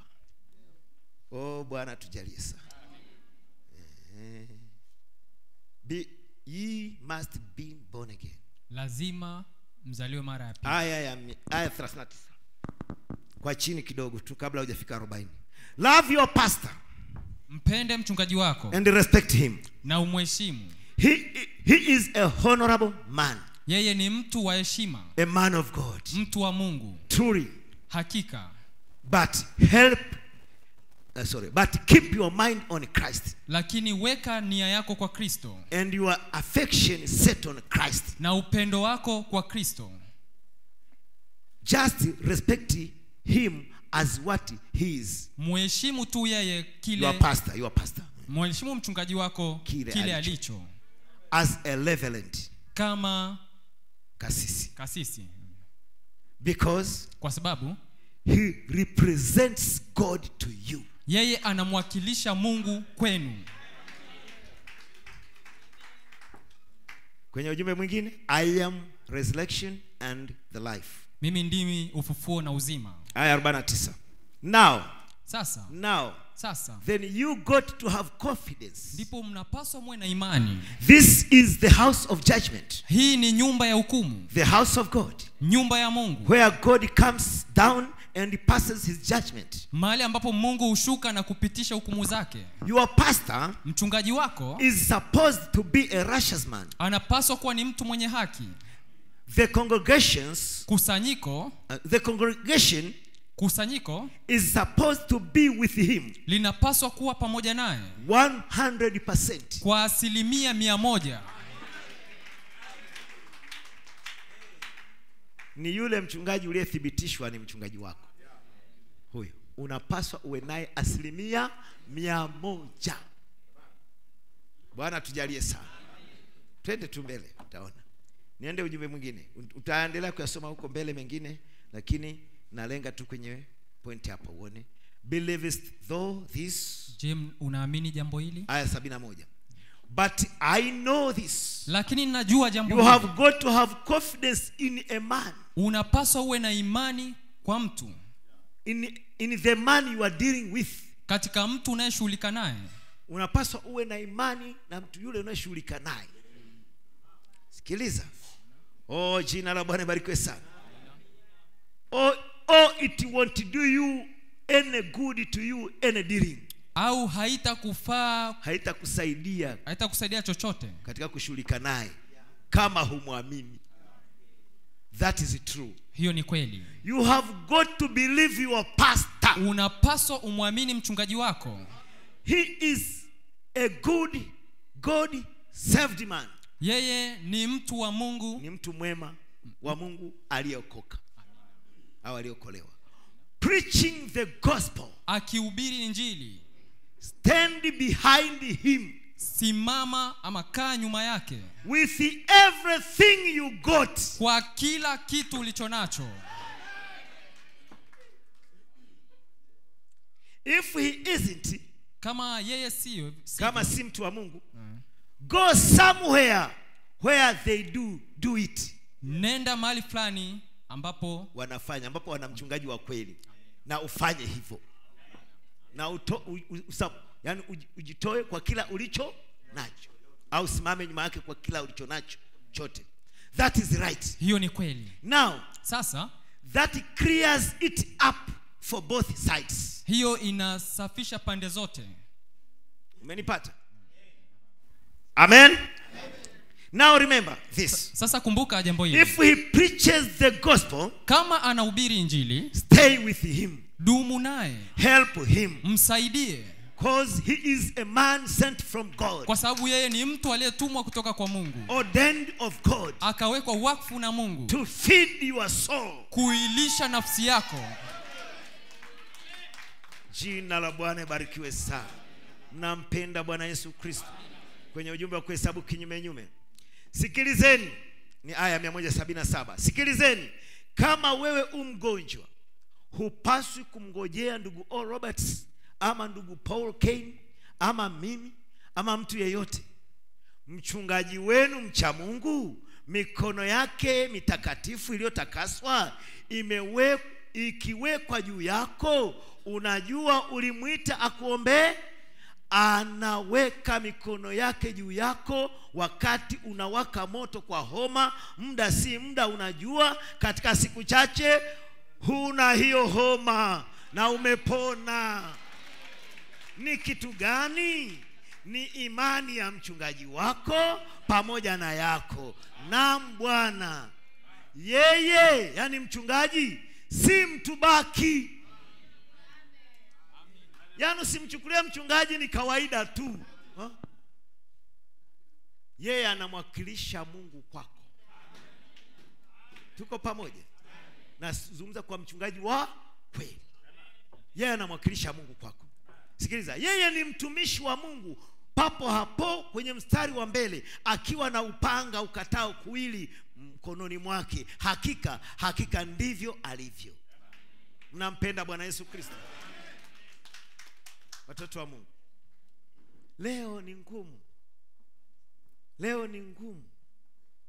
Oh Bwana tujalie sana. Ye must be born again. Lazima mzaliwe mara ya pili. Aya 39. Kwa chini kidogo tu kabla hujafika 40. Love your pastor. Mpende mchungaji wako. And respect him. Na umheshimu. He is a honorable man. Yeye ni mtu wa heshima. A man of God. Mtu wa Mungu. Truly. Hakika. But keep your mind on Christ. Lakini weka nia yako kwa Kristo. And your affection set on Christ. Na upendo wako kwa Kristo. Just respect him as what he is. Mheshimu tu yeye kile. Your pastor. Mheshimu mchungaji wako kile alicho. As a reverend. Kama kasisi. Because kwa sababu he represents God to you. Yeye anamwakilisha Mungu kwenu. Kwenye ujumbe mwingine, I am resurrection and the life. Mimi ndimi ufufuo na uzima. Aya 49. Now, then you got to have confidence. Ndipo mnapaswa muwe na imani. This is the house of judgment. Hii ni nyumba ya hukumu. The house of God. Nyumba ya Mungu. Where God comes down and passes his judgment. Mahali ambapo Mungu hushuka na kupitisha hukumu zake. Your pastor, mchungaji wako, is supposed to be a righteous man. Anapaswa kuwa ni mtu mwenye haki. The congregation is supposed to be with him. Linapaswa kuwa pamoja naye. 100%. Kwa 100%. Ni yule mchungaji uliyethibitishwa ni mchungaji wako. Huyo unapaswa uwe naye 100%. Bwana tujalie sana. Twende tu mbele, utaona. Niende ujumbe mwingine. Utaendelea kuyasoma huko mbele mengine, lakini nalenga tu kwenye point hapo uone. Believest thou this? Jim, unaamini jambo hili? Aya 71. But I know this. Lakini najua jambo hili. You have got to have confidence in a man. Unapaswa uwe na imani kwa mtu. In the man you are dealing with. Katika mtu unayeshughulika naye. Unapaswa uwe na imani na mtu yule unayeshughulika naye. Sikiliza. Oh, jina la Bwana barikiwe sana. Oh, it won't do you any good to you any dealing. Au haitakufaa, haitakusaidia. Haitakusaidia chochote katika kushughulika naye kama humwamini. That is true. Hiyo ni kweli. You have got to believe your pastor. Unapaswa umwamini mchungaji wako. He is a good God saved man. Yeye ni mtu wa Mungu, ni mtu mwema wa Mungu aliyeokoka. Au aliokolewa. Preaching the gospel. Akihubiri injili. Stand behind him. Simama ama kaa nyuma yake. With everything you got. Kwa kila kitu ulichonacho. If he isn't, kama yeye siyo, kama si mtu wa Mungu, go somewhere where they do it. Nenda mahali fulani ambapo wanafanya, ambapo wana mchungaji wa kweli, na ufanye hivyo. Na yani ujitoe kwa kila ulicho nacho, au simame nyuma yake kwa kila ulicho nacho chote. That is right. Hiyo ni kweli. Now, sasa that clears it up for both sides. Hiyo inasafisha pande zote. Umenipata? Amen. Now remember this. Sasa kumbuka jambo hili. If he preaches the gospel, kama anahubiri injili, stay with him. Dumu naye. Help him. Msaidie. Because he is a man sent from God. Kwa sababu yeye ni mtu aliyetumwa kutoka kwa Mungu. Ordained of God. Akawekwa wakfu na Mungu. To feed your soul. Kuilisha nafsi yako. Jina la Bwana ibarikiwe sana. Nampenda Bwana Yesu Kristo. Kwenye ujumbe wa kuhesabu kinyume nyume. Sikilizeni, ni aya 177. Sikilizeni, kama wewe umgonjwa, hupaswi kumgojea ndugu O. Roberts, ama ndugu Paul Kane, ama mimi, ama mtu yeyote. Mchungaji wenu mcha Mungu, mikono yake mitakatifu iliyotakaswa ikiwekwa juu yako. Unajua ulimuita akuombe, anaweka mikono yake juu yako wakati unawaka moto kwa homa. Muda si muda, unajua katika siku chache huna hiyo homa na umepona. Ni kitu gani? Ni imani ya mchungaji wako pamoja na yako. Na Bwana yeye, yani mchungaji, si mtu baki. Yaani usimchukulie mchungaji ni kawaida tu. Yeye anamwakilisha Mungu kwako. Tuko pamoja. Nazungumza kwa mchungaji wa kweli. Yeye anamwakilisha Mungu kwako. Sikiliza, yeye ni mtumishi wa Mungu. Papo hapo kwenye mstari wa mbele, akiwa na upanga ukatao kuwili mkononi mwake. Hakika, hakika ndivyo alivyo. Mnampenda Bwana Yesu Kristo? Watoto wa Mungu, leo ni ngumu. Leo ni ngumu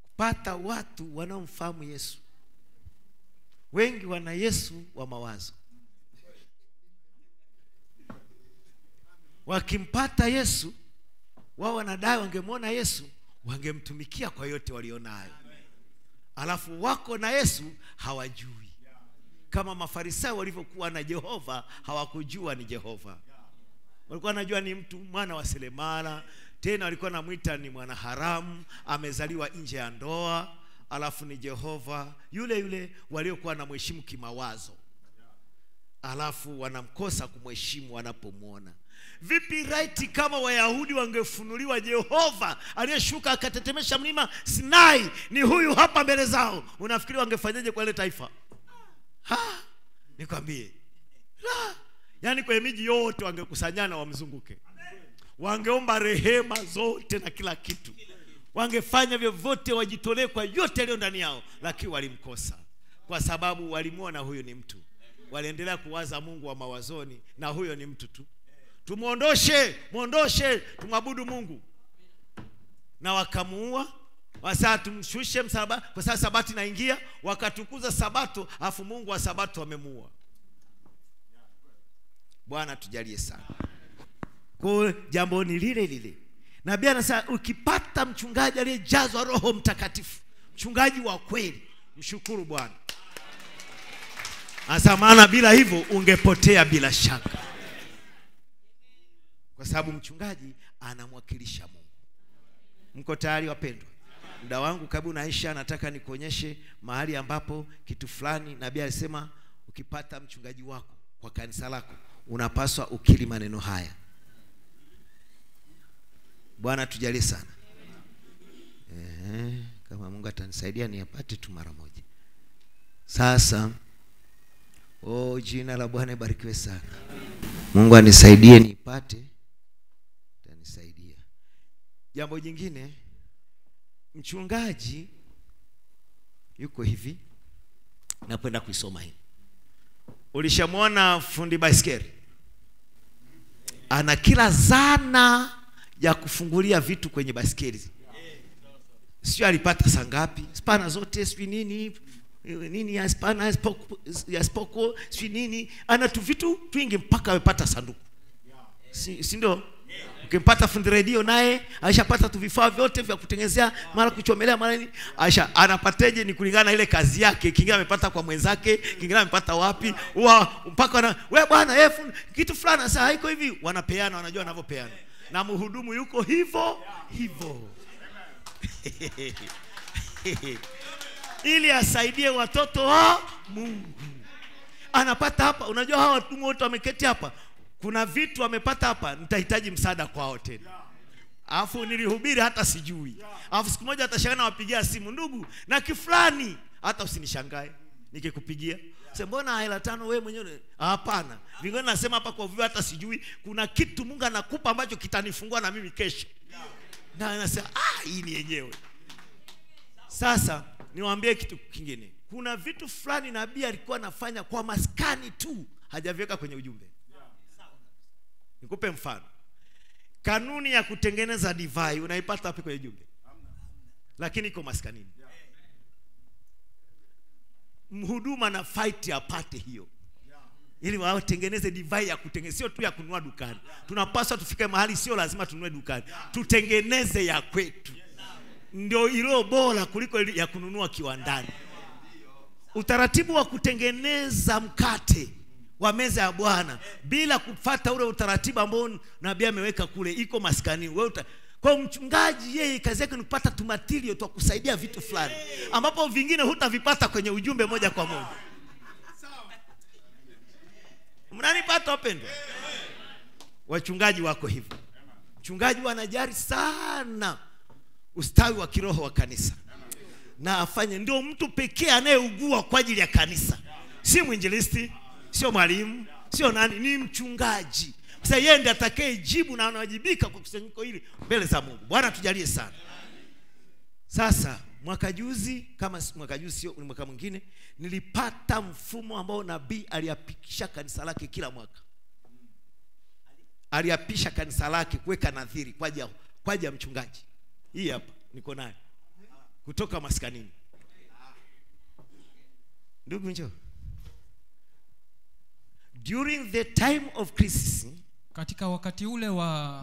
kupata watu wanaomfahamu Yesu. Wengi wana Yesu wa mawazo. Wakimpata Yesu, wao wanadai wangemwona Yesu, wangemtumikia kwa yote walionayo. Alafu wako na Yesu hawajui. Kama Mafarisayo walivyokuwa na Jehovah, hawakujua ni Jehovah. Walikuwa wanajua ni mtu mwana wa Selemara, tena walikuwa namuita ni mwana haramu, amezaliwa nje ya ndoa, alafu ni Jehova, yule yule waliokuwa wanamheshimu kimawazo. Alafu wanamkosa kumheshimu wanapomuona. Vipi right kama Wayahudi wangefunuliwa Jehova aliyeshuka akatetemesha mlima Sinai ni huyu hapa mbele zao, unafikiri wangefanyaje kwa ile taifa? Nikwambie. Yani kwa miji yote wangekusanyana wamzunguke. Wangeomba rehema zote na kila kitu. Wangefanya vyovyote wajitolee kwa yote yaliyo ndani yao, lakini walimkosa. Kwa sababu walimuona huyo ni mtu. Waliendelea kuwaza Mungu wa mawazoni, na huyo ni mtu tu. Tumuondoshe, muondoshe, tumwabudu Mungu. Na wakamuua, wasaa tumshushe msalaba, kwa sababu sabati inaingia, wakatukuza sabato, afu Mungu wa sabato amemuua. Bwana tujalie sana. Kwa jambo ni lile lile. Nabii anasema ukipata mchungaji aliyejazwa Roho Mtakatifu, mchungaji wa kweli, mshukuru Bwana. Maana bila hivyo ungepotea bila shaka. Kwa sababu mchungaji anamwakilisha Mungu. Mko tayari wapendwa? Muda wangu kabla unaisha, nataka nikuonyeshe mahali ambapo kitu fulani nabii alisema ukipata mchungaji wako kwa kanisa lako, unapaswa ukili maneno haya. Bwana tujalie sana. Kama Mungu atanisaidia niyapate tu mara moja. Sasa jina la Bwana ibarikiwe sana. Mungu anisaidie nipate, atanisaidia. Jambo jingine, mchungaji yuko hivi. Napenda kuisoma hii. Ulishamwona fundi baiskeli? Ana kila zana ya kufungulia vitu kwenye baiskeli. Sio alipata sangapi? Spana zote, sio nini ya spana, spoko, sio nini. Ana tu vitu twingi mpaka amepata sanduku. Si ndio? Ukimpata fundi radio naye alishapata tu vifaa vyote vya kutengenezea, mara kuchomelea, mara nini. Aisha anapateje? Ni kulingana ile kazi yake. Kingine amepata kwa mwenzake, kingine amepata wapi. Mpaka na wewe bwana kitu fulani sasa haiko hivi, wanapeana, wanajua wanavyopeana. Na mhudumu yuko hivyo hivyo. ili asaidie watoto wa Mungu. Anapata hapa, unajua hawa watumwa wote wameketi hapa, kuna vitu wamepata hapa, nitahitaji msaada kwa wao tena. Alafu nilihubiri hata sijui. Alafu siku moja atashangana wapigia simu, ndugu na kiflani, hata usinishangae nikikupigia. Sasa mbona hela 5 wewe mwenyewe? Hapana. Vingine nasema hapa kwa hivyo hata sijui, kuna kitu Mungu anakupa ambacho kitanifungua na mimi kesho. Na anasema hii ni yenyewe. Sasa niwaambie kitu kingine. Kuna vitu fulani nabii alikuwa anafanya kwa maskani tu, hajaviweka kwenye ujumbe. Nikupe mfano. Kanuni ya kutengeneza divai unaipata wapi kwenye ujumbe? Lakini iko maskanini. Mhuduma na fight apate hiyo, ili wao tengeneze divai ya kutengeneza, sio tu ya kununua dukani. Tunapaswa tufike mahali sio lazima tununue dukani, tutengeneze ya kwetu. Ndio ilo bora kuliko ya kununua kiwandani. Utaratibu wa kutengeneza mkate wa meza ya Bwana bila kufuata ule utaratibu ambao nabii ameweka kule, iko maskani. Wewe kwa mchungaji yeye kazi yake ni kupata tumatirio tu kusaidia vitu fulani ambapo vingine hutavipata kwenye ujumbe moja kwa moja. Mnanipata upendo? Wachungaji wako hivyo. Mchungaji wanajari sana ustawi wa kiroho wa kanisa. Na afanye ndio mtu pekee anayeugua kwa ajili ya kanisa. Si mwinjilisti, sio mwalimu, sio nani, ni mchungaji. Sasa yeye ndiye atakayejibu na anawajibika kwa kusanyiko hili mbele za Mungu. Bwana tujalie sana. Sasa mwaka juzi, kama mwaka juzi sio ni mwaka mwingine, nilipata mfumo ambao nabii aliapisha kanisa lake kila mwaka. Aliapisha kanisa lake kuweka nadhiri kwa ajili ya mchungaji. Hii hapa niko nayo. Kutoka maskanini. Ndugu njoo. During the time of crisis, katika wakati ule wa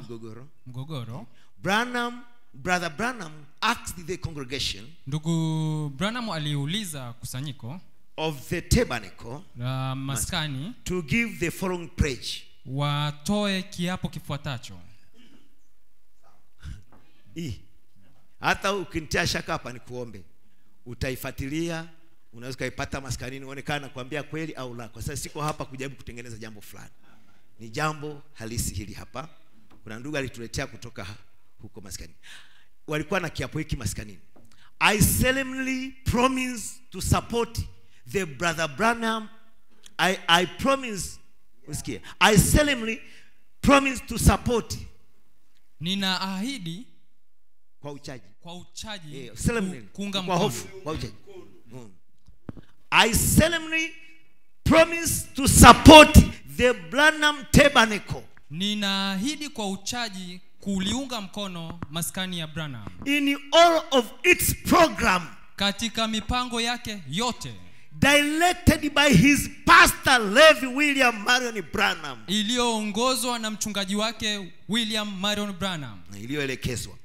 mgogoro, Brother Branham asked the congregation, ndugu Branham aliuliza kusanyiko, of the tabernacle, la maskani, to give the following pledge, watoe kiapo kifuatacho. Hata ukinitia shaka hapa nikuombe, utaifuatilia, unaweza kaipata maskanini, uonekana kuambia kweli au la. Kwa sababu siko hapa kujaribu kutengeneza jambo fulani. Ni jambo halisi hili hapa. Kuna ndugu alituletea kutoka huko maskanini. Walikuwa na kiapo hiki maskanini. I solemnly promise to support the Brother Branham. I promise, usikie. I solemnly promise to support. Nina ahidi kwa uchaji. Kwa uchaji. Solemnly. Kuunga mkono. Kwa hofu. Kwa uchaji. I solemnly promise to support the Branham Tabernacle. Ninaahidi kwa uchaji kuliunga mkono maskani ya Branham. In all of its program. Katika mipango yake yote. Directed by his pastor Levi William Marion Branham. Iliyoongozwa na mchungaji wake William Marion Branham. Iliyoelekezwa.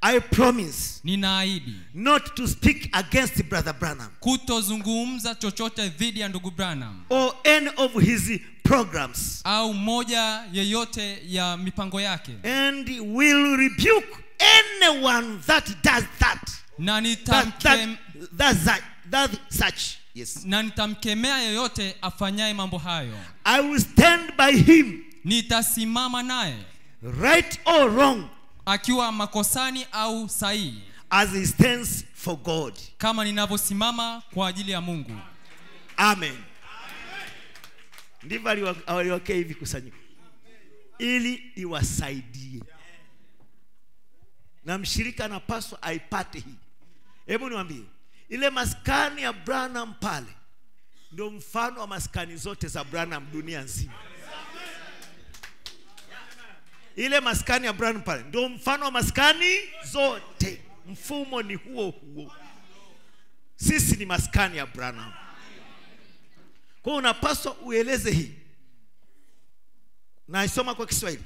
I promise, ninaahidi, not to speak against Brother Branham, kutozungumza chochote dhidi ya ndugu Branham, or any of his programs, au moja yeyote ya mipango yake, and will rebuke anyone that does that, na that such, yes, na nitamkemea yeyote afanyaye mambo hayo. I will stand by him, nitasimama naye, right or wrong, akiwa makosani au sahihi, as he stands for God, kama ninavyosimama kwa ajili ya Mungu. Amen. Ndivyo aliwakea hivi kusanyiko ili iwasaidie, na mshirika anapaswa aipate hii. Hebu niwaambie, ile maskani ya Branham pale ndio mfano wa maskani zote za Branham dunia nzima. Ile maskani ya Branham pale ndio mfano wa maskani zote. Mfumo ni huo huo. Sisi ni maskani ya Branham. Kwa unapaswa ueleze hii. Naisoma kwa Kiswahili.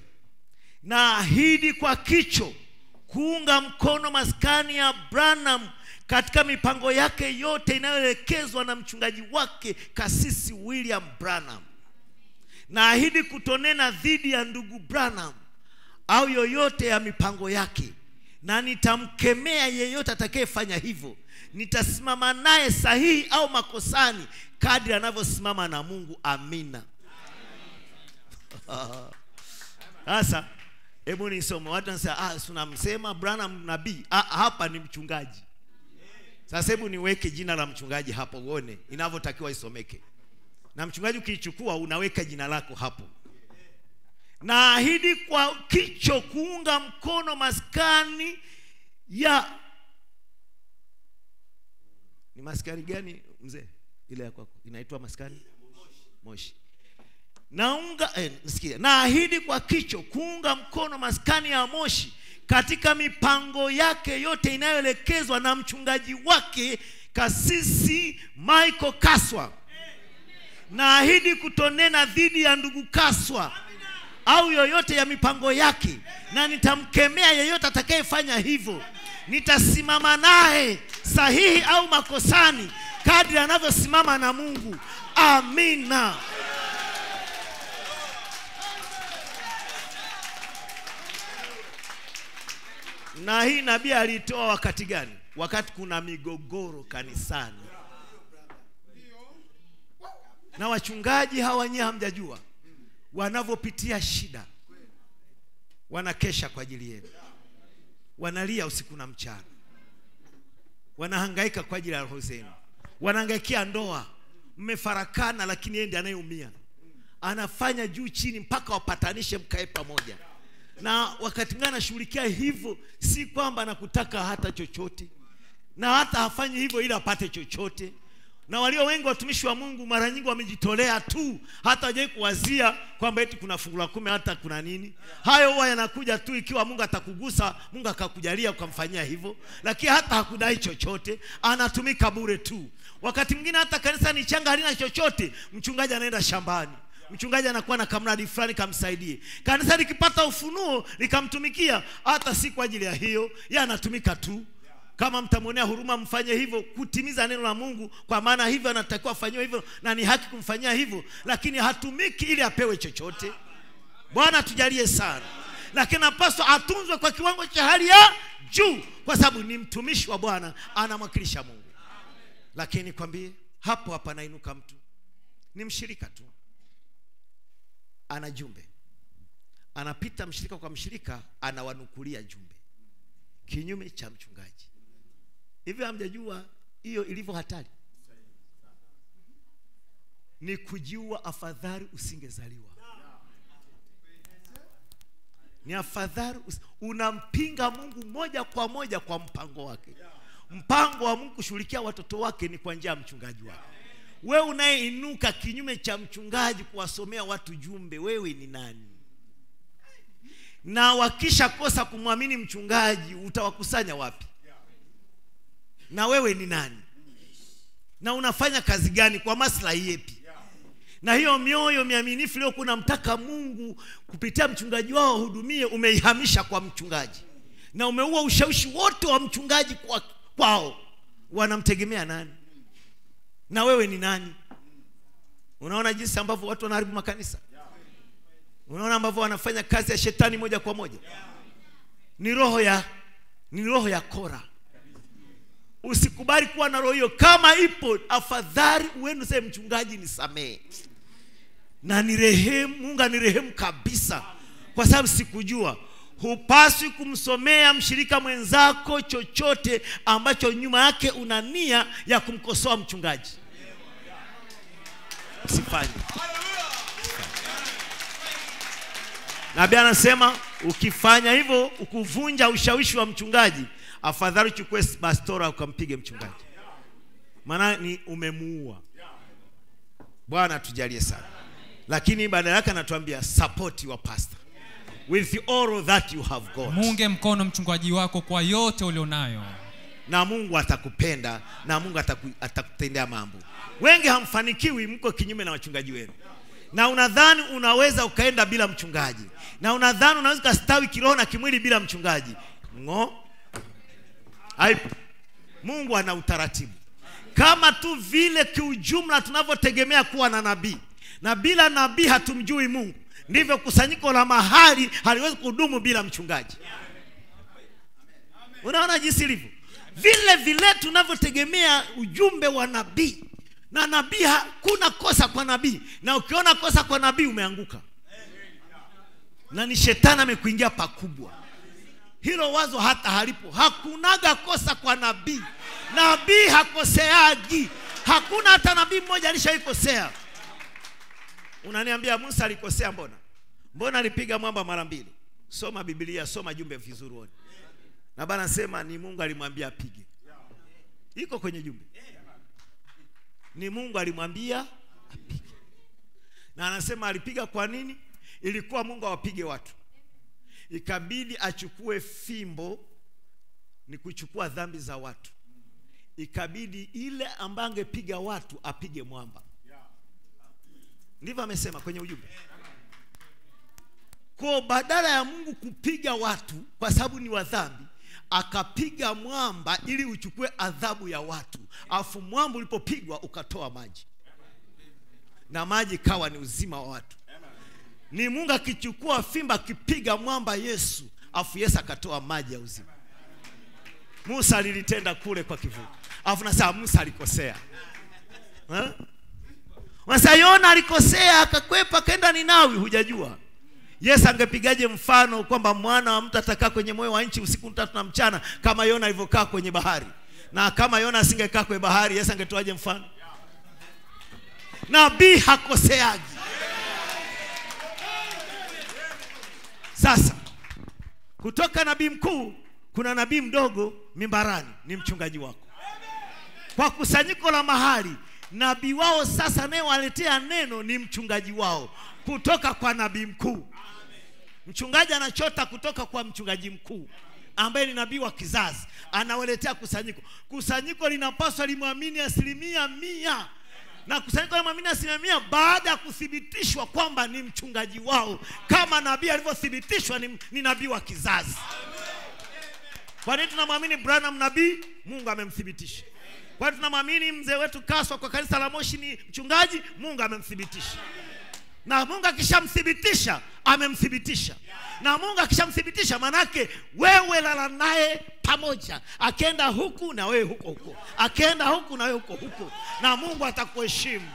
Naahidi kwa kicho kuunga mkono maskani ya Branham katika mipango yake yote inayoelekezwa na mchungaji wake Kasisi William Branham. Naahidi kutonena dhidi ya ndugu Branham au yoyote ya mipango yake na nitamkemea yeyote atakayefanya hivyo. Nitasimama naye sahihi au makosani kadri anavyosimama na Mungu. Amina. Sasa hebu nisome. Watu wanasema tunamsema Branham nabii, hapa ni mchungaji. Sasa hebu niweke jina la mchungaji hapo uone inavyotakiwa isomeke. Na mchungaji ukiichukua unaweka jina lako hapo. Na ahidi kwa kicho kuunga mkono maskani ya ni maskani gani mzee? Ile ya kwako inaitwa maskani Moshi. Na ahidi kwa kicho kuunga mkono maskani ya Moshi katika mipango yake yote inayoelekezwa na mchungaji wake Kasisi Michael Kaswa. Na ahidi kutonena dhidi ya ndugu Kaswa au yoyote ya mipango yake, na nitamkemea yeyote atakayefanya hivyo. Nitasimama naye sahihi au makosani kadri anavyosimama na Mungu. Amina. Na hii nabii alitoa wakati gani? Wakati kuna migogoro kanisani. Na wachungaji hawa nyewe hamjajua wanavyopitia shida. Wanakesha kwa ajili yenu. Wanalia usiku na mchana. Wanahangaika kwa ajili ya roho zenu. Wanahangaikia ndoa. Mmefarakana lakini yeye ndiye anayeumia. Anafanya juu chini mpaka wapatanishe mkae pamoja. Na wakati ngana shughulikia hivyo, si kwamba anakutaka hata chochote. Na hata hafanyi hivyo ili apate chochote. Na walio wengi watumishi wa Mungu mara nyingi wamejitolea tu, hata hajawahi kuwazia kwamba eti kuna fungu la 10 hata kuna nini. Hayo huwa yanakuja tu ikiwa Mungu atakugusa, Mungu akakujalia ukamfanyia hivyo, lakini hata hakudai chochote, anatumika bure tu. Wakati mwingine hata kanisa ni changa halina chochote, mchungaji anaenda shambani. Mchungaji anakuwa na kamradi fulani kamsaidie. Kanisa likipata ufunuo likamtumikia, hata si kwa ajili ya hiyo, yeye anatumika tu. Kama mtamwonea huruma mfanye hivyo kutimiza neno la Mungu, kwa maana hivyo anatakiwa afanywe hivyo na ni haki kumfanyia hivyo, lakini hatumiki ili apewe chochote. Bwana tujalie sana. Lakini napaswa atunzwe kwa kiwango cha hali ya juu kwa sababu ni mtumishi wa Bwana, anamwakilisha Mungu. Lakini nikwambie hapo hapa nainuka mtu. Ni mshirika tu. Ana jumbe. Anapita mshirika kwa mshirika anawanukulia jumbe. Kinyume cha mchungaji. Hivyo hamjajua hiyo ilivyo hatari. Ni kujiua afadhali usingezaliwa. Ni afadhali unampinga Mungu moja kwa moja kwa mpango wake. Mpango wa Mungu kushughulikia watoto wake ni kwa njia ya mchungaji wake. Wewe unayeinuka kinyume cha mchungaji kuwasomea watu jumbe, wewe ni nani? Na wakisha kosa kumwamini mchungaji, utawakusanya wapi? Na wewe ni nani? Na unafanya kazi gani kwa maslahi yepi? Na hiyo mioyo miaminifu leo kuna mtaka Mungu kupitia mchungaji wao hudumie, umeihamisha kwa mchungaji. Na umeua ushawishi wote wa mchungaji kwao. Wanamtegemea nani? Na wewe ni nani? Unaona jinsi ambavyo watu wanaharibu makanisa? Unaona ambavyo wanafanya kazi ya shetani moja kwa moja? Ni roho ya Kora. Usikubali kuwa na roho hiyo. Kama ipo, afadhali uende sema mchungaji nisamee. Na nirehemu, Mungu nirehemu kabisa. Kwa sababu sikujua. Hupaswi kumsomea mshirika mwenzako chochote ambacho nyuma yake una nia ya kumkosoa mchungaji. Usifanye. Nabii anasema ukifanya hivyo ukuvunja ushawishi wa mchungaji, afadhali chukue bastora ukampige mchungaji. Maana ni umemuua. Bwana tujalie sana. Lakini badala yake anatuambia support wa pastor with all that you have got. Munge mkono mchungaji wako kwa yote ulionayo. Na Mungu atakupenda na Mungu atakutendea mambo. Wengi hamfanikiwi, mko kinyume na wachungaji wenu. Na unadhani unaweza ukaenda bila mchungaji. Na unadhani unaweza kustawi kiroho na kimwili bila mchungaji. Mungu ana utaratibu. Kama tu vile kiujumla tunavyotegemea kuwa na nabii, na bila nabii hatumjui Mungu, ndivyo kusanyiko la mahali haliwezi kudumu bila mchungaji. Unaona jinsi ilivyo. Vile vile tunavyotegemea ujumbe wa nabii. Na nabii hakuna kosa kwa nabii. Na ukiona kosa kwa nabii umeanguka. Na ni shetani amekuingia pakubwa. Hilo wazo hata halipo. Hakunaga kosa kwa nabii. Nabii hakoseagi. Hakuna hata nabii mmoja alishaikosea. Unaniambia Musa alikosea mbona? Mbona alipiga mwamba mara mbili? Soma Biblia, soma jumbe vizuri uone. Na bana sema ni Mungu alimwambia apige. Iko kwenye jumbe. Ni Mungu alimwambia apige. Na anasema alipiga kwa nini? Ilikuwa Mungu awapige watu. Ikabidi achukue fimbo, ni kuchukua dhambi za watu. Ikabidi ile ambange piga watu apige mwamba. Ndivyo amesema kwenye ujumbe. Kwa badala ya Mungu kupiga watu kwa sababu ni wa dhambi, akapiga mwamba ili uchukue adhabu ya watu. Afu mwamba ulipopigwa ukatoa maji. Na maji kawa ni uzima wa watu. Ni Mungu akichukua fimbo akipiga mwamba Yesu, afu Yesu akatoa maji ya uzima. Musa alilitenda kule kwa kivu. Afu nasema Musa alikosea. Ha? Wasayona alikosea, akakwepa, akaenda Ninawi, hujajua. Yesu angepigaje mfano kwamba mwana wa mtu atakaa kwenye moyo wa nchi usiku tatu na mchana kama Yona alivyokaa kwenye bahari? Na kama Yona asingekaa kwenye bahari, Yesu angetoaje mfano? Nabii hakoseaji. Sasa kutoka nabii mkuu kuna nabii mdogo mimbarani, ni mchungaji wako. Kwa kusanyiko la mahali, nabii wao sasa naye waletea neno, ni mchungaji wao kutoka kwa nabii mkuu. Mchungaji anachota kutoka kwa mchungaji mkuu ambaye ni nabii wa kizazi, anawaletea kusanyiko. Kusanyiko linapaswa limwamini 100%. Na kusanyiko limwamini 100% baada ya kuthibitishwa kwamba ni mchungaji wao, kama nabii alivyothibitishwa ni nabii wa kizazi. Kwa nini tunamwamini Branham nabii? Mungu amemthibitisha. Kwa nini tunamwamini mzee wetu Kaswa kwa kanisa la Moshi ni mchungaji? Mungu amemthibitisha. Na Mungu akishamthibitisha, amemthibitisha. Na Mungu akishamthibitisha, manake wewe lala naye pamoja. Akienda huku na wewe huko huko. Akienda huku na wewe huko huko. Na Mungu atakuheshimu.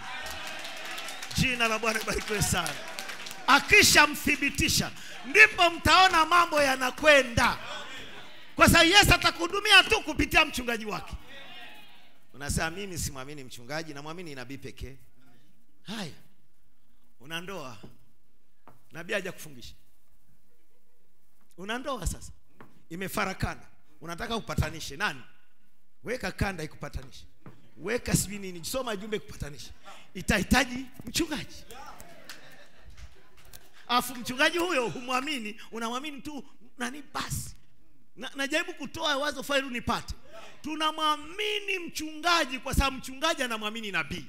Jina la Bwana libarikiwe sana. Akishamthibitisha, ndipo mtaona mambo yanakwenda. Kwa sababu Yesu atakuhudumia tu kupitia mchungaji wake. Unasema mimi simwamini mchungaji, na muamini nabii pekee. Haya. Una ndoa, nabii haja kufungisha. Una ndoa sasa, imefarakana, unataka upatanishe nani? Weka kanda ikupatanishe. Weka sijui nini, soma jumbe kupatanisha. Itahitaji mchungaji. Afu mchungaji huyo humwamini, unamwamini tu nani basi. Najaribu kutoa wazo fairu nipate. Tunamwamini mchungaji kwa sababu mchungaji anamwamini nabii.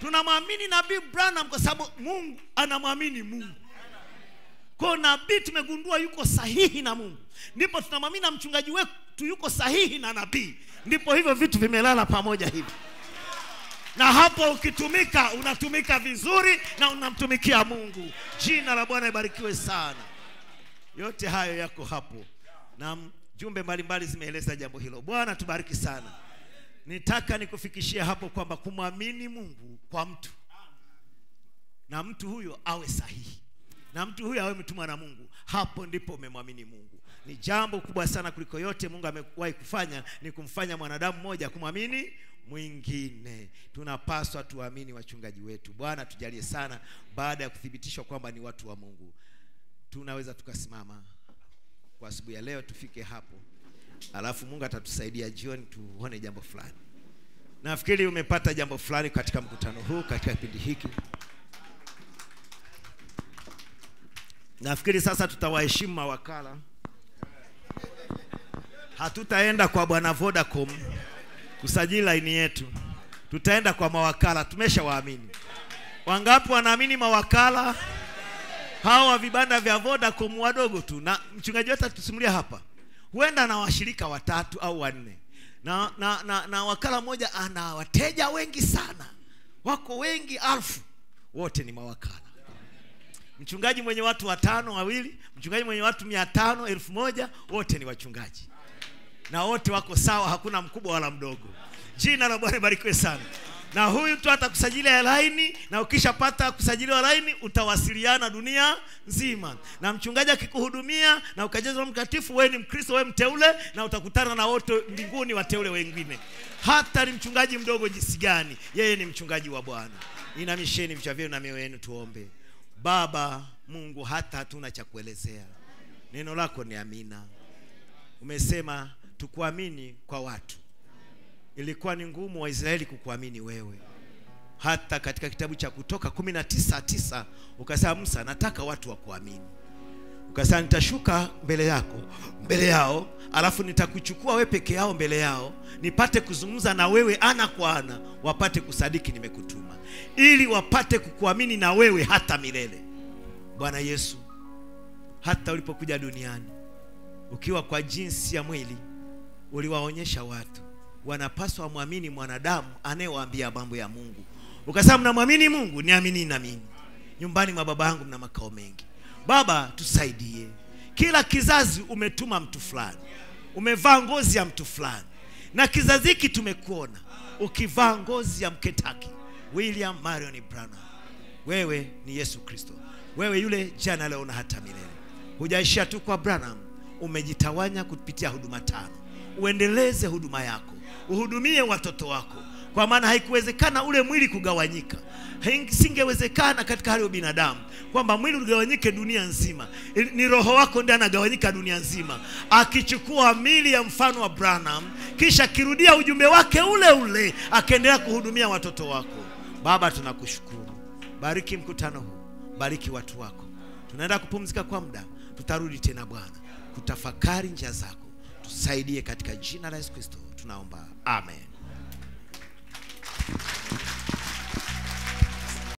Tunamwamini nabii Branham kwa sababu Mungu anamwamini Mungu. Kwa nabii tumegundua yuko sahihi na Mungu. Ndipo tunamwamini mchungaji wetu yuko sahihi na nabii. Ndipo hivyo vitu vimelala pamoja hivi. Na hapo ukitumika unatumika vizuri na unamtumikia Mungu. Jina la Bwana ibarikiwe sana. Yote hayo yako hapo. Na jumbe mbalimbali zimeeleza jambo hilo. Bwana tubariki sana. Nitaka nikufikishia hapo kwamba kumwamini Mungu kwa mtu, na mtu huyo awe sahihi, na mtu huyo awe mtumwa na Mungu, hapo ndipo umemwamini Mungu. Ni jambo kubwa sana kuliko yote Mungu amewahi kufanya, ni kumfanya mwanadamu mmoja kumwamini mwingine. Tunapaswa tuamini wachungaji wetu. Bwana tujalie sana, baada ya kuthibitishwa kwamba ni watu wa Mungu. Tunaweza tukasimama kwa asubuhi ya leo, tufike hapo. Alafu Mungu atatusaidia jioni tuone jambo fulani. Nafikiri umepata jambo fulani katika mkutano huu, katika kipindi hiki. Nafikiri sasa tutawaheshimu mawakala. Hatutaenda kwa bwana Vodacom kusajili line yetu. Tutaenda kwa mawakala, tumeshawaamini. Wangapi wanaamini mawakala? Hawa vibanda vya Vodacom wadogo tu, na mchungaji wetu tusimulia hapa. Huenda na washirika 3 au 4. Na wakala moja ana wateja wengi sana. Wako wengi 1000. Wote ni mawakala. Mchungaji mwenye watu 5, 2, mchungaji mwenye watu 500, 1000, wote ni wachungaji. na wote wako sawa, hakuna mkubwa wala mdogo. Jina la Bwana barikiwe sana. Na huyu mtu atakusajilia laini, na ukishapata kusajiliwa laini utawasiliana dunia nzima. Na mchungaji akikuhudumia na ukajazwa mtakatifu, wewe ni Mkristo, wewe mteule, na utakutana na wote mbinguni wateule wengine. Hata ni mchungaji mdogo jinsi gani, yeye ni mchungaji wa Bwana. Inamisheni vichwa vyenu na mioyo yenu tuombe. Baba Mungu, hata hatuna cha kuelezea. Neno lako ni amina. Umesema tukuamini kwa watu. Ilikuwa ni ngumu wa Israeli kukuamini wewe. Hata katika kitabu cha Kutoka 19:9 ukasema, Musa, nataka watu wakuamini. Ukasema nitashuka mbele yako, mbele yao, alafu nitakuchukua wewe peke yao mbele yao, nipate kuzungumza na wewe ana kwa ana, wapate kusadiki nimekutuma, ili wapate kukuamini na wewe hata milele. Bwana Yesu, hata ulipokuja duniani ukiwa kwa jinsi ya mwili, uliwaonyesha watu wanapaswa muamini mwanadamu anayewaambia mambo ya Mungu. Ukasema mnamwamini Mungu, niamini na mimi. Nyumbani mwa baba yangu mna makao mengi. Baba, tusaidie. Kila kizazi umetuma mtu fulani, umevaa ngozi ya mtu fulani, na kizazi hiki tumekuona ukivaa ngozi ya Mketaki William Marion Branham. Wewe ni Yesu Kristo. Wewe yule jana, leo na hata milele. Hujaishia tu kwa Branham, umejitawanya kupitia huduma tano. Uendeleze huduma yako, uhudumie watoto wako, kwa maana haikuwezekana ule mwili kugawanyika. Singewezekana katika hali ya binadamu kwamba mwili ugawanyike dunia nzima. Ni roho wako ndiye anagawanyika dunia nzima, akichukua mili ya mfano wa Branham, kisha kirudia ujumbe wake ule ule, akaendelea kuhudumia watoto wako. Baba, tunakushukuru. Bariki mkutano huu, bariki watu wako. Tunaenda kupumzika kwa muda, tutarudi tena Bwana kutafakari njia zako. Tusaidie katika jina la Yesu Kristo tunaomba. Amen.